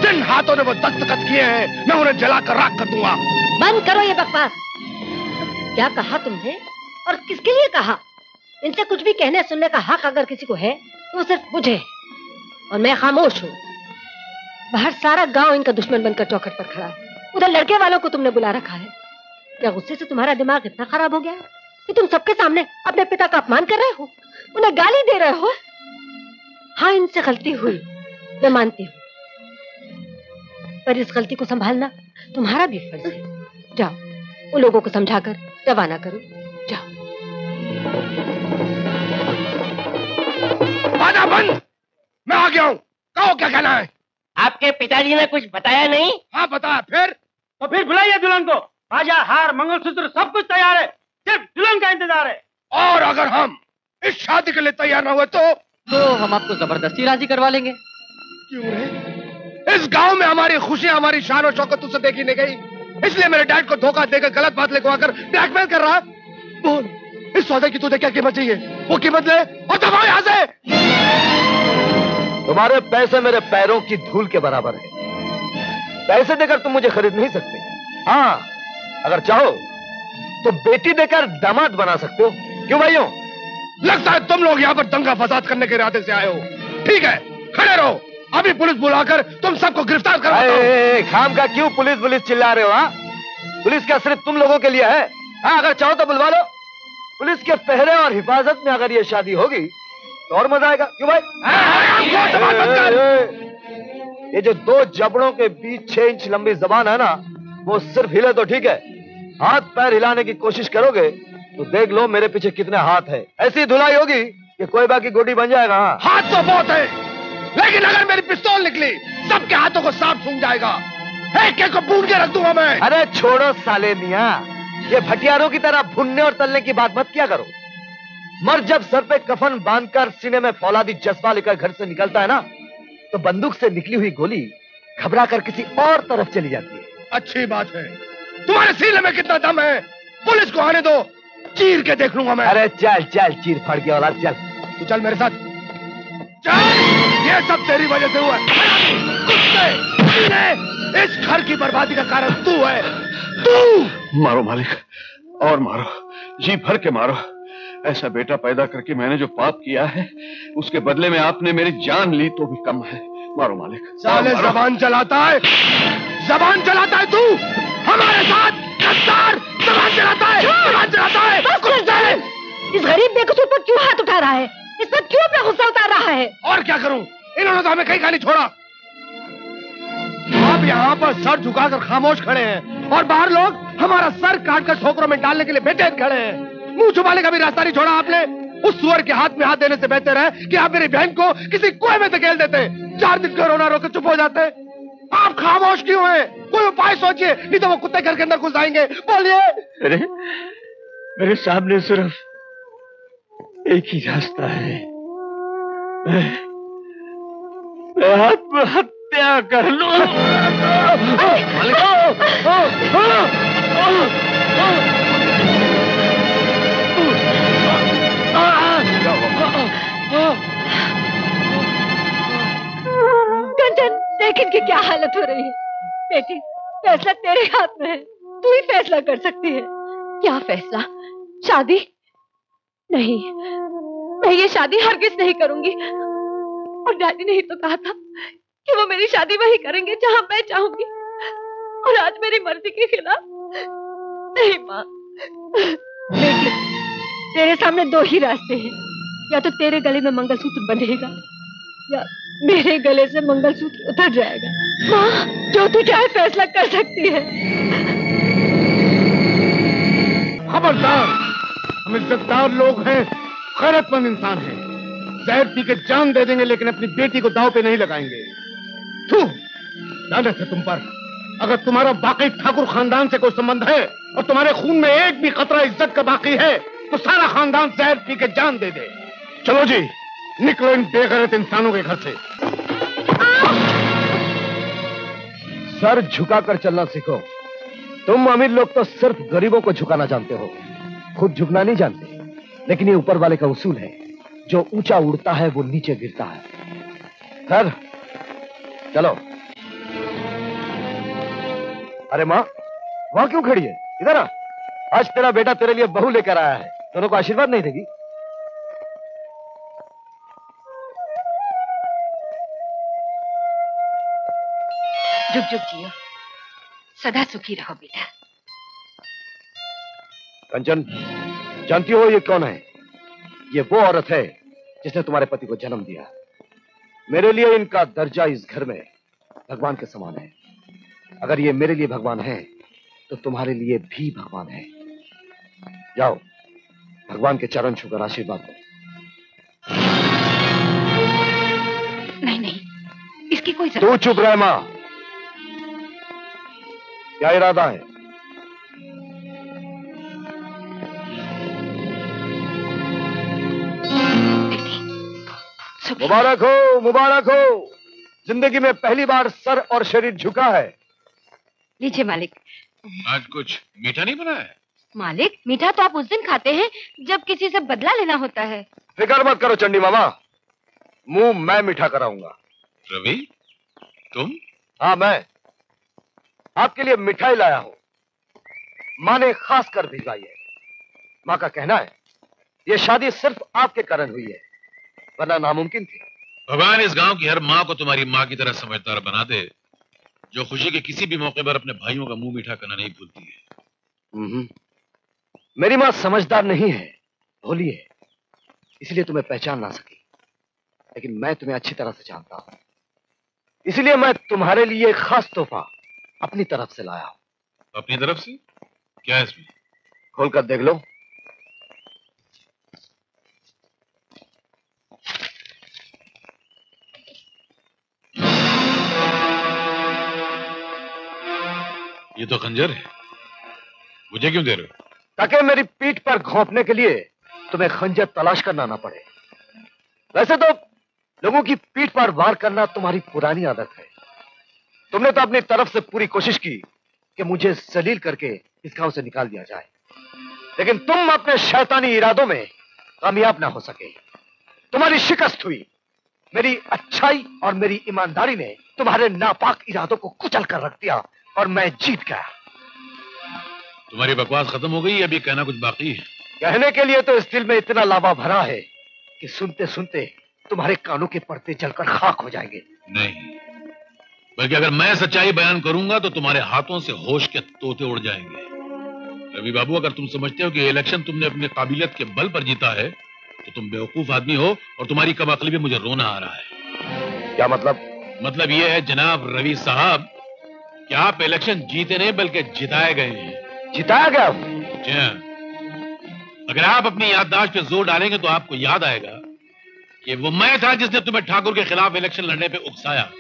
जिन हाथों ने वो दस्तखत किए हैं मैं उन्हें जलाकर राख कर दूंगा। बंद करो ये बकवास। क्या कहा तुमने और किसके लिए कहा? इनसे कुछ भी कहने सुनने का हक अगर किसी को है वो सिर्फ मुझे, और मैं खामोश हूँ। बाहर सारा गांव इनका दुश्मन बनकर चौखट पर खड़ा है, उधर लड़के वालों को तुमने बुला रखा है। क्या गुस्से से तुम्हारा दिमाग इतना खराब हो गया कि तुम सबके सामने अपने पिता का अपमान कर रहे हो, उन्हें गाली दे रहे हो? हाँ, इनसे गलती हुई, मैं मानती हूँ, पर इस गलती को संभालना तुम्हारा भी फर्ज है। जाओ उन लोगों को समझाकर रवाना करो, जाओ। बाधा बंद, मैं आ गया हूँ, कहो क्या कहना है। आपके पिताजी ने कुछ बताया नहीं? हाँ बताया। फिर तो फिर बुलाइए दुल्हन को, बाजा हार मंगलसूत्र सब कुछ तैयार है, सिर्फ दुल्हन का इंतजार है। और अगर हम इस शादी के लिए तैयार न हुए तो हम आपको जबरदस्ती राजी करवा लेंगे। क्यों रे? इस गांव में हमारी खुशी, हमारी शान और शौकत तुझसे देखी नहीं गई, इसलिए मेरे डैड को धोखा देकर गलत बात लेकर आकर ब्लैकमेल कर रहा। बोल, इस सौदे की तुझे क्या कीमत चाहिए? वो कीमत ले और दबाओ यहाँ से। तुम्हारे पैसे मेरे पैरों की धूल के बराबर है, पैसे देकर तुम मुझे खरीद नहीं सकते। हाँ, अगर चाहो तो बेटी देकर दामाद बना सकते हो। क्यों भाइयों? लगता है तुम लोग यहाँ पर दंगा फसाद करने के इरादे से आए हो। ठीक है, खड़े रहो, अभी पुलिस बुलाकर तुम सबको गिरफ्तार करो। खाम का क्यों पुलिस पुलिस चिल्ला रहे हो? हाँ, पुलिस का सिर्फ तुम लोगों के लिए है। हाँ, अगर चाहो तो बुलवा लो। पुलिस के पहरे और हिफाजत में अगर ये शादी होगी और मजा आएगा। क्यों भाई? ये जो दो जबड़ों के बीच 6 इंच लंबी जबान है ना, वो सिर्फ हिले तो ठीक है, हाथ पैर हिलाने की कोशिश करोगे तो देख लो मेरे पीछे कितने हाथ है। ऐसी धुलाई होगी कि कोई बाकी गोटी बन जाएगा। हाथ तो बहुत है, लेकिन अगर मेरी पिस्तौल निकली सबके हाथों को सांप सूंघ जाएगा, एक-एक को भून के रख दूंगा मैं। अरे छोड़ो साले मियाँ, ये भटियारों की तरह भुनने और तलने की बात मत किया करो। मर्द जब सर पे कफन बांधकर सीने में फौलादी जज्बा लेकर घर से निकलता है ना, तो बंदूक से निकली हुई गोली घबरा कर किसी और तरफ चली जाती है। अच्छी बात है, तुम्हारे सीने में कितना दम है, पुलिस को आने दो, चीर के देख लूंगा मैं। अरे चल चल, चीर फड़ गया औलाद, चल तू चल मेरे साथ, चल। ये सब तेरी वजह से हुआ है, इस घर की बर्बादी का कारण तू है, तू। मारो मालिक, और मारो, जी भर के मारो। ऐसा बेटा पैदा करके मैंने जो पाप किया है, उसके बदले में आपने मेरी जान ली तो भी कम है। मारो मालिक। साले जबान चलाता है, जबान चलाता है तू हमारे साथ, कस्तार जबान चलाता है, जबान चलाता है। बस कुछ साले, इस गरीब बेकसूर पर क्यों हाथ उठा रहा है, इस पर क्यों अपना गुस्सा उतार रहा है? और क्या करूँ, इन्होंने तो हमें कहीं खाली छोड़ा। आप यहाँ पर सर झुकाकर खामोश खड़े हैं और बाहर लोग हमारा सर काट कर ठोकरों में डालने के लिए बेचैन खड़े हैं। मुंह छुपाने का भी रास्ता नहीं छोड़ा आपने। उस सुअर के हाथ में हाथ देने से बेहतर है कि आप मेरी बहन को किसी कुएं में धकेल देते, 4 दिन का रोना रोकर चुप हो जाते। आप खामोश क्यों हैं? कोई उपाय सोचिए, नहीं तो वो कुत्ते घर के अंदर घुस आएंगे। बोलिए। अरे मेरे सामने सिर्फ एक ही रास्ता है, मैं आत्महत्या कर लूं। कंचन, देख इनकी क्या हालत हो रही है। बेटी, फैसला तेरे हाथ में है, तू ही फैसला कर सकती है। क्या फैसला? शादी? नहीं, मैं ये शादी हरगिज नहीं करूंगी। और डैडी ने ही तो कहा था कि वो मेरी शादी वही करेंगे जहां मैं चाहूंगी, और आज मेरी मर्जी के खिलाफ? नहीं माँ, तेरे सामने 2 ही रास्ते हैं, या तो तेरे गले में मंगलसूत्र बंधेगा या मेरे गले से मंगलसूत्र उतर जाएगा। माँ, जो तू चाहे फैसला कर सकती है। खबरदार, हम इज्जतदार लोग हैं, खैरतमंद इंसान हैं, जहर पी के जान दे देंगे लेकिन अपनी बेटी को दांव पे नहीं लगाएंगे। लानत है तुम पर, अगर तुम्हारा बाकी ठाकुर खानदान से कोई संबंध है और तुम्हारे खून में एक भी खतरा इज्जत का बाकी है तो सारा खानदान जहर पी के जान दे दे। चलो जी, निकलो इन बेगैरत इंसानों के घर से। सर झुकाकर चलना सीखो। तुम अमीर लोग तो सिर्फ गरीबों को झुकाना जानते हो, खुद झुकना नहीं जानते। लेकिन ये ऊपर वाले का उसूल है, जो ऊंचा उड़ता है वो नीचे गिरता है। सर चलो। अरे माँ, वहां क्यों खड़ी है? इधर आ। आज तेरा बेटा तेरे लिए बहू लेकर आया है, दोनों को आशीर्वाद नहीं देगी? जुग जुग जियो, सदा सुखी रहो बेटा। कंचन, जानती हो ये कौन है? ये वो औरत है जिसने तुम्हारे पति को जन्म दिया। मेरे लिए इनका दर्जा इस घर में भगवान के समान है। अगर ये मेरे लिए भगवान है तो तुम्हारे लिए भी भगवान है। जाओ, भगवान के चरण छूकर आशीर्वाद दो। नहीं नहीं, इसकी कोई जरूरत। तू चुप रह मां। क्या इरादा है? मुबारक हो, मुबारक हो। जिंदगी में पहली बार सर और शरीर झुका है। लीजिए मालिक। आज कुछ मीठा नहीं बना है? मालिक, मीठा तो आप उस दिन खाते हैं जब किसी से बदला लेना होता है। फिक्र मत करो चंडी मामा, मुंह मैं मीठा कराऊंगा। रवि, तुम? हाँ मैं आपके लिए मिठाई लाया हूँ। माँ ने खास कर भिजवाई है। माँ का कहना है ये शादी सिर्फ आपके कारण हुई है, वरना नामुमकिन थी। भगवान इस गांव की हर माँ को तुम्हारी माँ की तरह समझदार बना दे, जो खुशी के किसी भी मौके पर अपने भाइयों का मुंह मीठा करना नहीं भूलती है। मेरी माँ समझदार नहीं है, भोली है, इसलिए तुम्हें पहचान ना सकी। लेकिन मैं तुम्हें अच्छी तरह से जानता हूँ, इसलिए मैं तुम्हारे लिए खास तोहफा अपनी तरफ से लाया हूं। अपनी तरफ से? क्या है इसमें? खोलकर देख लो। ये तो खंजर है। मुझे क्यों दे रहे हो? ताकि मेरी पीठ पर घोंपने के लिए तुम्हें खंजर तलाश करना ना पड़े। वैसे तो लोगों की पीठ पर वार करना तुम्हारी पुरानी आदत है। तुमने तो अपनी तरफ से पूरी कोशिश की कि मुझे जलील करके इस गांव से निकाल दिया जाए, लेकिन तुम अपने शैतानी इरादों में कामयाब ना हो सके। तुम्हारी शिकस्त हुई। मेरी अच्छाई और मेरी ईमानदारी ने तुम्हारे नापाक इरादों को कुचल कर रख दिया और मैं जीत गया। तुम्हारी बकवास खत्म हो गई? अभी कहना कुछ बाकी है? कहने के लिए तो इस दिल में इतना लावा भरा है कि सुनते सुनते तुम्हारे कानों के पर्दे जलकर खाक हो जाएंगे। नहीं, बल्कि अगर मैं सच्चाई बयान करूंगा तो तुम्हारे हाथों से होश के तोते उड़ जाएंगे। रवि बाबू, अगर तुम समझते हो कि इलेक्शन तुमने अपने काबिलियत के बल पर जीता है तो तुम बेवकूफ आदमी हो और तुम्हारी कम अकली में मुझे रोना आ रहा है। क्या मतलब? मतलब यह है जनाब रवि साहब कि आप इलेक्शन जीते नहीं बल्कि जिताए गए हैं। जिताया गया? जी हाँ। अगर आप अपनी याददाश्त पे जोर डालेंगे तो आपको याद आएगा कि वो मैं था जिसने तुम्हें ठाकुर के खिलाफ इलेक्शन लड़ने पर उकसाया।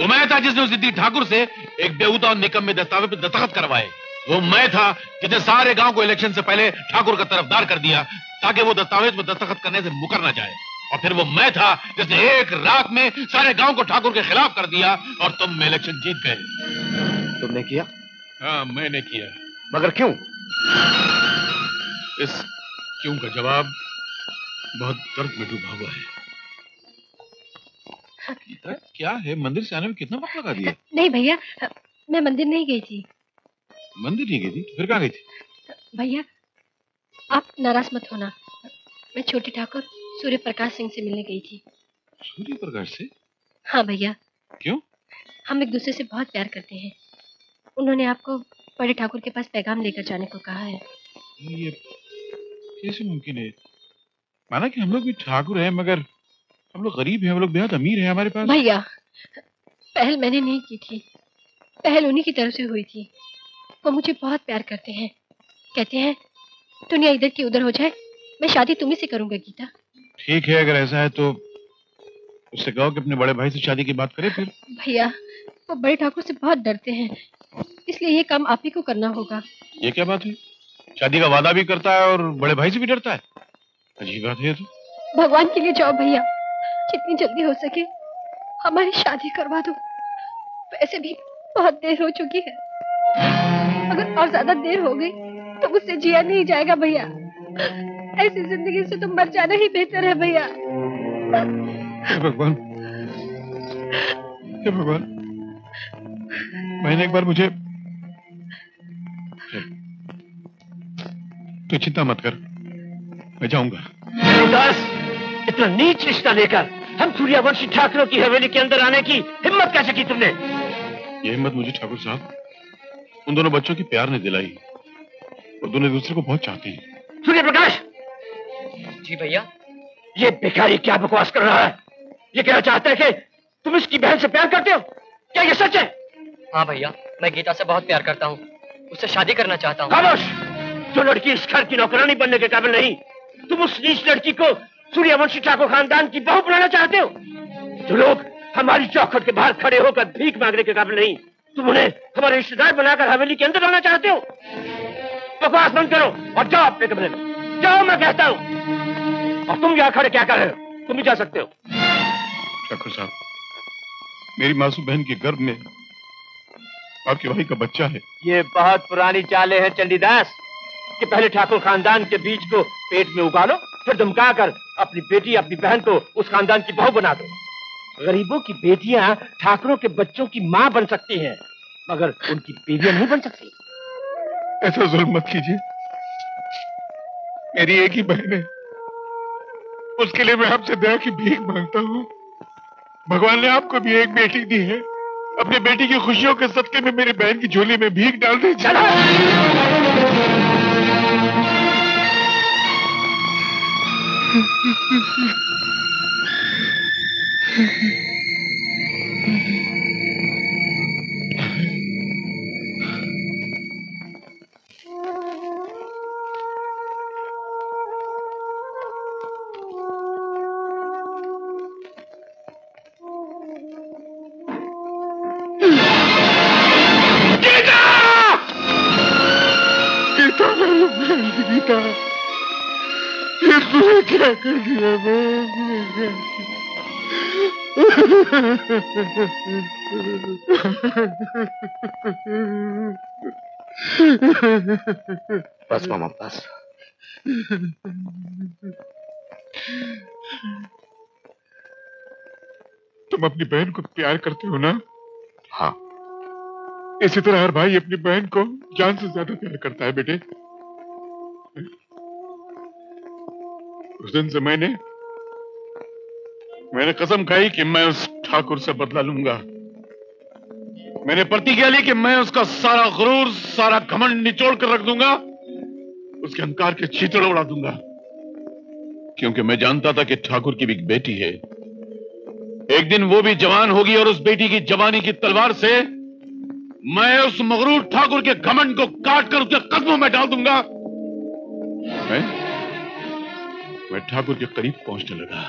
वो मैं था जिसने सिद्धि ठाकुर से एक बेहूदा और निकम्मे दस्तावेज पर दस्तखत करवाए। वो मैं था जिसने सारे गांव को इलेक्शन से पहले ठाकुर का तरफदार कर दिया ताकि वो दस्तावेज पर दस्तखत करने से मुकर ना जाए। और फिर वो मैं था जिसने एक रात में सारे गांव को ठाकुर के खिलाफ कर दिया और तुम इलेक्शन जीत गए। तुमने किया? हाँ मैंने किया। मगर क्यों? इस क्यों का जवाब बहुत दर्द में डूबा हुआ है। क्या है, मंदिर से आने में कितना वक्त लगा दिया? नहीं भैया, मैं मंदिर नहीं गई थी। मंदिर नहीं गई थी? फिर कहाँ गई थी? भैया आप नाराज मत होना, मैं छोटी ठाकुर सूर्य प्रकाश सिंह से मिलने गई थी। सूर्य प्रकाश से? हाँ भैया। क्यों? हम एक दूसरे से बहुत प्यार करते हैं। उन्होंने आपको बड़े ठाकुर के पास पैगाम लेकर जाने को कहा है। ये कैसे मुमकिन है? माना कि हम लोग भी ठाकुर हैं, मगर हम लोग गरीब हैं, हम लोग बेहद अमीर हैं। हमारे पास। भैया पहल मैंने नहीं की थी, पहल उन्हीं की तरफ से हुई थी। वो मुझे बहुत प्यार करते हैं, कहते हैं दुनिया इधर की उधर हो जाए मैं शादी तुम्हीं से करूंगा। गीता ठीक है, अगर ऐसा है तो उससे कहो कि अपने बड़े भाई से शादी की बात करे। फिर भैया वो बड़े ठाकुर से बहुत डरते हैं, इसलिए ये काम आप ही को करना होगा। ये क्या बात है, शादी का वादा भी करता है और बड़े भाई से भी डरता है, अजीब बात है। तो भगवान के लिए जाओ भैया, जितनी जल्दी हो सके हमारी शादी करवा दो। वैसे भी बहुत देर हो चुकी है, अगर और ज्यादा देर हो गई तो मुझसे जिया नहीं जाएगा भैया। ऐसी जिंदगी से तो मर जाना ही बेहतर है भैया। भगवान, हे भगवान, मैंने एक बार मुझे तू चिंता मत कर, मैं जाऊंगा। उदास, इतना नीच रिश्ता लेकर हम सूर्यवंशी ठाकरों की हवेली के अंदर आने की हिम्मत कैसे की तुमने? ये हिम्मत मुझे ठाकुर साहब उन दोनों बच्चों की प्यार ने दिलाई, और दोनों दूसरे को बहुत चाहते हैं। सूर्य प्रकाश जी भैया, ये भिखारी क्या बकवास कर रहा है? ये कहना चाहता है कि तुम इसकी बहन से प्यार करते हो, क्या ये सच है? हाँ भैया, मैं गीता से बहुत प्यार करता हूँ, उससे शादी करना चाहता हूँ। खामोश, जो लड़की इस घर की नौकरानी बनने के काबिल नहीं, तुम उस नीच लड़की को सूर्यवंशी ठाकुर खानदान की बहू बनाना चाहते हो। जो लोग हमारी चौखट के बाहर खड़े होकर भीख मांगने के काबिल नहीं, तुम उन्हें हमारे रिश्तेदार बनाकर हवेली के अंदर लाना चाहते हो। बकवास बंद करो और जाओ अपने कमरे में, जाओ मैं कहता हूँ। और तुम यहाँ खड़े क्या कर रहे हो, तुम भी जा सकते हो। ठाकुर साहब, मेरी मासूम बहन के गर्भ में आपके भाई का बच्चा है। ये बहुत पुरानी चालें हैं चंडीदास, कि पहले ठाकुर खानदान के बीज को पेट में उगालो, फिर धमका कर अपनी बेटी अपनी बहन को उस खानदान की बहू बना दो। गरीबों की बेटियां ठाकुरों के बच्चों की माँ बन सकती हैं, मगर उनकी बीवियां नहीं बन सकती। ऐसा जुल्म मत कीजिए, मेरी एक ही बहन है, उसके लिए मैं आपसे दया की भीख मांगता हूँ। भगवान ने आपको भी एक बेटी दी है, अपनी बेटी की खुशियों के सदके में मेरी बहन की झोली में भीख डाल दी। बस मामा, बस। तुम अपनी बहन को प्यार करते हो ना? हाँ। इसी तरह हर भाई अपनी बहन को जान से ज्यादा प्यार करता है बेटे। उस दिन से मैंने कसम खाई कि मैं उस ठाकुर से बदला लूंगा। मैंने प्रतिज्ञा ली कि मैं उसका सारा गुरूर, सारा घमंड निचोड़ कर रख दूंगा, उसके अहंकार के छीतड़े उड़ा दूंगा। क्योंकि मैं जानता था कि ठाकुर की भी एक बेटी है, एक दिन वो भी जवान होगी और उस बेटी की जवानी की तलवार से मैं उस मगरूर ठाकुर के घमंड को काट कर उसके कदमों में डाल दूंगा। मैं ठाकुर के करीब पहुंचने लगा,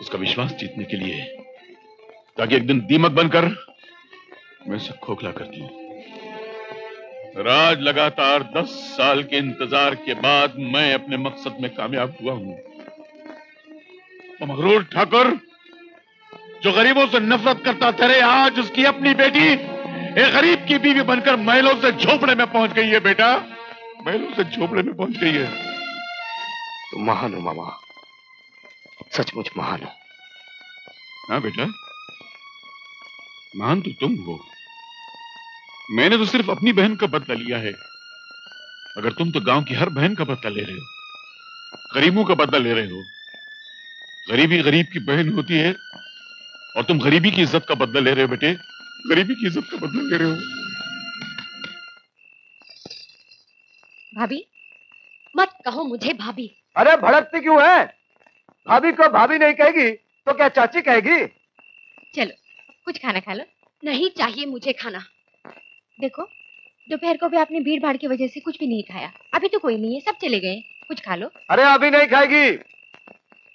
उसका विश्वास जीतने के लिए, ताकि एक दिन दीमक बनकर मैं उसे खोखला कर दूं। राज लगातार 10 साल के इंतजार के बाद मैं अपने मकसद में कामयाब हुआ हूं। मगरूर ठाकुर जो गरीबों से नफरत करता था, आज उसकी अपनी बेटी एक गरीब की बीवी बनकर महलों से झोपड़े में पहुंच गई है। बेटा, महलों से झोपड़े में पहुंच गई है। तुम महान हो मामा, सचमुच महान हो। हाँ बेटा, महान तो तुम हो। मैंने तो सिर्फ अपनी बहन का बदला लिया है, अगर तुम तो गांव की हर बहन का बदला ले रहे हो, गरीबों का बदला ले रहे हो। गरीबी गरीब की बहन होती है और तुम गरीबी की इज्जत का बदला ले रहे हो बेटे, गरीबी की इज्जत का बदला ले रहे हो। भाभी मत कहो मुझे भाभी। अरे भड़कती क्यों है? भाभी को भाभी नहीं कहेगी तो क्या चाची कहेगी? चलो कुछ खाना खा लो। नहीं चाहिए मुझे खाना। देखो दोपहर को भी आपने भीड़ भाड़ की वजह से कुछ भी नहीं खाया। अभी तो कोई नहीं है, सब चले गए, कुछ खा लो। अरे अभी नहीं खाएगी,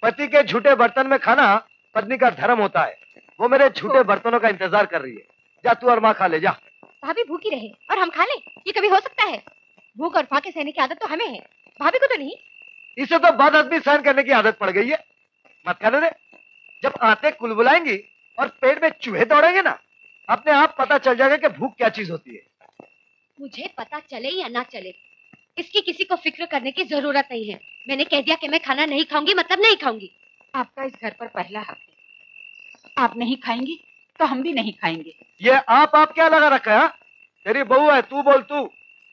पति के झूठे बर्तन में खाना पत्नी का धर्म होता है। वो मेरे झूठे बर्तनों का इंतजार कर रही है। जा तू और माँ खा ले जा। भाभी भूखी रहे और हम खा ले, ये कभी हो सकता है? भूख और फाके सहने की आदत तो हमें है, भाभी को तो नहीं। इसे तो बाद आदमी सहन करने की आदत पड़ गई है। मत कहने दे, जब आते कुलबुलाएंगी और पेट में चूहे दौड़ेंगे ना, अपने आप पता चल जाएगा कि भूख क्या चीज होती है। मुझे पता चले या ना चले, इसकी किसी को फिक्र करने की जरूरत नहीं है। मैंने कह दिया कि मैं खाना नहीं खाऊंगी, मतलब नहीं खाऊंगी। आपका इस घर पर पहला हक है, आप नहीं खाएंगी तो हम भी नहीं खाएंगे। ये आप क्या लगा रखा है? तेरी बहू है, तू बोल तू।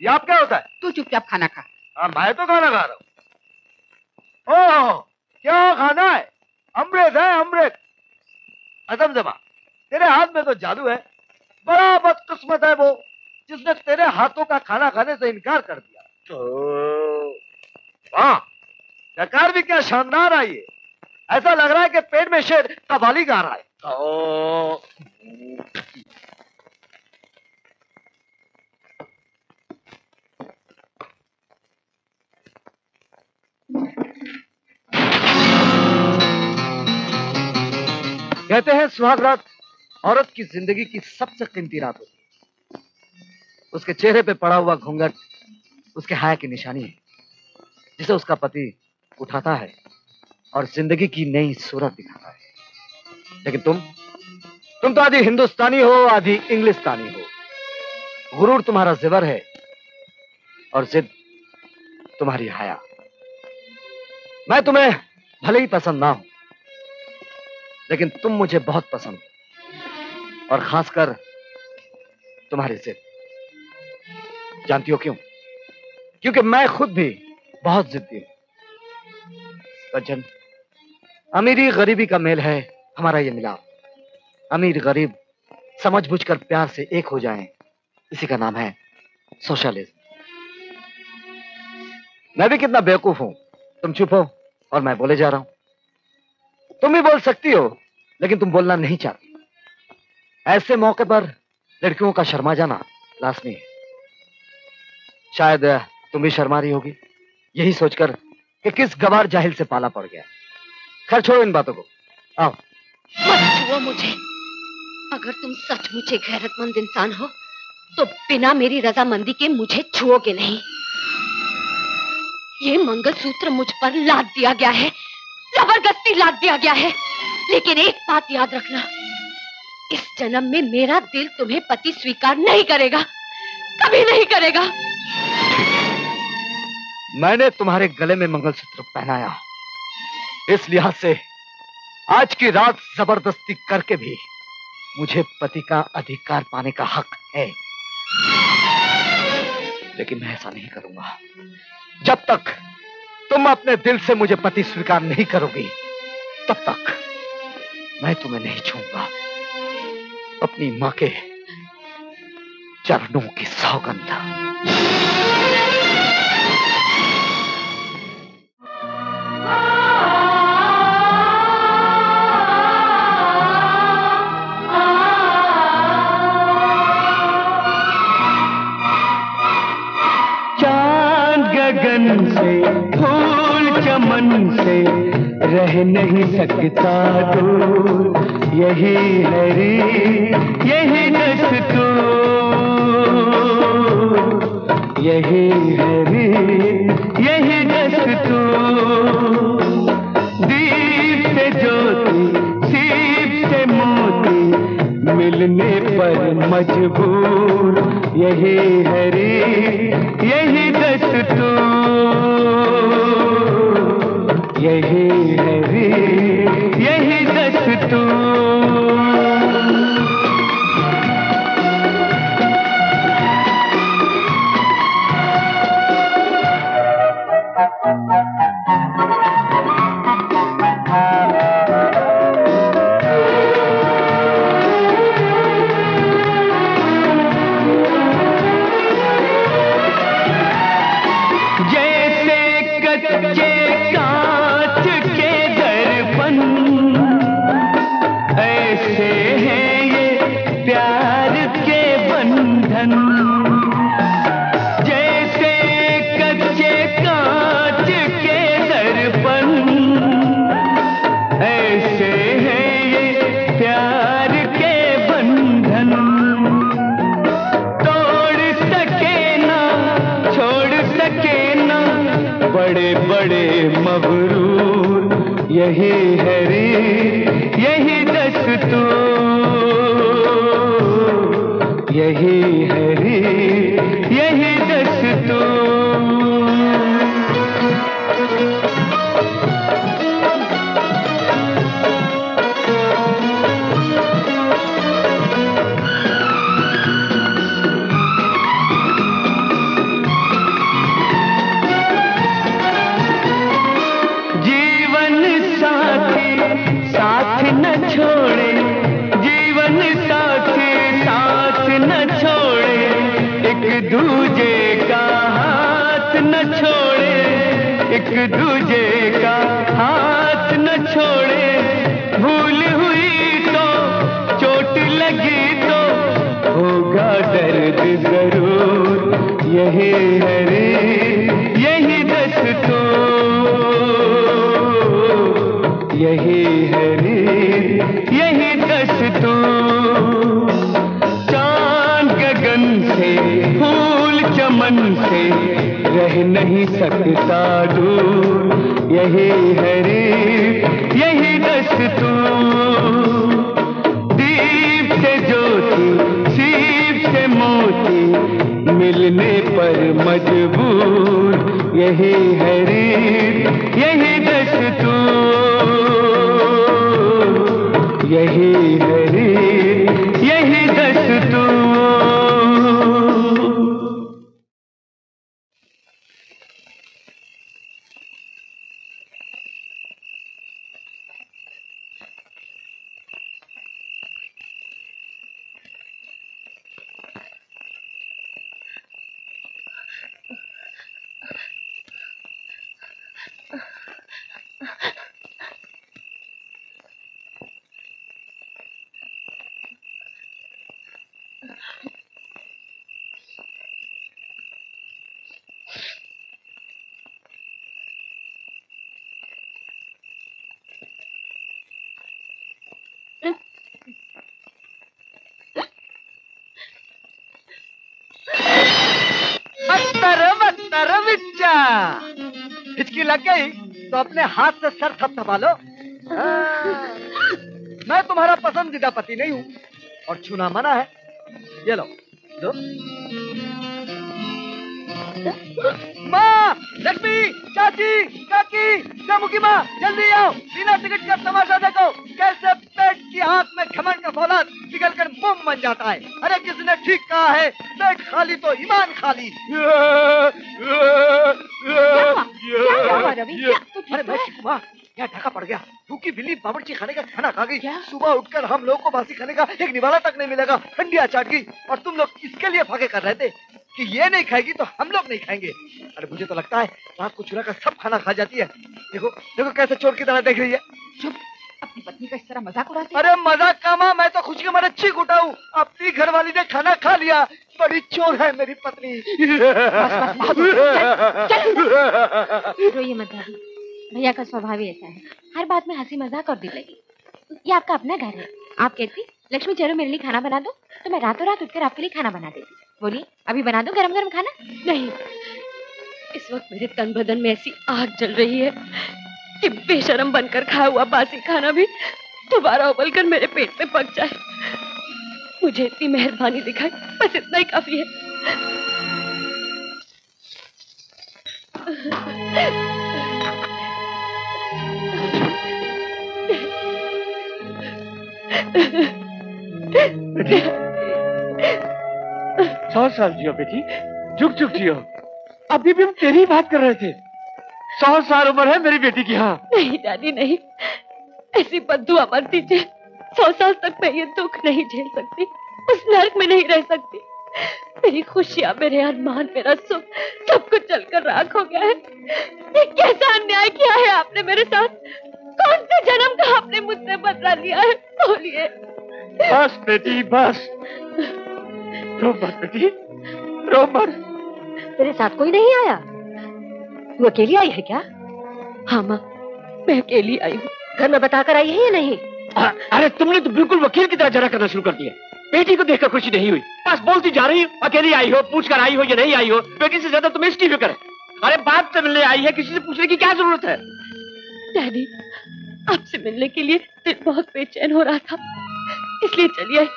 ये आप क्या होता है? तू चुपचाप खाना खा। हाँ, मैं तो खाना खा रहा हूँ। ओह, क्या खाना है? अमृत है, अमृत। असम जमा, तेरे हाथ में तो जादू है। बड़ा बदकिस्मत है वो जिसने तेरे हाथों का खाना खाने से इनकार कर दिया। सरकार भी क्या शानदार आई है। ऐसा लग रहा है कि पेट में शेर कवाली गा रहा है। कहते हैं सुहाग रात औरत की जिंदगी की सबसे कीमती रात होती है। उसके चेहरे पे पड़ा हुआ घूंघट उसके हाय की निशानी है, जिसे उसका पति उठाता है और जिंदगी की नई सूरत दिखाता है। लेकिन तुम तो आधी हिंदुस्तानी हो, आधी इंग्लिस्तानी हो। गुरूर तुम्हारा ज़िवर है और जिद तुम्हारी हाया। मैं तुम्हें भले ही पसंद ना हूं, लेकिन तुम मुझे बहुत पसंद हो, और खासकर तुम्हारी जिद। जानती हो क्यों? क्योंकि मैं खुद भी बहुत जिद्दी हूं। सज्जन, अमीरी गरीबी का मेल है हमारा ये मिलाप। अमीर गरीब समझबूझकर प्यार से एक हो जाएं, इसी का नाम है सोशलिज्म। मैं भी कितना बेवकूफ हूं, तुम चुप हो और मैं बोले जा रहा हूं। तुम भी बोल सकती हो, लेकिन तुम बोलना नहीं चाहती। ऐसे मौके पर लड़कियों का शर्मा जाना लाजमी है। शायद तुम भी शर्मा रही होगी, यही सोचकर कि किस गवार जाहिल से पाला पड़ गया। खैर छोड़ो इन बातों को, आओ। मत छुओ मुझे। अगर तुम सचमुच एक गैरतमंद इंसान हो तो बिना मेरी रजामंदी के मुझे छुओगे नहीं। ये मंगलसूत्र मुझ पर लाद दिया गया है, जबरदस्ती लाद दिया गया है। लेकिन एक बात याद रखना, इस जन्म में मेरा दिल तुम्हें पति स्वीकार नहीं करेगा, कभी नहीं करेगा। मैंने तुम्हारे गले में मंगलसूत्र पहनाया, इस लिहाज से आज की रात जबरदस्ती करके भी मुझे पति का अधिकार पाने का हक है। लेकिन मैं ऐसा नहीं करूंगा जब तक तुम अपने दिल से मुझे पति स्वीकार नहीं करोगी। तब तक मैं तुम्हें नहीं छूऊंगा, अपनी मां के चरणों की सौगंध। रह नहीं सकता दूर, यही हरी यही दस्तूर, यही हरी यही दस्तूर। दीप से ज्योति सीप से मोती, मिलने पर मजबूर, यही हरी यही दस्तूर, यही हरी यही दस्तूर। जैसे कच्चे कांच बड़े बड़े मगरूर, यही है रे यही दस्तूर, यही है रे यही दस्तूर। एक दूजे का हाथ न छोड़े, भूल हुई तो चोट लगी तो होगा दर्द जरूर, यही है रे यही दस्तूर, यही है रे यही दस्तूर। चांद गगन से फूल चमन से रह नहीं सकता दूर, यही है रे यही दस्तूर। दीप से ज्योति सीप से मोती मिलने पर मजबूर, यही है रे यही दस्तूर, यही है रे यही दस्तूर। हिचकी लग गई तो अपने हाथ से सर थपथपा लो। मैं तुम्हारा पसंदीदा पति नहीं हूँ और छूना मना है। ये लो। माँ, लक्ष्मी, चाची, काकी, कामुकी माँ, जल्दी आओ, बिना टिकट का तमाशा देखो कैसे पेट की आंख में घमंड का फौलाद निकल कर मोम बन जाता है। अरे किसने ठीक कहा है, पेट खाली तो ईमान खाली। क्या ढका पड़ गया, भूखी बिल्ली बावर्ची खाने का खाना खा गई। सुबह उठकर हम लोग को बासी खाने का एक निवाला तक नहीं मिलेगा, ठंडिया चाट गई और तुम लोग इसके लिए भागे कर रहे थे कि ये नहीं खाएगी तो हम लोग नहीं खाएंगे। अरे मुझे तो लगता है रात को चुरा कर सब खाना खा जाती है। देखो देखो कैसे चोर की तरह देख रही है। चुप, अपनी पत्नी का इस तरह मजाक उड़ाती। अरे मजाक का माँ, मैं तो खुशी के मारे चीख उठा हूँ। अपनी घरवाली ने खाना खा लिया, बड़ी चोर है मेरी पत्नी। रोइए मत भाभी, भैया का स्वभाव ही ऐसा है, हर बात में हंसी मजाक और दिल लगी। ये आपका अपना घर है, आप कहती लक्ष्मी चलो मेरे लिए खाना बना दो तो मैं रातों रात उठकर आपके लिए खाना बना देती। बोली अभी बना दो गरम गरम खाना। नहीं, इस वक्त मेरे तन बदन में ऐसी आग जल रही है कि बेशरम बनकर खाया हुआ बासी खाना भी दोबारा उबलकर मेरे पेट में पक जाए। मुझे इतनी मेहरबानी दिखाई, बस इतना ही काफी है। बेटी 100 साल जियो बेटी, झुक झुक जियो। अभी भी हम तेरी बात कर रहे थे, 100 साल उम्र है मेरी बेटी की। हाँ नहीं दादी नहीं, ऐसी बद्दुआ मत दीजिए। 100 साल तक मैं ये दुख नहीं झेल सकती, उस नर्क में नहीं रह सकती। मेरी खुशियाँ, मेरे अरमान, मेरा सुख सब कुछ जलकर राख हो गया है। ये कैसा अन्याय किया है आपने मेरे साथ, कौन से जन्म का आपने मुझसे बदला लिया है। बोलिए। बस बेटी बस, रो मत बेटी, रो मत। तेरे साथ कोई नहीं आया, तू अकेली आई है क्या? हाँ माँ, मैं अकेली आई हूँ। घर में बताकर आई है या नहीं? अरे तुमने तो बिल्कुल वकील की तरह झगड़ा करना शुरू कर दिया। बेटी को देखकर खुशी नहीं हुई, बस बोलती जा रही हो अकेली आई हो, पूछ कर आई हो या नहीं आई हो। बेटी से ज्यादा तुम्हें इसकी फिक्र है। अरे बाप से मिलने आई है, किसी से पूछने की क्या जरूरत है? डैडी, आपसे मिलने के लिए दिल बहुत बेचैन हो रहा था, इसलिए चली आई।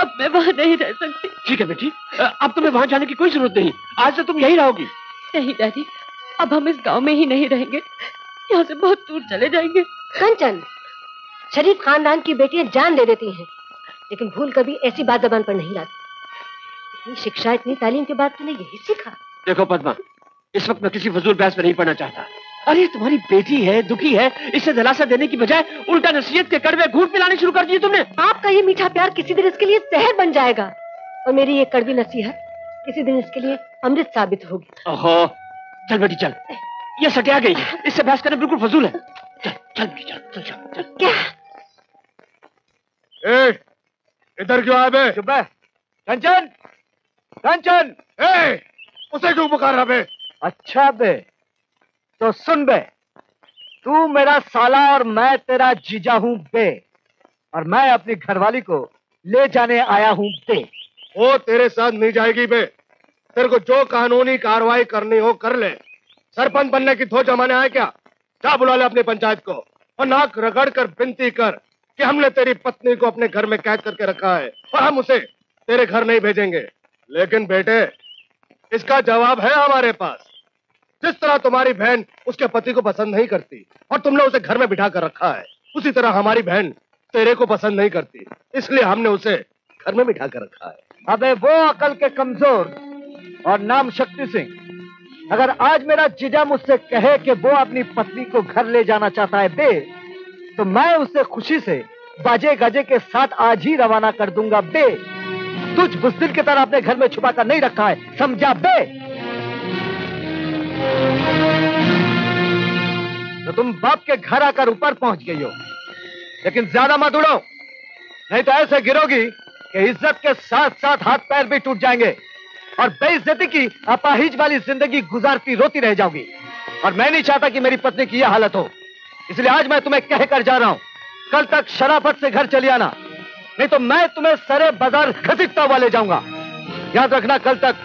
अब मैं वहाँ नहीं रह सकती। ठीक है बेटी, अब तुम्हें वहाँ जाने की कोई जरूरत नहीं, आज से तुम यही रहोगी। नहीं डैडी, अब हम इस गांव में ही नहीं रहेंगे, यहाँ से बहुत दूर चले जाएंगे। कंचन, शरीफ खानदान की बेटियां जान दे देती हैं, लेकिन भूल कभी ऐसी बात जबान पर नहीं लाती। शिक्षा, इतनी तालीम के बाद तुमने यही सीखा। देखो पद्मा, इस वक्त मैं किसी फजूल बहस में नहीं पढ़ना चाहता। अरे तुम्हारी बेटी है, दुखी है, इसे दिलासा देने की बजाय उल्टा नसीहत के कड़वे घूंट पिलाने शुरू कर दिए तुमने। आपका ये मीठा प्यार किसी दिन इसके लिए जहर बन जाएगा और मेरी ये कड़वी नसीहत किसी दिन इसके लिए अमृत साबित होगी। ओहो, चल बेटी चल, ये सटिया गई है, इससे बहस करना बिल्कुल फजूल है। चल चल बेटी चल, चल, चल, चल। क्या इधर क्यों आए बे? चुप रह। कंचन, कंचन, ए, उसे क्यों पुकार रहा बे? अच्छा बे, तो सुन बे, तू मेरा साला और मैं तेरा जीजा हूँ बे, और मैं अपनी घरवाली को ले जाने आया हूँ बे। वो तेरे साथ नहीं जाएगी बे, तेरे को जो कानूनी कार्रवाई करनी हो कर ले। सरपंच बनने की सोच जमाने आए क्या? जा बुला ले अपनी पंचायत को और नाक रगड़ कर विनती कर कि हमने तेरी पत्नी को अपने घर में कैद करके रखा है और हम उसे तेरे घर नहीं भेजेंगे। लेकिन बेटे, इसका जवाब है हमारे पास। जिस तरह तुम्हारी बहन उसके पति को पसंद नहीं करती और तुमने उसे घर में बिठा कर रखा है, उसी तरह हमारी बहन तेरे को पसंद नहीं करती, इसलिए हमने उसे घर में बिठा कर रखा है। अबे वो अकल के कमजोर और नाम शक्ति सिंह, अगर आज मेरा जीजा मुझसे कहे कि वो अपनी पत्नी को घर ले जाना चाहता है बे, तो मैं उसे खुशी से बाजे गाजे के साथ आज ही रवाना कर दूंगा बे। तुझ बुज़दिल की तरह अपने घर में छुपा कर नहीं रखा है, समझा बे? तो तुम बाप के घर आकर ऊपर पहुंच गई हो, लेकिन ज्यादा मत उड़ो, नहीं तो ऐसे गिरोगी कि इज्जत के साथ साथ हाथ पैर भी टूट जाएंगे और बेइज्जती की अपाहिज वाली जिंदगी गुजारती रोती रह जाओगी। और मैं नहीं चाहता कि मेरी पत्नी की यह हालत हो, इसलिए आज मैं तुम्हें कहकर जा रहा हूं, कल तक शराफत से घर चली आना, नहीं तो मैं तुम्हें सरे बाजार घसीटता हुआ ले जाऊंगा। याद रखना, कल तक,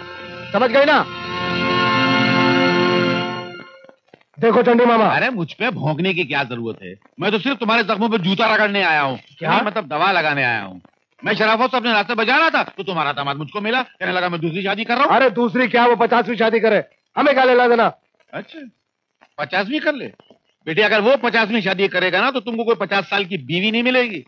समझ गई ना? देखो चंडी मामा, अरे मुझ पे भौंकने की क्या जरूरत है? मैं तो सिर्फ तुम्हारे जख्मों पे जूता रगड़ने आया हूँ। क्या मतलब? दवा लगाने आया हूँ। मैं शराफत से अपने रास्ते बजा रहा था तो तुम्हारा दामाद मुझको मिला, कहने लगा मैं दूसरी शादी कर रहा हूँ। अरे दूसरी क्या, वो 50वीं शादी करे, हमें क्या लेना देना? अच्छा 50वीं कर ले बेटी, अगर वो 50वीं शादी करेगा ना तो तुमको कोई 50 साल की बीवी नहीं मिलेगी।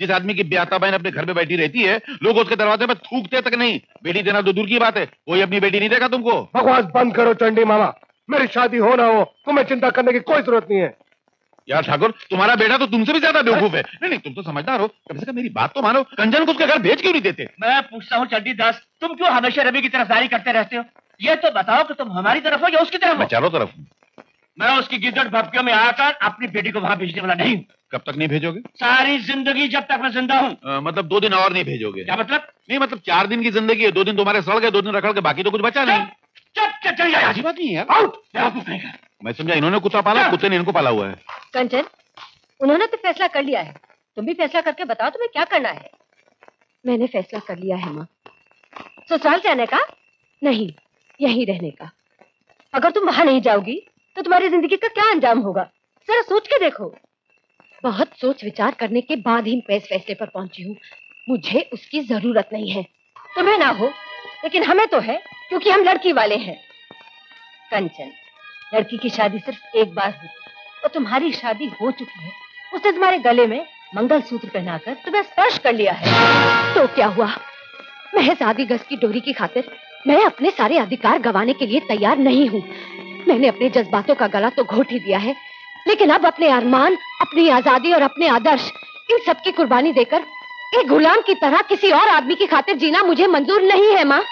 जिस आदमी की ब्याता बहन अपने घर में बैठी रहती है, लोग उसके दरवाजे पर थूकते तक नहीं, बेटी देना तो दूर की बात है, कोई अपनी बेटी नहीं देगा तुमको। बकवास बंद करो चंडी मामा, मेरी शादी हो ना हो तुम्हें चिंता करने की कोई जरूरत नहीं है। यार ठाकुर, तुम्हारा बेटा तो तुमसे भी ज्यादा बेवकूफ है। नहीं नहीं, तुम तो समझदार हो, कम से कम मेरी बात तो मानो। कंचन को उसके घर भेज क्यों नहीं देते? मैं पूछता हूँ चंडी दास, तुम क्यों हमेशा रवि की तरफ जारी करते रहते हो? ये तो बताओ कि तुम हमारी तरफ हो या उसकी तरफ हो? चारों तरफ हूँ मैं। उसकी गिद्दड़ भपकियों में आकर अपनी बेटी को वहाँ भेजने वाला नहीं। कब तक नहीं भेजोगे? सारी जिंदगी, जब तक मैं जिंदा हूँ। मतलब 2 दिन और नहीं भेजोगे? क्या मतलब? नहीं मतलब 4 दिन की जिंदगी है, 2 दिन तुम्हारे सड़ गए, 2 दिन रखड़ के, बाकी तो कुछ बचा नहीं। मैं समझा इन्होंने कुत्ता पाला, कुत्ते ने इनको पाला हुआ है। कंचन, उन्होंने तो फैसला कर लिया है, तुम भी फैसला करके बताओ तुम्हें क्या करना है। मैंने फैसला कर लिया है माँ, ससुराल जाने का नहीं, यहीं रहने का। अगर तुम वहां नहीं जाओगी तो तुम्हारी जिंदगी का क्या अंजाम होगा, जरा सोच के देखो। बहुत सोच विचार करने के बाद ही मैं इस फैसले पर पहुंची हूँ। मुझे उसकी जरूरत नहीं है, तुम्हें ना हो, लेकिन हमें तो है, क्योंकि हम लड़की वाले हैं। कंचन, लड़की की शादी सिर्फ एक बार हुई और तुम्हारी शादी हो चुकी है। उसने तुम्हारे गले में मंगलसूत्र पहनाकर तुम्हें स्पर्श कर लिया है, तो क्या हुआ? महज आधी गज की डोरी की खातिर मैं अपने सारे अधिकार गंवाने के लिए तैयार नहीं हूँ। मैंने अपने जज्बातों का गला तो घोट ही दिया है, लेकिन अब अपने अरमान, अपनी आजादी और अपने आदर्श, इन सब की कुर्बानी देकर एक गुलाम की तरह किसी और आदमी की खातिर जीना मुझे मंजूर नहीं है माँ।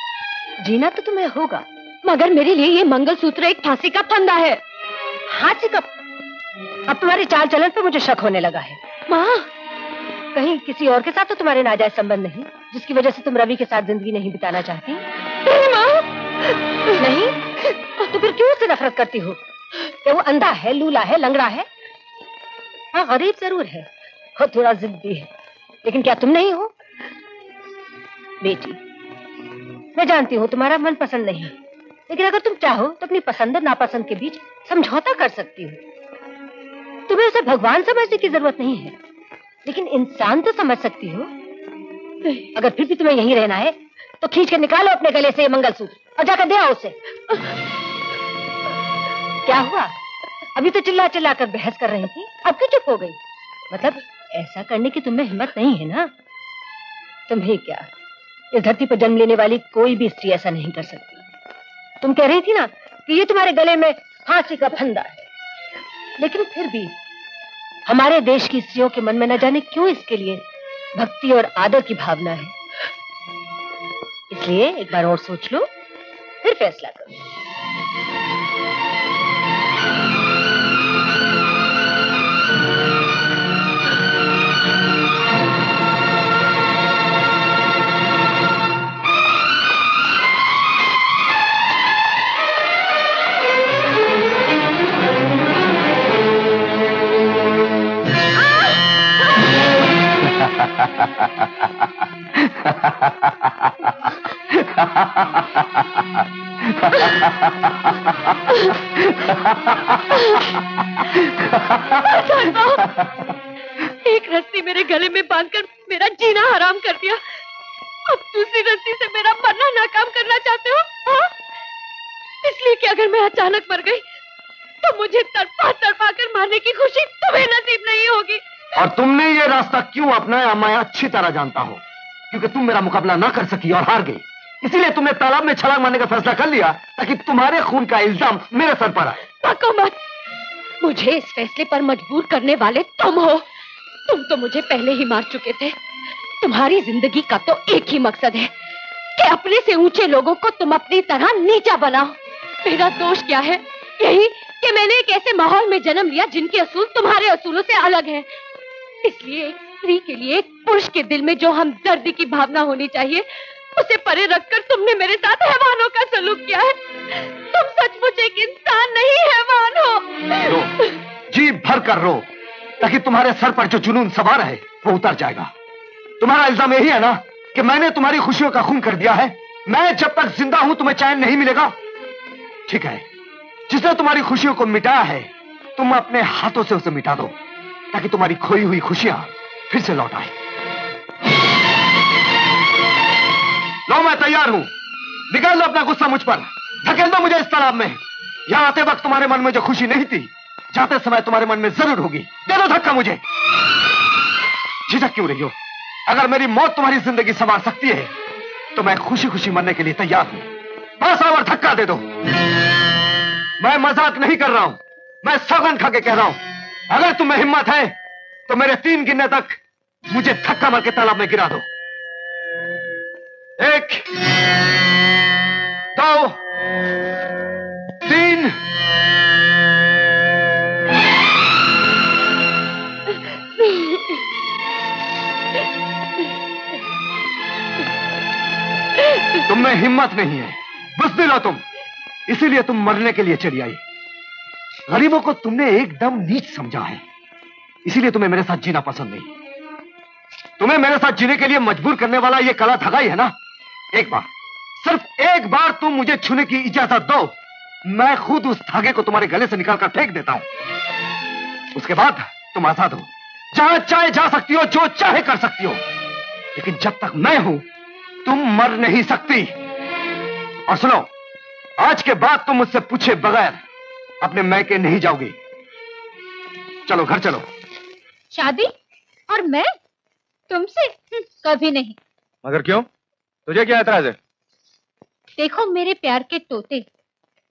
जीना तो तुम्हें होगा, मगर मेरे लिए ये मंगलसूत्र एक फांसी का फंदा है। हाँ चिकप, अब तुम्हारे चाल चलन पे मुझे शक होने लगा है। माँ, कहीं किसी और के साथ तो तुम्हारे नाजायज संबंध नहीं, जिसकी वजह से तुम रवि के साथ जिंदगी नहीं बिताना चाहती? नहीं माँ, नहीं। तो फिर क्यों उससे नफरत करती हो? क्या वो अंधा है, लूला है, लंगड़ा है? हाँ गरीब जरूर है और थोड़ा जिद भी है, लेकिन क्या तुम नहीं हो? बेटी, मैं जानती हूँ तुम्हारा मन पसंद नहीं, लेकिन अगर तुम चाहो तो अपनी पसंद और नापसंद के बीच समझौता कर सकती हो। तुम्हें उसे भगवान समझने की जरूरत नहीं है, लेकिन इंसान तो समझ सकती हो। अगर फिर भी तुम्हें यहीं रहना है तो खींच के निकालो अपने गले से ये मंगलसूत्र और जाकर दे आओ उसे। क्या हुआ? अभी तो चिल्ला चिल्ला कर बहस कर रही थी, अब क्यों चुप हो गई? मतलब ऐसा करने की तुम्हें हिम्मत नहीं है ना? तुम्हें क्या, इस धरती पर जन्म लेने वाली कोई भी स्त्री ऐसा नहीं कर सकती। तुम कह रही थी ना कि ये तुम्हारे गले में फांसी का फंदा है, लेकिन फिर भी हमारे देश की स्त्रियों के मन में न जाने क्यों इसके लिए भक्ति और आदर की भावना है। इसलिए एक बार और सोच लो, फिर फैसला करो। एक रस्सी मेरे गले में बांधकर मेरा जीना हराम कर दिया, अब दूसरी रस्सी से मेरा मरना नाकाम करना चाहते हो हा? इसलिए कि अगर मैं अचानक मर गई तो मुझे तड़पा तड़पा कर मारने की खुशी तुम्हें नसीब नहीं होगी। और तुमने ये रास्ता क्यों अपनाया मैं अच्छी तरह जानता हूँ, क्योंकि तुम मेरा मुकाबला ना कर सकी और हार गई। इसीलिए तुमने तालाब में छलांग मारने का फैसला कर लिया ताकि तुम्हारे खून का इल्जाम मेरे सर पर आए। पको मत, मुझे इस फैसले पर मजबूर करने वाले तुम हो। तुम तो मुझे पहले ही मार चुके थे। तुम्हारी जिंदगी का तो एक ही मकसद है कि अपने से ऊंचे लोगों को तुम अपनी तरह नीचा बनाओ। मेरा दोष क्या है? यही कि मैंने एक ऐसे माहौल में जन्म लिया जिनके असूल तुम्हारे असूलों से अलग है। इसलिए एक स्त्री के लिए एक पुरुष के दिल में जो हमदर्दी की भावना होनी चाहिए उसे परे रखकर तुमने मेरे साथ हैवानों का सलूक किया है। तुम सचमुच एक इंसान नहीं, हैवान हो। रो, जी भर कर रो, ताकि तुम्हारे सर पर जो जुनून सवार है वो उतर जाएगा। तुम्हारा इल्जाम यही है ना कि मैंने तुम्हारी खुशियों का खून कर दिया है। मैं जब तक जिंदा हूं तुम्हें चैन नहीं मिलेगा। ठीक है, जिसने तुम्हारी खुशियों को मिटाया है तुम अपने हाथों से उसे मिटा दो, ताकि तुम्हारी खोई हुई खुशियां फिर से लौट आए। लो, मैं तैयार हूं। निकाल दो अपना गुस्सा मुझ पर, धकेल दो मुझे इस तालाब में। यहां आते वक्त तुम्हारे मन में जो खुशी नहीं थी, जाते समय तुम्हारे मन में जरूर होगी। दे दो धक्का मुझे। झिझक क्यों रही हो? अगर मेरी मौत तुम्हारी जिंदगी संवार सकती है तो मैं खुशी खुशी मरने के लिए तैयार हूं। बस और धक्का दे दो। मैं मजाक नहीं कर रहा हूं, मैं सौगंध खा के कह रहा हूं। अगर तुम्हें हिम्मत है तो मेरे 3 गिनने तक मुझे धक्का मार के तालाब में गिरा दो। 1 2 3। तुम में हिम्मत नहीं है, बुज़दिल हो तुम, इसीलिए तुम मरने के लिए चली आई। गरीबों को तुमने एकदम नीच समझा है, इसीलिए तुम्हें मेरे साथ जीना पसंद नहीं। तुम्हें मेरे साथ जीने के लिए मजबूर करने वाला ये काला ठगाई है ना? एक बार, सिर्फ एक बार तुम मुझे छूने की इजाजत दो, मैं खुद उस धागे को तुम्हारे गले से निकालकर फेंक देता हूं। उसके बाद तुम आजाद हो, जहां चाहे जा सकती हो, जो चाहे कर सकती हो। लेकिन जब तक मैं हूं तुम मर नहीं सकती। और सुनो, आज के बाद तुम मुझसे पूछे बगैर अपने मैके नहीं जाओगी। चलो घर चलो। शादी? और मैं तुमसे? कभी नहीं। मगर क्यों? तुझे क्या एतराज है? देखो मेरे प्यार के तोते,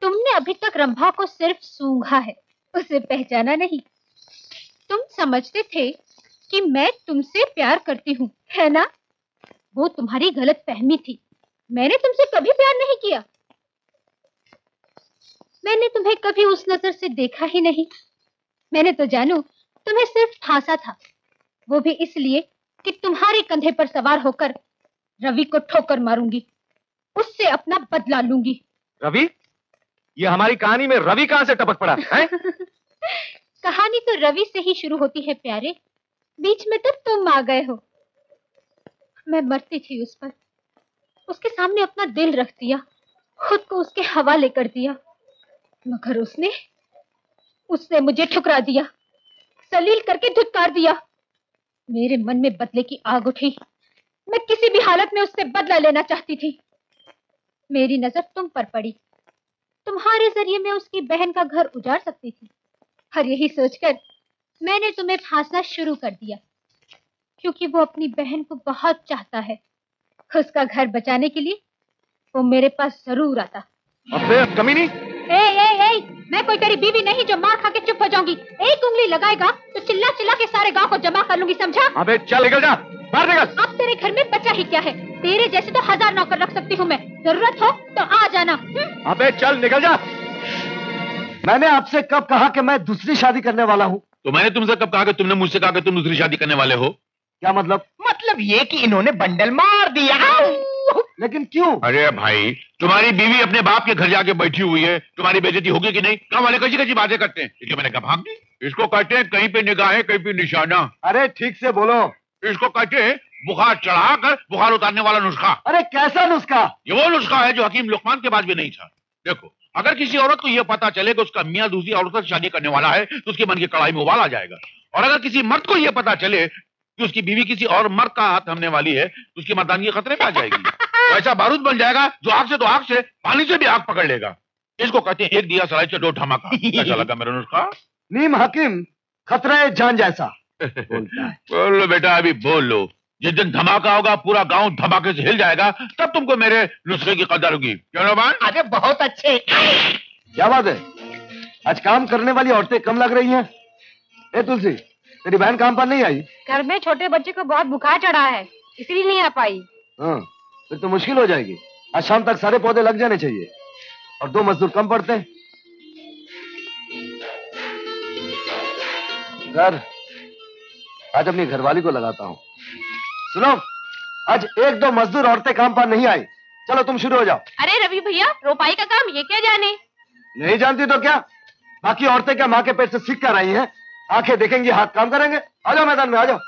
तुमने अभी तक रंभा को सिर्फ सूंघा है, उसे पहचाना नहीं। तुम समझते थे कि मैं तुमसे प्यार करती हूँ, है ना? वो तुम्हारी गलत फहमी थी। मैंने तुमसे कभी प्यार नहीं किया। मैंने तुम्हें कभी उस नजर से देखा ही नहीं। मैंने तो जानू तुम्हें सिर्फ ठासा था, वो भी इसलिए कि तुम्हारे कंधे पर सवार होकर रवि को ठोकर मारूंगी, उससे अपना बदला लूंगी। रवि? ये हमारी कहानी में रवि कहां से टपक पड़ा है? कहानी तो रवि से ही शुरू होती है प्यारे, बीच में तब तुम आ गए हो। मैं मरती थी उस पर, उसके सामने अपना दिल रख दिया, खुद को उसके हवाले कर दिया, मगर उसने मुझे ठुकरा दिया, सलील करके धुतकार दिया। मेरे मन में बदले की आग उठी, मैं किसी भी हालत में उससे बदला लेना चाहती थी। मेरी नजर तुम पर पड़ी, तुम्हारे जरिए मैं उसकी बहन का घर उजाड़ सकती थी, और यही सोचकर मैंने तुम्हें फांसना शुरू कर दिया, क्योंकि वो अपनी बहन को बहुत चाहता है। उसका घर बचाने के लिए वो मेरे पास जरूर आता। कमीनी! ए, ए, ए, मैं कोई तेरी बीवी नहीं जो मार खा के चुप हो जाऊंगी। एक उंगली लगाएगा तो चिल्ला चिल्ला के सारे गांव को जमा कर लूंगी, समझा? अबे चल निकल जा, बाहर निकल। अब तेरे घर में बचा ही क्या है, तेरे जैसे तो 1000 नौकर रख सकती हूँ मैं, जरूरत हो तो आ जाना। अबे चल निकल जा। मैंने आपसे कब कहा कि मैं दूसरी शादी करने वाला हूँ? तो मैंने तुमसे कब कहा कि तुमने मुझसे कहा कि तुम दूसरी शादी करने वाले हो? क्या मतलब? मतलब ये कि इन्होंने बंडल मार दिया। लेकिन क्यों? अरे भाई, तुम्हारी बीवी अपने बाप के घर जाके बैठी हुई है, तुम्हारी बेइज्जती होगी कि नहीं? गाँव वाले कच्ची कच्ची बातें करते हैं, इसलिए मैंने कहा भाग दी। इसको कहते हैं कहीं पे निगाहें कहीं पे निशाना। अरे ठीक से बोलो। इसको कहते हैं बुखार चढ़ा कर बुखार उतारने वाला नुस्खा। अरे कैसा नुस्खा? ये वो नुस्खा है जो हकीम लुकमान के पास भी नहीं था। देखो, अगर किसी औरत को यह पता चले कि उसका मियाँ दूसरी औरत से शादी करने वाला है तो उसके मन की कड़ाई में उबाल आ जाएगा, और अगर किसी मर्द को यह पता चले कि उसकी बीवी किसी और मर्द का हाथ हमने वाली है तो उसकी मर्दानगी खतरे में आ जाएगी। ऐसा बारूद बन जाएगा जो आग से तो आग से, पानी से भी आग पकड़ लेगा। इसको कहते हैं एक दिया सलाई से दो धमाका। ऐसा लगा मेरा नुस्खा? नीम हकीम खतरा है जान जैसा। बोल लो बेटा, अभी बोल लो। जिस दिन धमाका होगा पूरा गांव धमाके से हिल जाएगा, तब तुमको मेरे नुस्खे की कदर होगी। अरे बहुत अच्छे, क्या बात है, आज काम करने वाली औरतें कम लग रही हैं। ए तुलसी, तेरी बहन काम पर नहीं आई? घर में छोटे बच्चे को बहुत बुखार चढ़ा है, इसलिए नहीं आ पाई। फिर तो मुश्किल हो जाएगी, आज शाम तक सारे पौधे लग जाने चाहिए, और 2 मजदूर कम पड़ते हैं। सर, आज अपनी घरवाली को लगाता हूँ। सुनो, आज 1-2 मजदूर औरतें काम पर नहीं आई, चलो तुम शुरू हो जाओ। अरे रवि भैया, रोपाई का काम ये क्या जाने? नहीं जानती तो क्या, बाकी औरतें क्या माँ के पेट से सीख कर आई हैं? आंखें देखेंगी हाथ काम करेंगे। आ जाओ मैदान में, आ जाओ।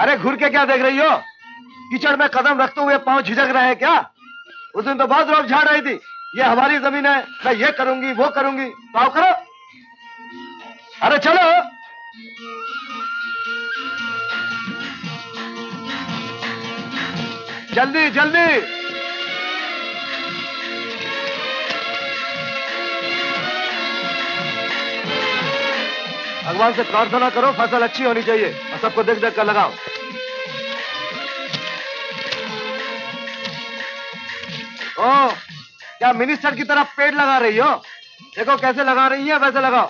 अरे घूर के क्या देख रही हो? कीचड़ में कदम रखते हुए पांव झिझक रहे हैं क्या? उस दिन तो बहुत लोग झाड़ रही थी, ये हमारी जमीन है, मैं ये करूंगी वो करूंगी, तो आओ करो। अरे चलो। जल्दी जल्दी। भगवान से प्रार्थना करो फसल अच्छी होनी चाहिए, और सबको देख देख कर लगाओ। ओ, क्या मिनिस्टर की तरफ पेड़ लगा रही हो? देखो कैसे लगा रही है, वैसे लगाओ।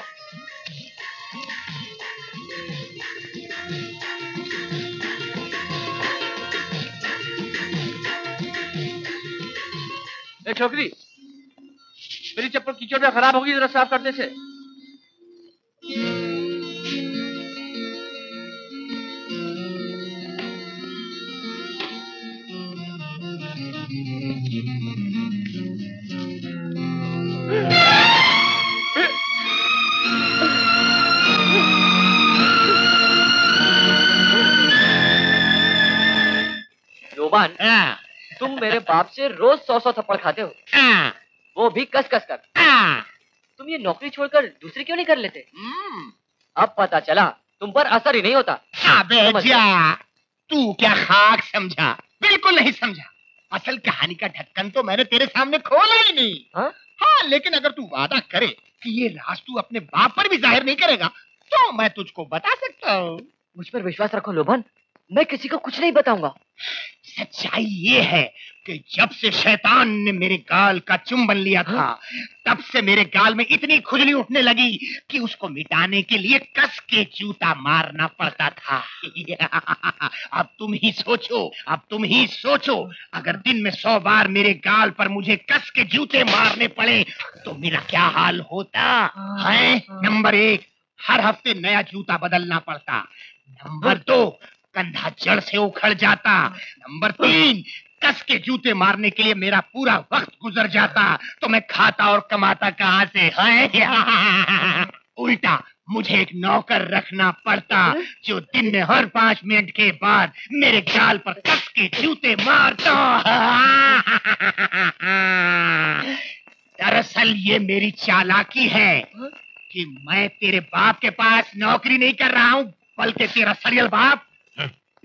ए छोकरी, मेरी चप्पल कीचड़ में खराब होगी, जरा साफ करने से। तुम मेरे बाप से रोज 100-100 थप्पड़ खाते हो, वो भी कस कस कर। तुम ये नौकरी छोड़कर दूसरी क्यों नहीं कर लेते? अब पता चला तुम पर असर ही नहीं होता। तू क्या खाक समझा? बिल्कुल नहीं समझा। असल कहानी का ढक्कन तो मैंने तेरे सामने खोला ही नहीं। हाँ, लेकिन अगर तू वादा करे कि ये राज तू अपने बाप पर भी जाहिर नहीं करेगा तो मैं तुझको बता सकता हूँ। मुझ पर विश्वास रखो लोभन, मैं किसी को कुछ नहीं बताऊंगा। सच्चाई ये है कि जब से शैतान ने मेरे गाल का चुंबन लिया था, तब से मेरे गाल में इतनी खुजली उठने लगी कि उसको मिटाने के लिए कस के जूता मारना पड़ता था। अब तुम ही सोचो, अगर दिन में 100 बार मेरे गाल पर मुझे कस के जूते मारने पड़े तो मेरा क्या हाल होता है। नंबर 1, हर हफ्ते नया जूता बदलना पड़ता। नंबर 2, कंधा जड़ से उखड़ जाता। नंबर 3, कस के जूते मारने के लिए मेरा पूरा वक्त गुजर जाता, तो मैं खाता और कमाता कहाँ से? उल्टा मुझे एक नौकर रखना पड़ता जो दिन में हर 5 मिनट के बाद मेरे गाल पर कस के जूते मारता। दरअसल ये मेरी चालाकी है कि मैं तेरे बाप के पास नौकरी नहीं कर रहा हूँ, बल्कि तेरा सरियल बाप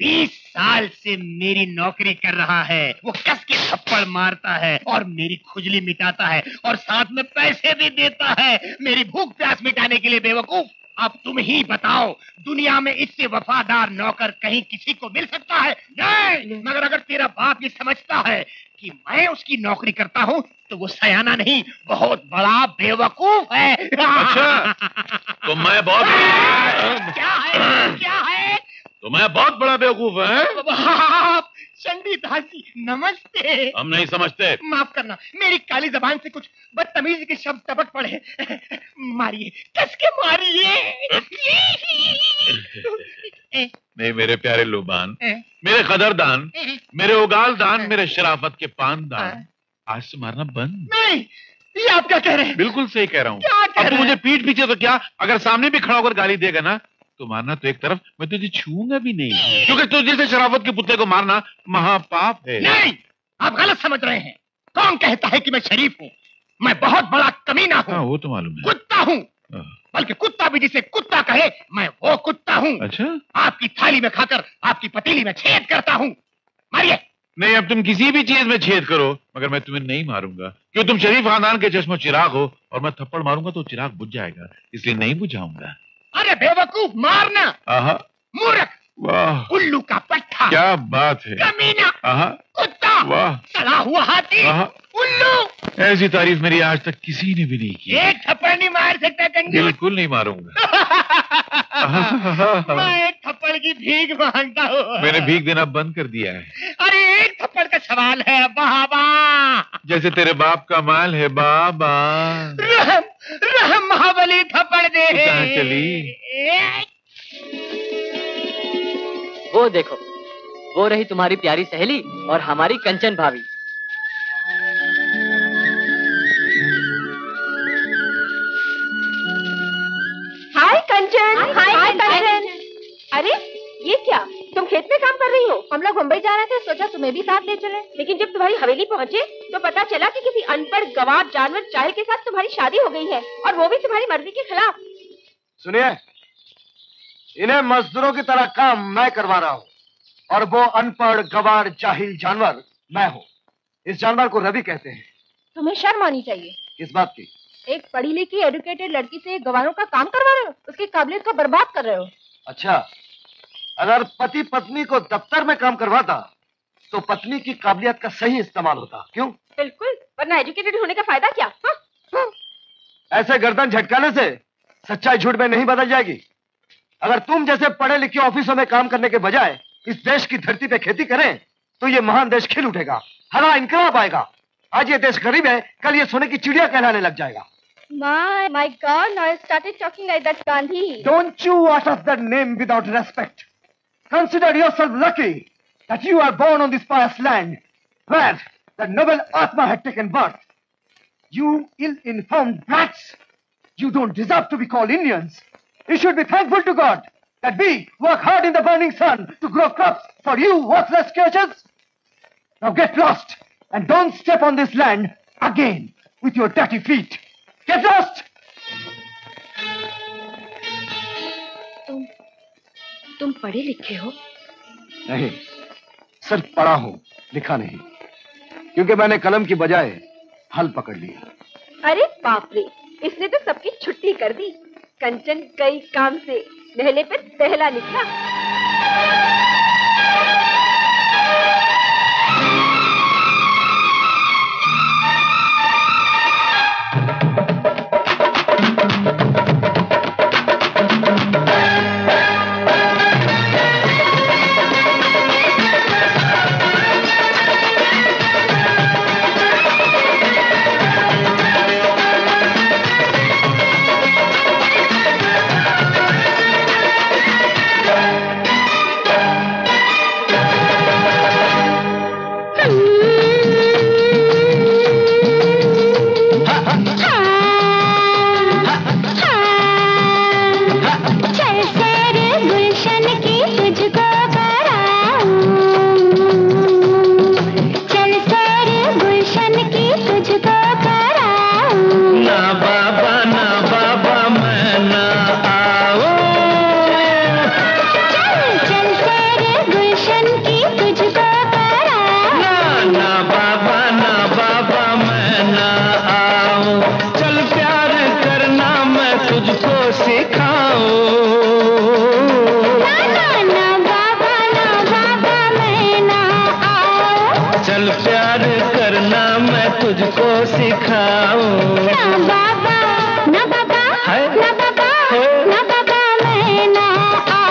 20 साल से मेरी नौकरी कर रहा है। वो कस के थप्पड़ मारता है और मेरी खुजली मिटाता है और साथ में पैसे भी देता है मेरी भूख प्यास मिटाने के लिए। बेवकूफ, अब तुम ही बताओ दुनिया में इससे वफादार नौकर कहीं किसी को मिल सकता है? नहीं। मगर अगर तेरा बाप ये समझता है कि मैं उसकी नौकरी करता हूँ तो वो सयाना नहीं, बहुत बड़ा बेवकूफ है। अच्छा, तो मैं बहुत क्या है? तो मैं बहुत बड़ा बेवकूफ है। बाप, चंडीदासी नमस्ते। हम नहीं समझते, माफ करना, मेरी काली जबान से कुछ बदतमीजी के शब्द टपक पड़े। मारिए, कसके मारिए। नहीं मेरे प्यारे लुबान, मेरे कदरदान, मेरे उगालदान, मेरे शराफत के पानदान, आज से मारना बंद। नहीं, ये आप क्या कह रहे हैं? बिल्कुल सही कह रहा हूँ। अब मुझे पीठ पीछे तो क्या, अगर सामने भी खड़ा होकर गाली देगा ना तो मारना तो एक तरफ, मैं तुझे छूऊंगा भी नहीं, क्योंकि तुझ जैसे शराफत के पुतले को मारना महापाप है। नहीं, आप गलत समझ रहे हैं। कौन कहता है कि मैं शरीफ हूँ? मैं बहुत बड़ा कमीना हूँ। वो तो मालूम है। कुत्ता हूँ, बल्कि कुत्ता भी जिसे कुत्ता कहे मैं वो कुत्ता हूँ। अच्छा, आपकी थाली में खाकर आपकी पतीली में छेद करता हूँ। मारिए। नहीं, अब तुम किसी भी चीज में छेद करो, मगर मैं तुम्हें नहीं मारूंगा, क्योंकि तुम शरीफ खानदान के चश्मो चिराग हो और मैं थप्पड़ मारूंगा तो चिराग बुझ जाएगा, इसलिए नहीं बुझाऊंगा। अरे बेवकूफ, मारना, मूर्ख, उल्लू का पट्टा, क्या बात है, कमीना, कुत्ता, सड़ा हुआ हाथी, उल्लू। ऐसी तारीफ मेरी आज तक किसी ने भी नहीं की। एक थप्पड़ नहीं मार सकता कंजूस? बिल्कुल नहीं मारूंगा। मैं एक थप्पड़ की भीख मांगता हूँ। मैंने भीख देना बंद कर दिया है। अरे एक थप्पड़ का सवाल है बाबा। जैसे तेरे बाप का माल है बाबा। महाबली थप्पड़ दे। चली, वो देखो, वो रही तुम्हारी प्यारी सहेली और हमारी कंचन भाभी। हाय कंचन। हाय कंचन। अरे ये क्या, तुम खेत में काम कर रही हो? हम लोग मुंबई जा रहे थे, सोचा तुम्हें भी साथ ले चले, लेकिन जब तुम्हारी हवेली पहुँचे तो पता चला कि किसी अनपढ़ गवार जानवर चाइल्ड के साथ तुम्हारी शादी हो गई है, और वो भी तुम्हारी मर्जी के खिलाफ। सुनिए, इन्हें मजदूरों की तरह काम मैं करवा रहा हूँ, और वो अनपढ़ गवार जाहिल जानवर मैं हूँ। इस जानवर को रवि कहते हैं। तुम्हें शर्म आनी चाहिए। किस बात की? एक पढ़ी लिखी एडुकेटेड लड़की से गवारों का काम करवा रहे हो, उसकी काबिलियत को बर्बाद कर रहे हो। अच्छा, अगर पति पत्नी को दफ्तर में काम करवाता तो पत्नी की काबिलियत का सही इस्तेमाल होता। क्यों? बिल्कुल, वरना एजुकेटेड होने का फायदा क्या? ऐसे गर्दन झटकाने से सच्चाई झूठ में नहीं बदल जाएगी। अगर तुम जैसे पढ़े लिखे ऑफिसों में काम करने के बजाय इस देश की धरती पे खेती करें तो ये महान देश खिल उठेगा, हरा इंकलाब आएगा। आज ये देश गरीब है, कल ये सोने की चिड़िया कहलाने लग जाएगा। My God, now I started talking like that, Gandhi. Don't you utter that name without respect. Consider yourself lucky that you are born on this pious land where the noble Atma had taken birth. You ill-informed brats, you don't deserve to be called Indians. You should be thankful to God that we work hard in the burning sun to grow crops for you worthless creatures. Now get lost and don't step on this land again with your dirty feet. Get lost! तुम पढ़े लिखे हो? नहीं, सिर्फ पढ़ा हूँ, लिखा नहीं, क्योंकि मैंने कलम की बजाय हल पकड़ लिया। अरे बाप रे, इसने तो सबकी छुट्टी कर दी। कंचन कई काम से नहले पे पहला निकला। मुझको सिखाओ। ना बाबा ना बाबा मैं ना आओ, चल प्यार करना मैं तुझको सिखाओ। ना बाबा है ना बाबा है ना बाबा मैं ना आओ।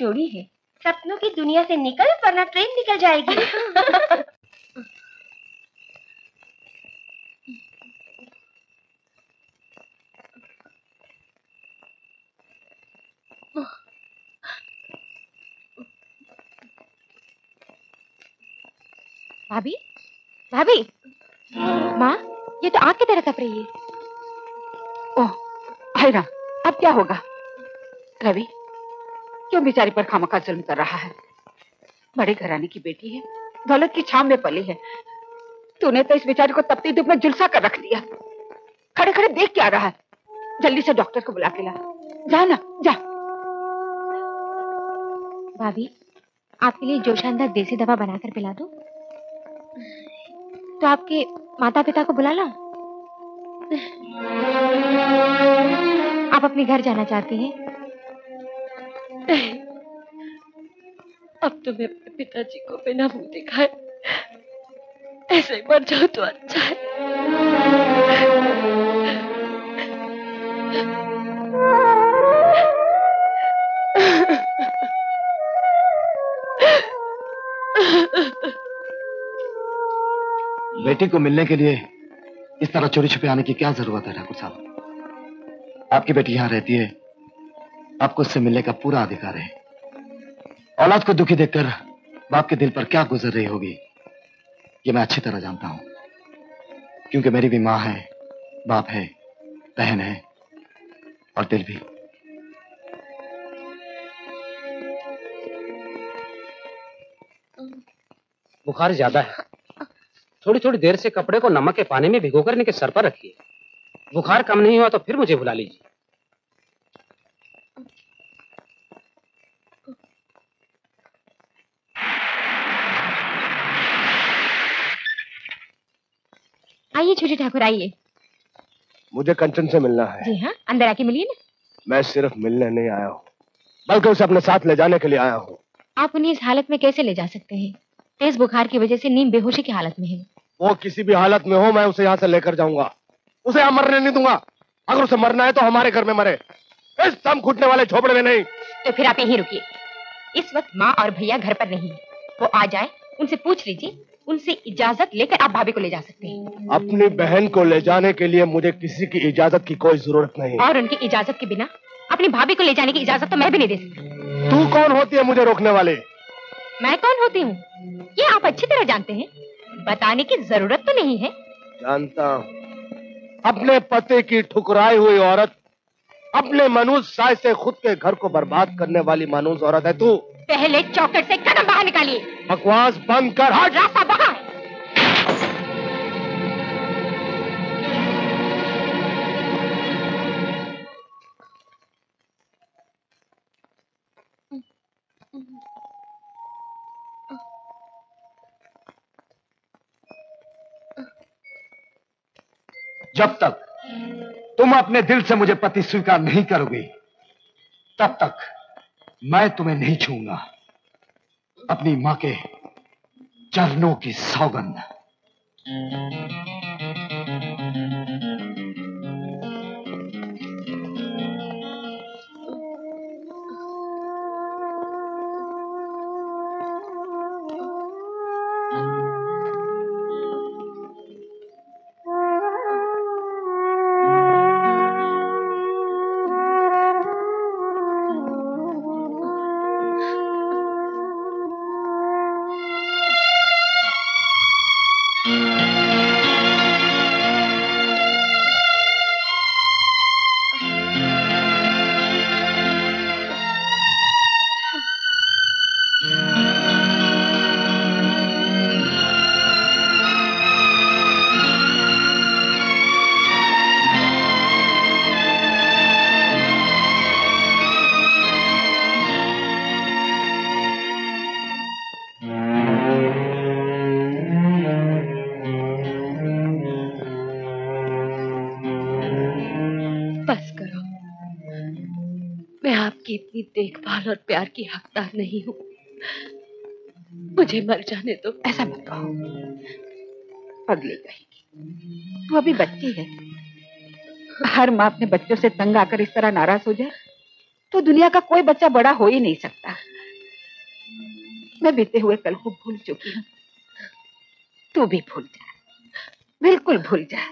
जोड़ी है, सपनों की दुनिया से निकल वरना ट्रेन निकल जाएगी। भाभी भाभी, माँ ये तो आग की तरह कप रही है। ओह हाय राम, अब क्या होगा? रवि क्यों बेचारी पर खामखा जुल्म कर रहा है? बड़े घराने की बेटी है, दौलत की छाम में पली है। तूने तो इस बेचारी को तपती धूप में झुलसा कर रख दिया। खड़े खड़े देख क्या रहा है? जल्दी से डॉक्टर को बुला के ला। जा ना जा। भाभी आपके लिए जो शानदार देसी दवा बनाकर पिला दो। तो आपके माता पिता को बुला ला। आप अपने घर जाना चाहती हैं? अब तुम्हें अपने पिताजी को बिना मुंह दिखाए ऐसे ही मर जाओ तो अच्छा है। बेटी को मिलने के लिए इस तरह चोरी छुपे आने की क्या जरूरत है ठाकुर साहब? आपकी बेटी यहाँ रहती है, आपको उससे मिलने का पूरा अधिकार है। औलाद को दुखी देखकर बाप के दिल पर क्या गुजर रही होगी ये मैं अच्छी तरह जानता हूं, क्योंकि मेरी भी माँ है, बाप है, बहन है और दिल भी। बुखार ज्यादा है, थोड़ी थोड़ी देर से कपड़े को नमक के पानी में भिगोकर इनके सर पर रखिए। बुखार कम नहीं हुआ तो फिर मुझे बुला लीजिए। आइए छोटे ठाकुर आइए। मुझे कंचन से मिलना है। जी हाँ, अंदर आके मिलिए ना। मैं सिर्फ मिलने नहीं आया हूँ, बल्कि उसे अपने साथ ले जाने के लिए आया हूँ। आप उन्हें इस हालत में कैसे ले जा सकते हैं? तेज बुखार की वजह से नीम बेहोशी की हालत में है। वो किसी भी हालत में हो, मैं उसे यहाँ से लेकर जाऊंगा। उसे यहाँ मरने नहीं दूंगा। अगर उसे मरना है तो हमारे घर में मरे, इस दम घुटने वाले झोपड़े में नहीं। तो फिर आप यहीं रुकिए। इस वक्त माँ और भैया घर पर नहीं है, वो आ जाए उनसे पूछ लीजिए। उनसे इजाजत लेकर आप भाभी को ले जा सकते हैं। अपनी बहन को ले जाने के लिए मुझे किसी की इजाजत की कोई जरूरत नहीं। और उनकी इजाजत के बिना अपनी भाभी को ले जाने की इजाजत तो मैं भी नहीं दे सकती। तू कौन होती है मुझे रोकने वाले? मैं कौन होती हूँ ये आप अच्छी तरह जानते हैं, बताने की जरूरत तो नहीं है। जानता हूँ, अपने पति की ठुकराई हुई औरत, अपने मनूज साय से खुद के घर को बर्बाद करने वाली मनूज औरत है तू। पहले चौकट से कदम बाहर निकालिए। बकवास बंद कर और रास्ता बाहर। जब तक तुम अपने दिल से मुझे पति स्वीकार नहीं करोगे, तब तक मैं तुम्हें नहीं छूऊंगा। अपनी मां के चरणों की सौगंध। देखभाल और प्यार की हकदार नहीं हूँ, मुझे मर जाने दो। तो ऐसा मत कहो, पगली कहेगी। तू अभी बच्ची है, हर माँ अपने बच्चों से तंग आकर इस तरह नाराज हो जाए तो दुनिया का कोई बच्चा बड़ा हो ही नहीं सकता। मैं बीते हुए कल को भूल चुकी हूँ, तू भी भूल जा, बिल्कुल भूल जा।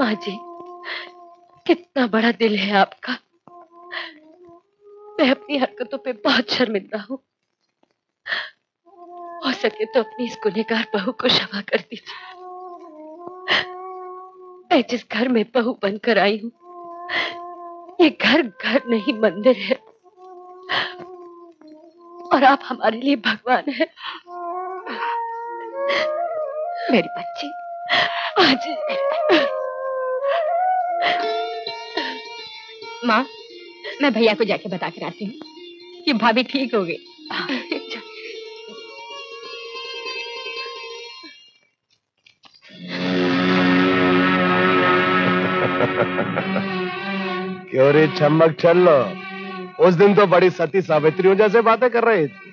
माँ जी, कितना बड़ा दिल है आपका। मैं अपनी हरकतों पे बहुत शर्मिंदा हूँ, हो सके तो अपनी इस गुनहगार बहू को क्षमा कर दीजिए। मैं जिस घर में बहू बनकर आई हूँ, ये घर घर नहीं मंदिर है, और आप हमारे लिए भगवान हैं। मेरी बच्ची, आज माँ मैं भैया को जाके बता कर आती हूँ कि भाभी ठीक हो गई। क्यों रे चमक चल लो, उस दिन तो बड़ी सती सावित्रियों जैसे बातें कर रही थी,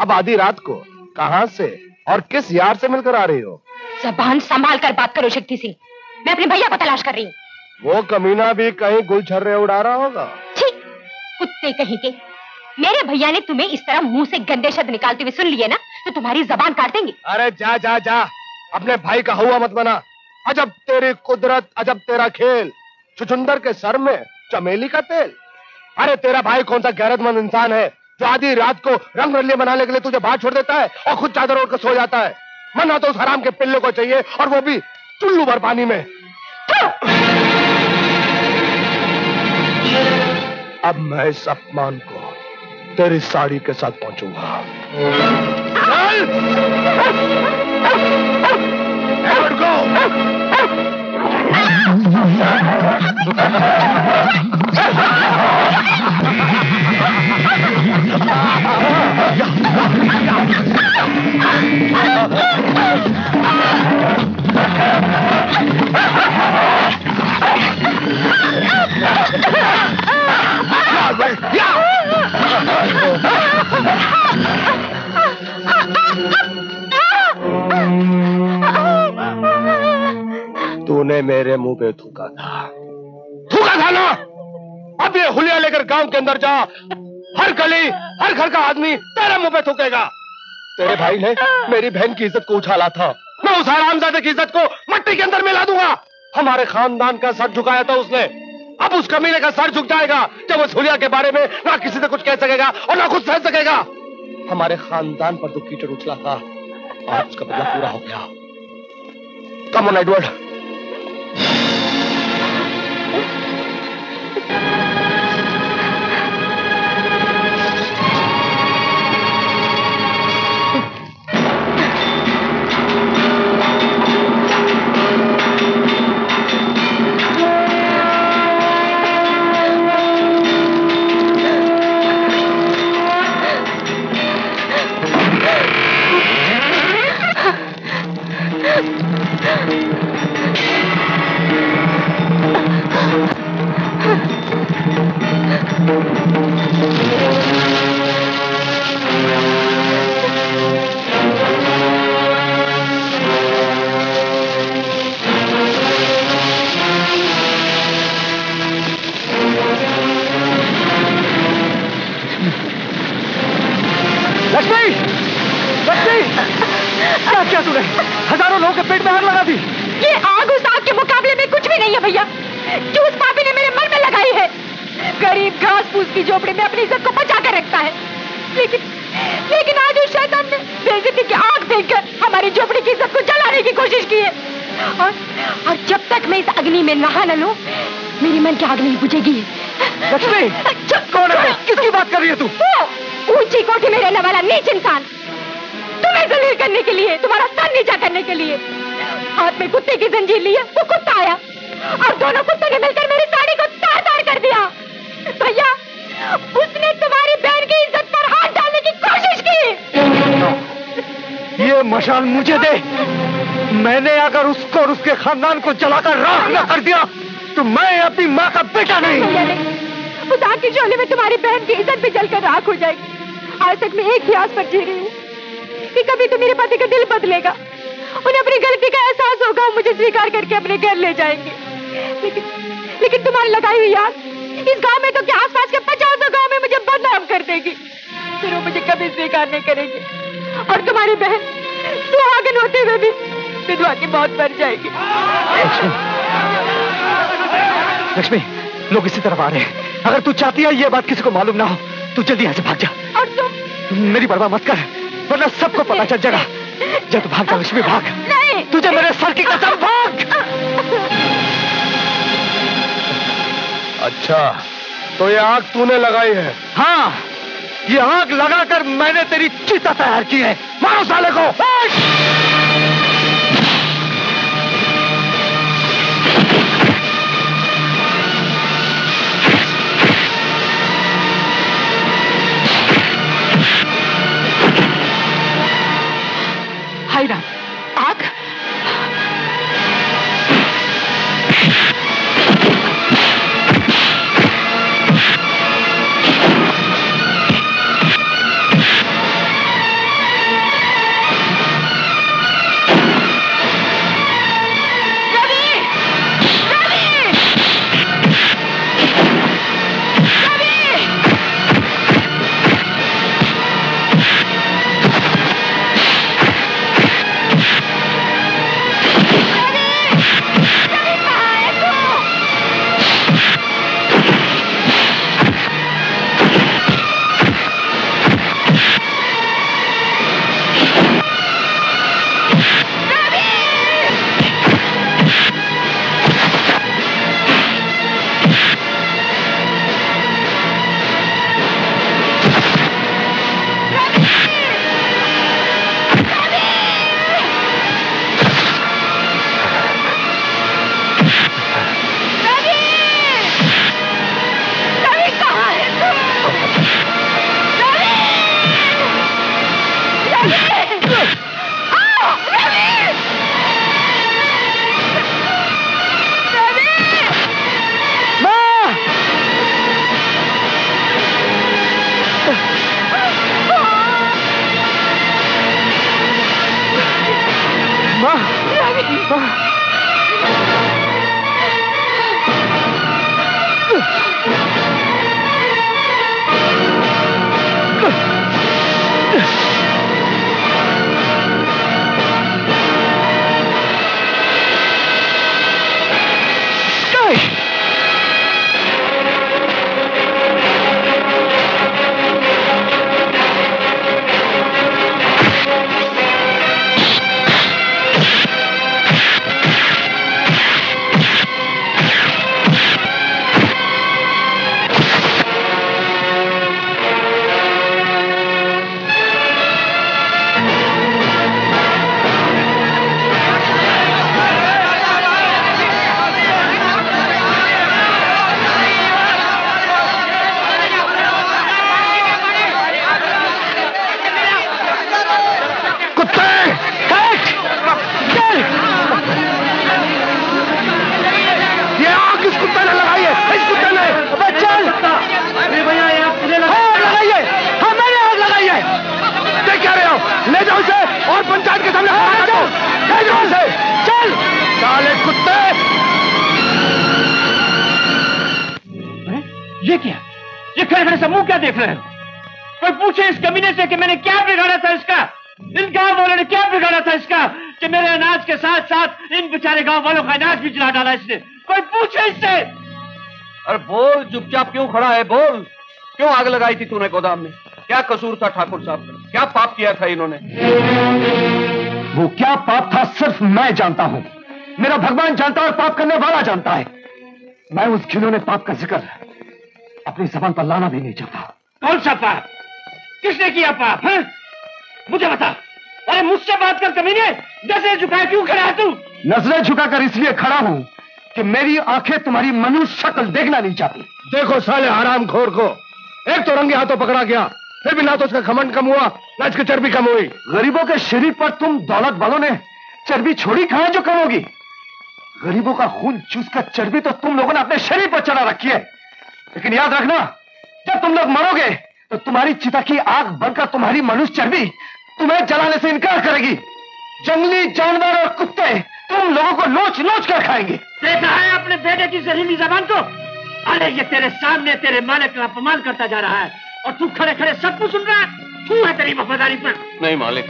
अब आधी रात को कहाँ से और किस यार से मिलकर आ रही हो? जबान संभाल कर बात करो शक्ति सिंह, मैं अपने भैया को तलाश कर रही हूँ। वो कमीना भी कहीं गुलछर्रे उड़ा रहा होगा। कुत्ते कहीं के, मेरे भैया ने तुम्हें इस तरह मुंह से गंदे शब्द निकालते हुए सुन लिए ना तो तुम्हारी जबान काट देंगे। अरे जा जा जा, अपने भाई का हुआ मत बना। अजब तेरी कुदरत, अजब तेरा खेल, छुछुंदर के सर में चमेली का तेल। अरे तेरा भाई कौन सा गैरतमंद इंसान है जो आधी रात को रंग रलिये बनाने के लिए तुझे बाहर छोड़ देता है और खुद चादर ओढ़ कर सो जाता है? मना तो उस हराम के पिल्ले को चाहिए, और वो भी चुल्लू भर पानी में। अब मैं इस अपमान को तेरी साड़ी के साथ पहुंचूंगा। तूने मेरे मुंह पे थूका था ना। अब ये हुलिया लेकर गांव के अंदर जा। हर गली हर घर का आदमी तेरे मुंह पे थूकेगा। तेरे भाई ने मेरी बहन की इज्जत को उछाला था, मैं उस हरामजादे की इज्जत को मट्टी के अंदर मिला दूंगा। हमारे खानदान का सर झुकाया था उसने, अब उस कमीने का सर झुक जाएगा जब उस हुलिया के बारे में ना किसी से कुछ कह सकेगा और ना खुद सह सकेगा। हमारे खानदान पर तो कीचड़ उछला था, आज उसका बदला पूरा हो गया। कम ऑन एडवर्ड, हजारों लोगों के पेट में आग लगा दी। ये आग उस आग के मुकाबले में कुछ भी नहीं है भैया जो उस पापी ने मेरे मन में लगाई है। गरीब घास फूस की झोपड़ी में अपनी इज्जत को बचा कर रखता है, लेकिन आज उस शैतान ने बेइज्जती की आग देखकर हमारी झोपड़ी की इज्जत को जलाने की कोशिश की है। और जब तक मैं इस अग्नि में नहा न लूं मेरे मन की आग नहीं बुझेगी। लक्ष्मी, किसकी बात कर रही है तू? ऊंची कोठी में रहने वाला नीच इंसान, तुम्हें जलील करने के लिए, तुम्हारा सर नीचा करने के लिए हाथ में कुत्ते की जंजीर ली है। वो कुत्ता आया और दोनों कुत्ते ने मिलकर मेरी साड़ी को तार-तार कर दिया। भैया, उसने तुम्हारी बहन की इज्जत पर हाथ डालने की कोशिश की। ये मशाल मुझे दे, मैंने अगर उसको और उसके खानदान को जलाकर राख न कर दिया तो मैं अपनी माँ का बेटा नहीं। उस आग की झोले में तुम्हारी बहन की इज्जत भी जलकर राख हो जाएगी। आज तक मैं एक ही आस पर जी रही हूँ कि कभी तो मेरे पति का दिल बदलेगा, उन्हें अपनी गलती का एहसास होगा, मुझे स्वीकार करके अपने घर ले जाएंगे। लेकिन तुम्हारी लगाई हुई यार इस गांव में तो क्या आसपास के 50 गांव में मुझे बदनाम कर देगी, फिर वो मुझे कभी स्वीकार नहीं करेगी। और तुम्हारी बहन सुहागन होते हुए भी विधवा की मौत मर जाएगी। लक्ष्मी, लोग इसी तरफ आ रहे हैं। अगर तू चाहती है ये बात किसी को मालूम ना हो तो जल्दी यहाँ से भाग जा। और तुम मेरी परवाह मत कर वरना सबको पता चल जाएगा। जा तू भाग, लक्ष्मी भाग। नहीं, तुझे मेरे सर की कसम, भाग। अच्छा, तो ये आग तूने लगाई है? हाँ, ये आग लगाकर मैंने तेरी चीता तैयार की है। मारो साले को। हाय राम, आग खड़ा है बोल, क्यों आग लगाई थी तूने गोदाम में? क्या कसूर था ठाकुर साहब? क्या पाप किया था इन्होंने? वो क्या पाप था सिर्फ मैं जानता हूं, मेरा भगवान जानता है और पाप करने वाला जानता है। मैं उस घिनौने पाप का जिक्र अपनी जबान पर लाना भी नहीं चाहता। कौन सा पाप? किसने किया पाप है? मुझे बता। अरे मुझसे बात कर कमीने, नजरें झुकाए क्यों खड़ा है तू? नजरें झुकाकर इसलिए खड़ा हूं कि मेरी आंखें तुम्हारी मनुष्य शक्ल देखना नहीं चाहती। देखो साले हरामखोर को, एक तो रंगे हाथों पकड़ा गया, फिर भी ना तो उसका घमंड कम हुआ ना इसकी चर्बी कम हुई। गरीबों के शरीर पर तुम दौलत वालों ने चर्बी छोड़ी कहां जो कम होगी? गरीबों का खून चूस कर चर्बी तो तुम लोगों ने अपने शरीर पर चढ़ा रखी है, लेकिन याद रखना जब तुम लोग मरोगे तो तुम्हारी चिता की आग बनकर तुम्हारी मनुष्य चर्बी तुम्हें जलाने से इनकार करेगी। जंगली जानवर और कुत्ते तुम लोगों को लोच लोच कर खाएंगे। देखा है अपने बेटे की जहरीली जबान को? अरे ये तेरे सामने तेरे मालिक का अपमान करता जा रहा है और तू खड़े खड़े सब कुछ सुन रहा है। क्यों है तेरी वफादारी पर? नहीं मालिक,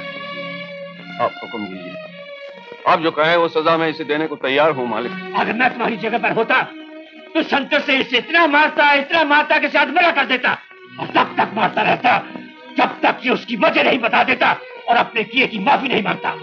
आप हुक्म दीजिए, आप जो कहे वो सजा मैं इसे देने को तैयार हूँ मालिक। अगर मैं तुम्हारी जगह पर होता तो संतोष से इसे इतना मारता के साथ बड़ा कर देता और तब तक मारता रहता जब तक कि उसकी वजह नहीं बता देता और अपने किए की माफी नहीं मांगता।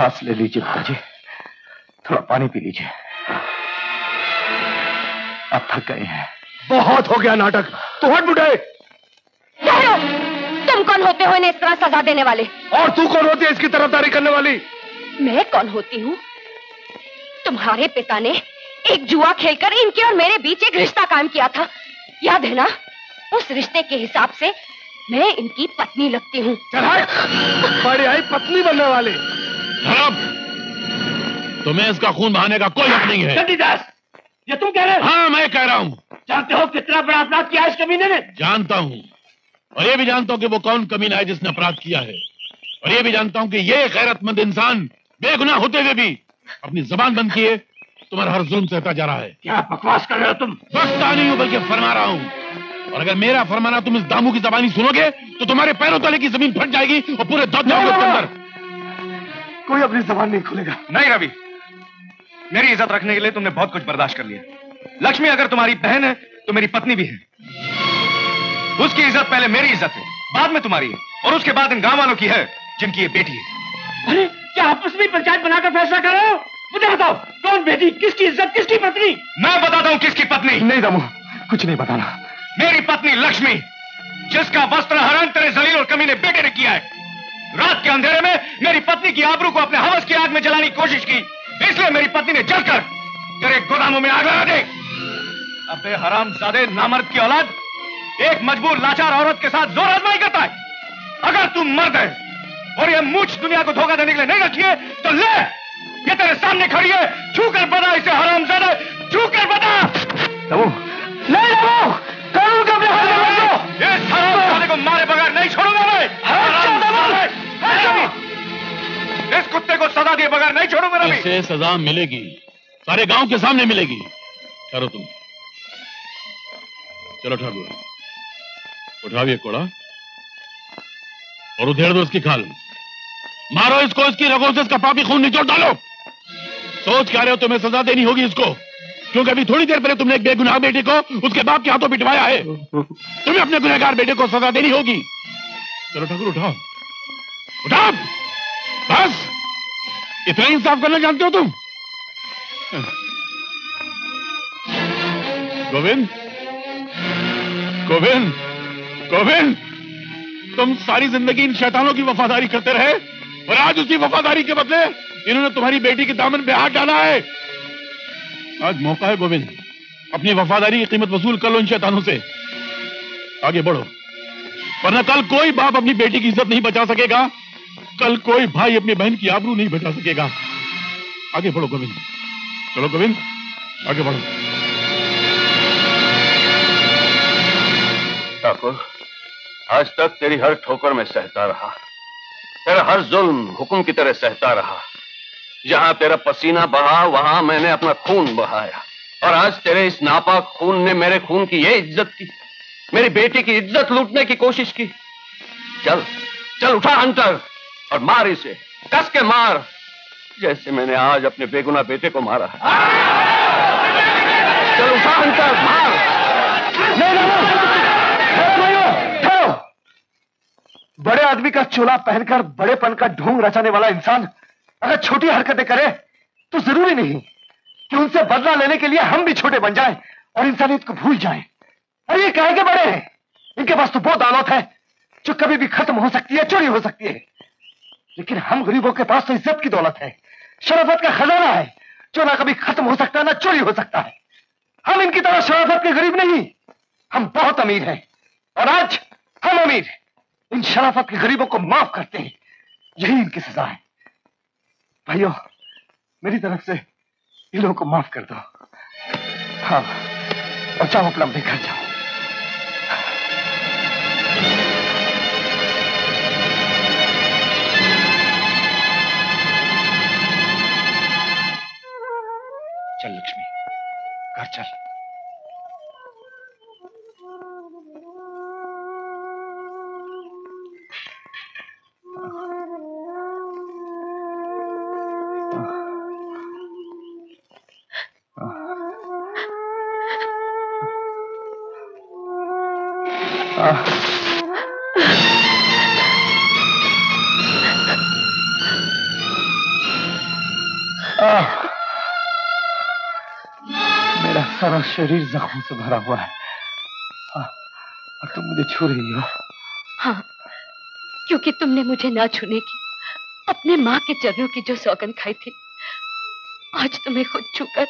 सांस ले लीजिए पिताजी, थोड़ा पानी पी लीजिए, अब थक गए हैं। बहुत हो गया नाटक, तू हट बुढ़े। तुम कौन होते हो इन्हें इस तरह सजा देने वाले? और तू कौन होती है इसकी तरफदारी करने वाली? मैं कौन होती हूँ? तुम्हारे पिता ने एक जुआ खेलकर इनके और मेरे बीच एक रिश्ता कायम किया था, याद है ना? उस रिश्ते के हिसाब से मैं इनकी पत्नी लगती हूँ। बड़ी आई पत्नी बनने वाली। तुम्हें इसका खून बहाने का कोई हक नहीं है। चंडीदास, ये तुम कह रहे हो? हाँ मैं कह रहा हूँ। जानते हो कितना बड़ा अपराध किया है इस कमीने ने? जानता हूँ, और ये भी जानता हूँ कि वो कौन कमीना है जिसने अपराध किया है, और ये भी जानता हूँ कि ये गैरतमंद इंसान बेगुनाह होते हुए भी अपनी जबान बंद किए तुम्हारा हर जुल्म सहता जा रहा है। क्या बकवास कर रहे हो तुम? बकता नहीं हूँ बल्कि फरमा रहा हूँ, और अगर मेरा फरमाना तुम इस दामू की जबानी सुनोगे तो तुम्हारे पैरों तले की जमीन फट जाएगी और पूरे दौर कोई अपनी जबान नहीं खुलेगा। नहीं रवि, मेरी इज्जत रखने के लिए तुमने बहुत कुछ बर्दाश्त कर लिया। लक्ष्मी अगर तुम्हारी बहन है तो मेरी पत्नी भी है, उसकी इज्जत पहले मेरी इज्जत है, बाद में तुम्हारी है, और उसके बाद इन गांव वालों की है जिनकी ये बेटी है। अरे क्या आपस में पंचायत बनाकर फैसला कर रहे हो? मुझे बताओ कौन बेटी, किसकी इज्जत, किसकी पत्नी? मैं बताता हूँ किसकी पत्नी। नहीं दामू, कुछ नहीं बताना। मेरी पत्नी लक्ष्मी, जिसका वस्त्र हरण तेरे जलील और कमीने बेटे ने किया है। रात के के अंधेरे में मेरी पत्नी की आबरू को अपने हवस की आग में जलाने की कोशिश की, इसलिए मेरी पत्नी ने जलकर तेरे गोदामों में आग लगा दी। अबे हरामजादे नामर्द की औलाद, एक मजबूर लाचार औरत के साथ जोर आजमाई करता है। अगर तुम मर्द है और ये मूछ दुनिया को धोखा देने के लिए नहीं रखी है तो ले, ये तेरे सामने खड़ी है, छू कर बता इसे हरामजादा, छू कर बता। इस हरामजादे को मारे बगैर नहीं छोड़ूंगा मैं, इस कुत्ते को सजा दिए बगैर नहीं छोड़ूंगा। इसे सजा मिलेगी, सारे गांव के सामने मिलेगी। करो तुम, चलो ठाकुर उठाओ ये कोड़ा और उधेड़ दो इसकी खाल, मारो इसको, इसकी रगों से इसका पापी खून निचोड़ डालो। सोच क्या रहे हो, तुम्हें सजा देनी होगी इसको, क्योंकि अभी थोड़ी देर पहले तुमने एक बेगुनाह बेटे को उसके बाप के हाथों पिटवाया है। तुम्हें अपने गुनहगार बेटे को सजा देनी होगी। चलो ठाकुर उठाओ, उठाओ, बस इतना ही इंसाफ करना जानते हो तुम। गोविंद, गोविंद, गोविंद, तुम सारी जिंदगी इन शैतानों की वफादारी करते रहे और आज उसी वफादारी के बदले इन्होंने तुम्हारी बेटी के दामन पे हाथ डाला है। आज मौका है गोविंद, अपनी वफादारी की कीमत वसूल कर लो इन शैतानों से। आगे बढ़ो, वरना कल कोई बाप अपनी बेटी की इज्जत नहीं बचा सकेगा, कल कोई भाई अपनी बहन की आबरू नहीं बचा सकेगा। आगे बढ़ो गोविंद, चलो गोविंद आगे बढ़ो। ठाकुर, आज तक तेरी हर ठोकर में सहता रहा, तेरा हर जुल्म हुक्म की तरह सहता रहा। जहां तेरा पसीना बहा वहां मैंने अपना खून बहाया, और आज तेरे इस नापाक खून ने मेरे खून की ये इज्जत की, मेरी बेटी की इज्जत लूटने की कोशिश की। चल चल उठा हंटर और मार इसे, कस के मार, जैसे मैंने आज अपने बेगुनाह बेटे को मारा। चल उठा हंटर, मार। बड़े आदमी का चोला पहनकर बड़ेपन का ढोंग रचाने वाला इंसान अगर छोटी हरकतें करे तो जरूरी नहीं कि उनसे बदला लेने के लिए हम भी छोटे बन जाएं और इंसानियत को भूल जाएं। अरे ये काहे के बड़े हैं, इनके पास तो बहुत दौलत है जो कभी भी खत्म हो सकती है, चोरी हो सकती है, लेकिन हम गरीबों के पास तो इज्जत की दौलत है, शराफत का खजाना है जो ना कभी खत्म हो सकता ना चोरी हो सकता है। हम इनकी तरह शराफत के गरीब नहीं, हम बहुत अमीर हैं और आज हम अमीर इन शराफत के गरीबों को माफ करते हैं, यही इनकी सजा है। भाइयों, मेरी तरफ से इन लोगों को माफ कर दो। हाँ, और जाओ अपना अपने घर जाओ। चल लक्ष्मी, घर चल। मेरा सारा शरीर जख्मों से भरा हुआ है और तुम मुझे छू रही हो। हाँ, क्योंकि तुमने मुझे ना छूने की अपने माँ के चरणों की जो सौगंध खाई थी, आज तुम्हें खुद छूकर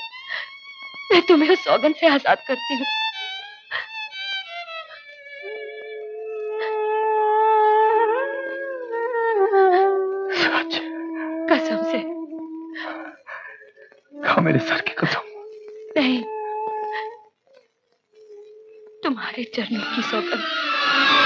मैं तुम्हें उस सौगंध से आजाद करती हूँ। मेरे सर की कसम, नहीं, तुम्हारे चरणों की सौगंध।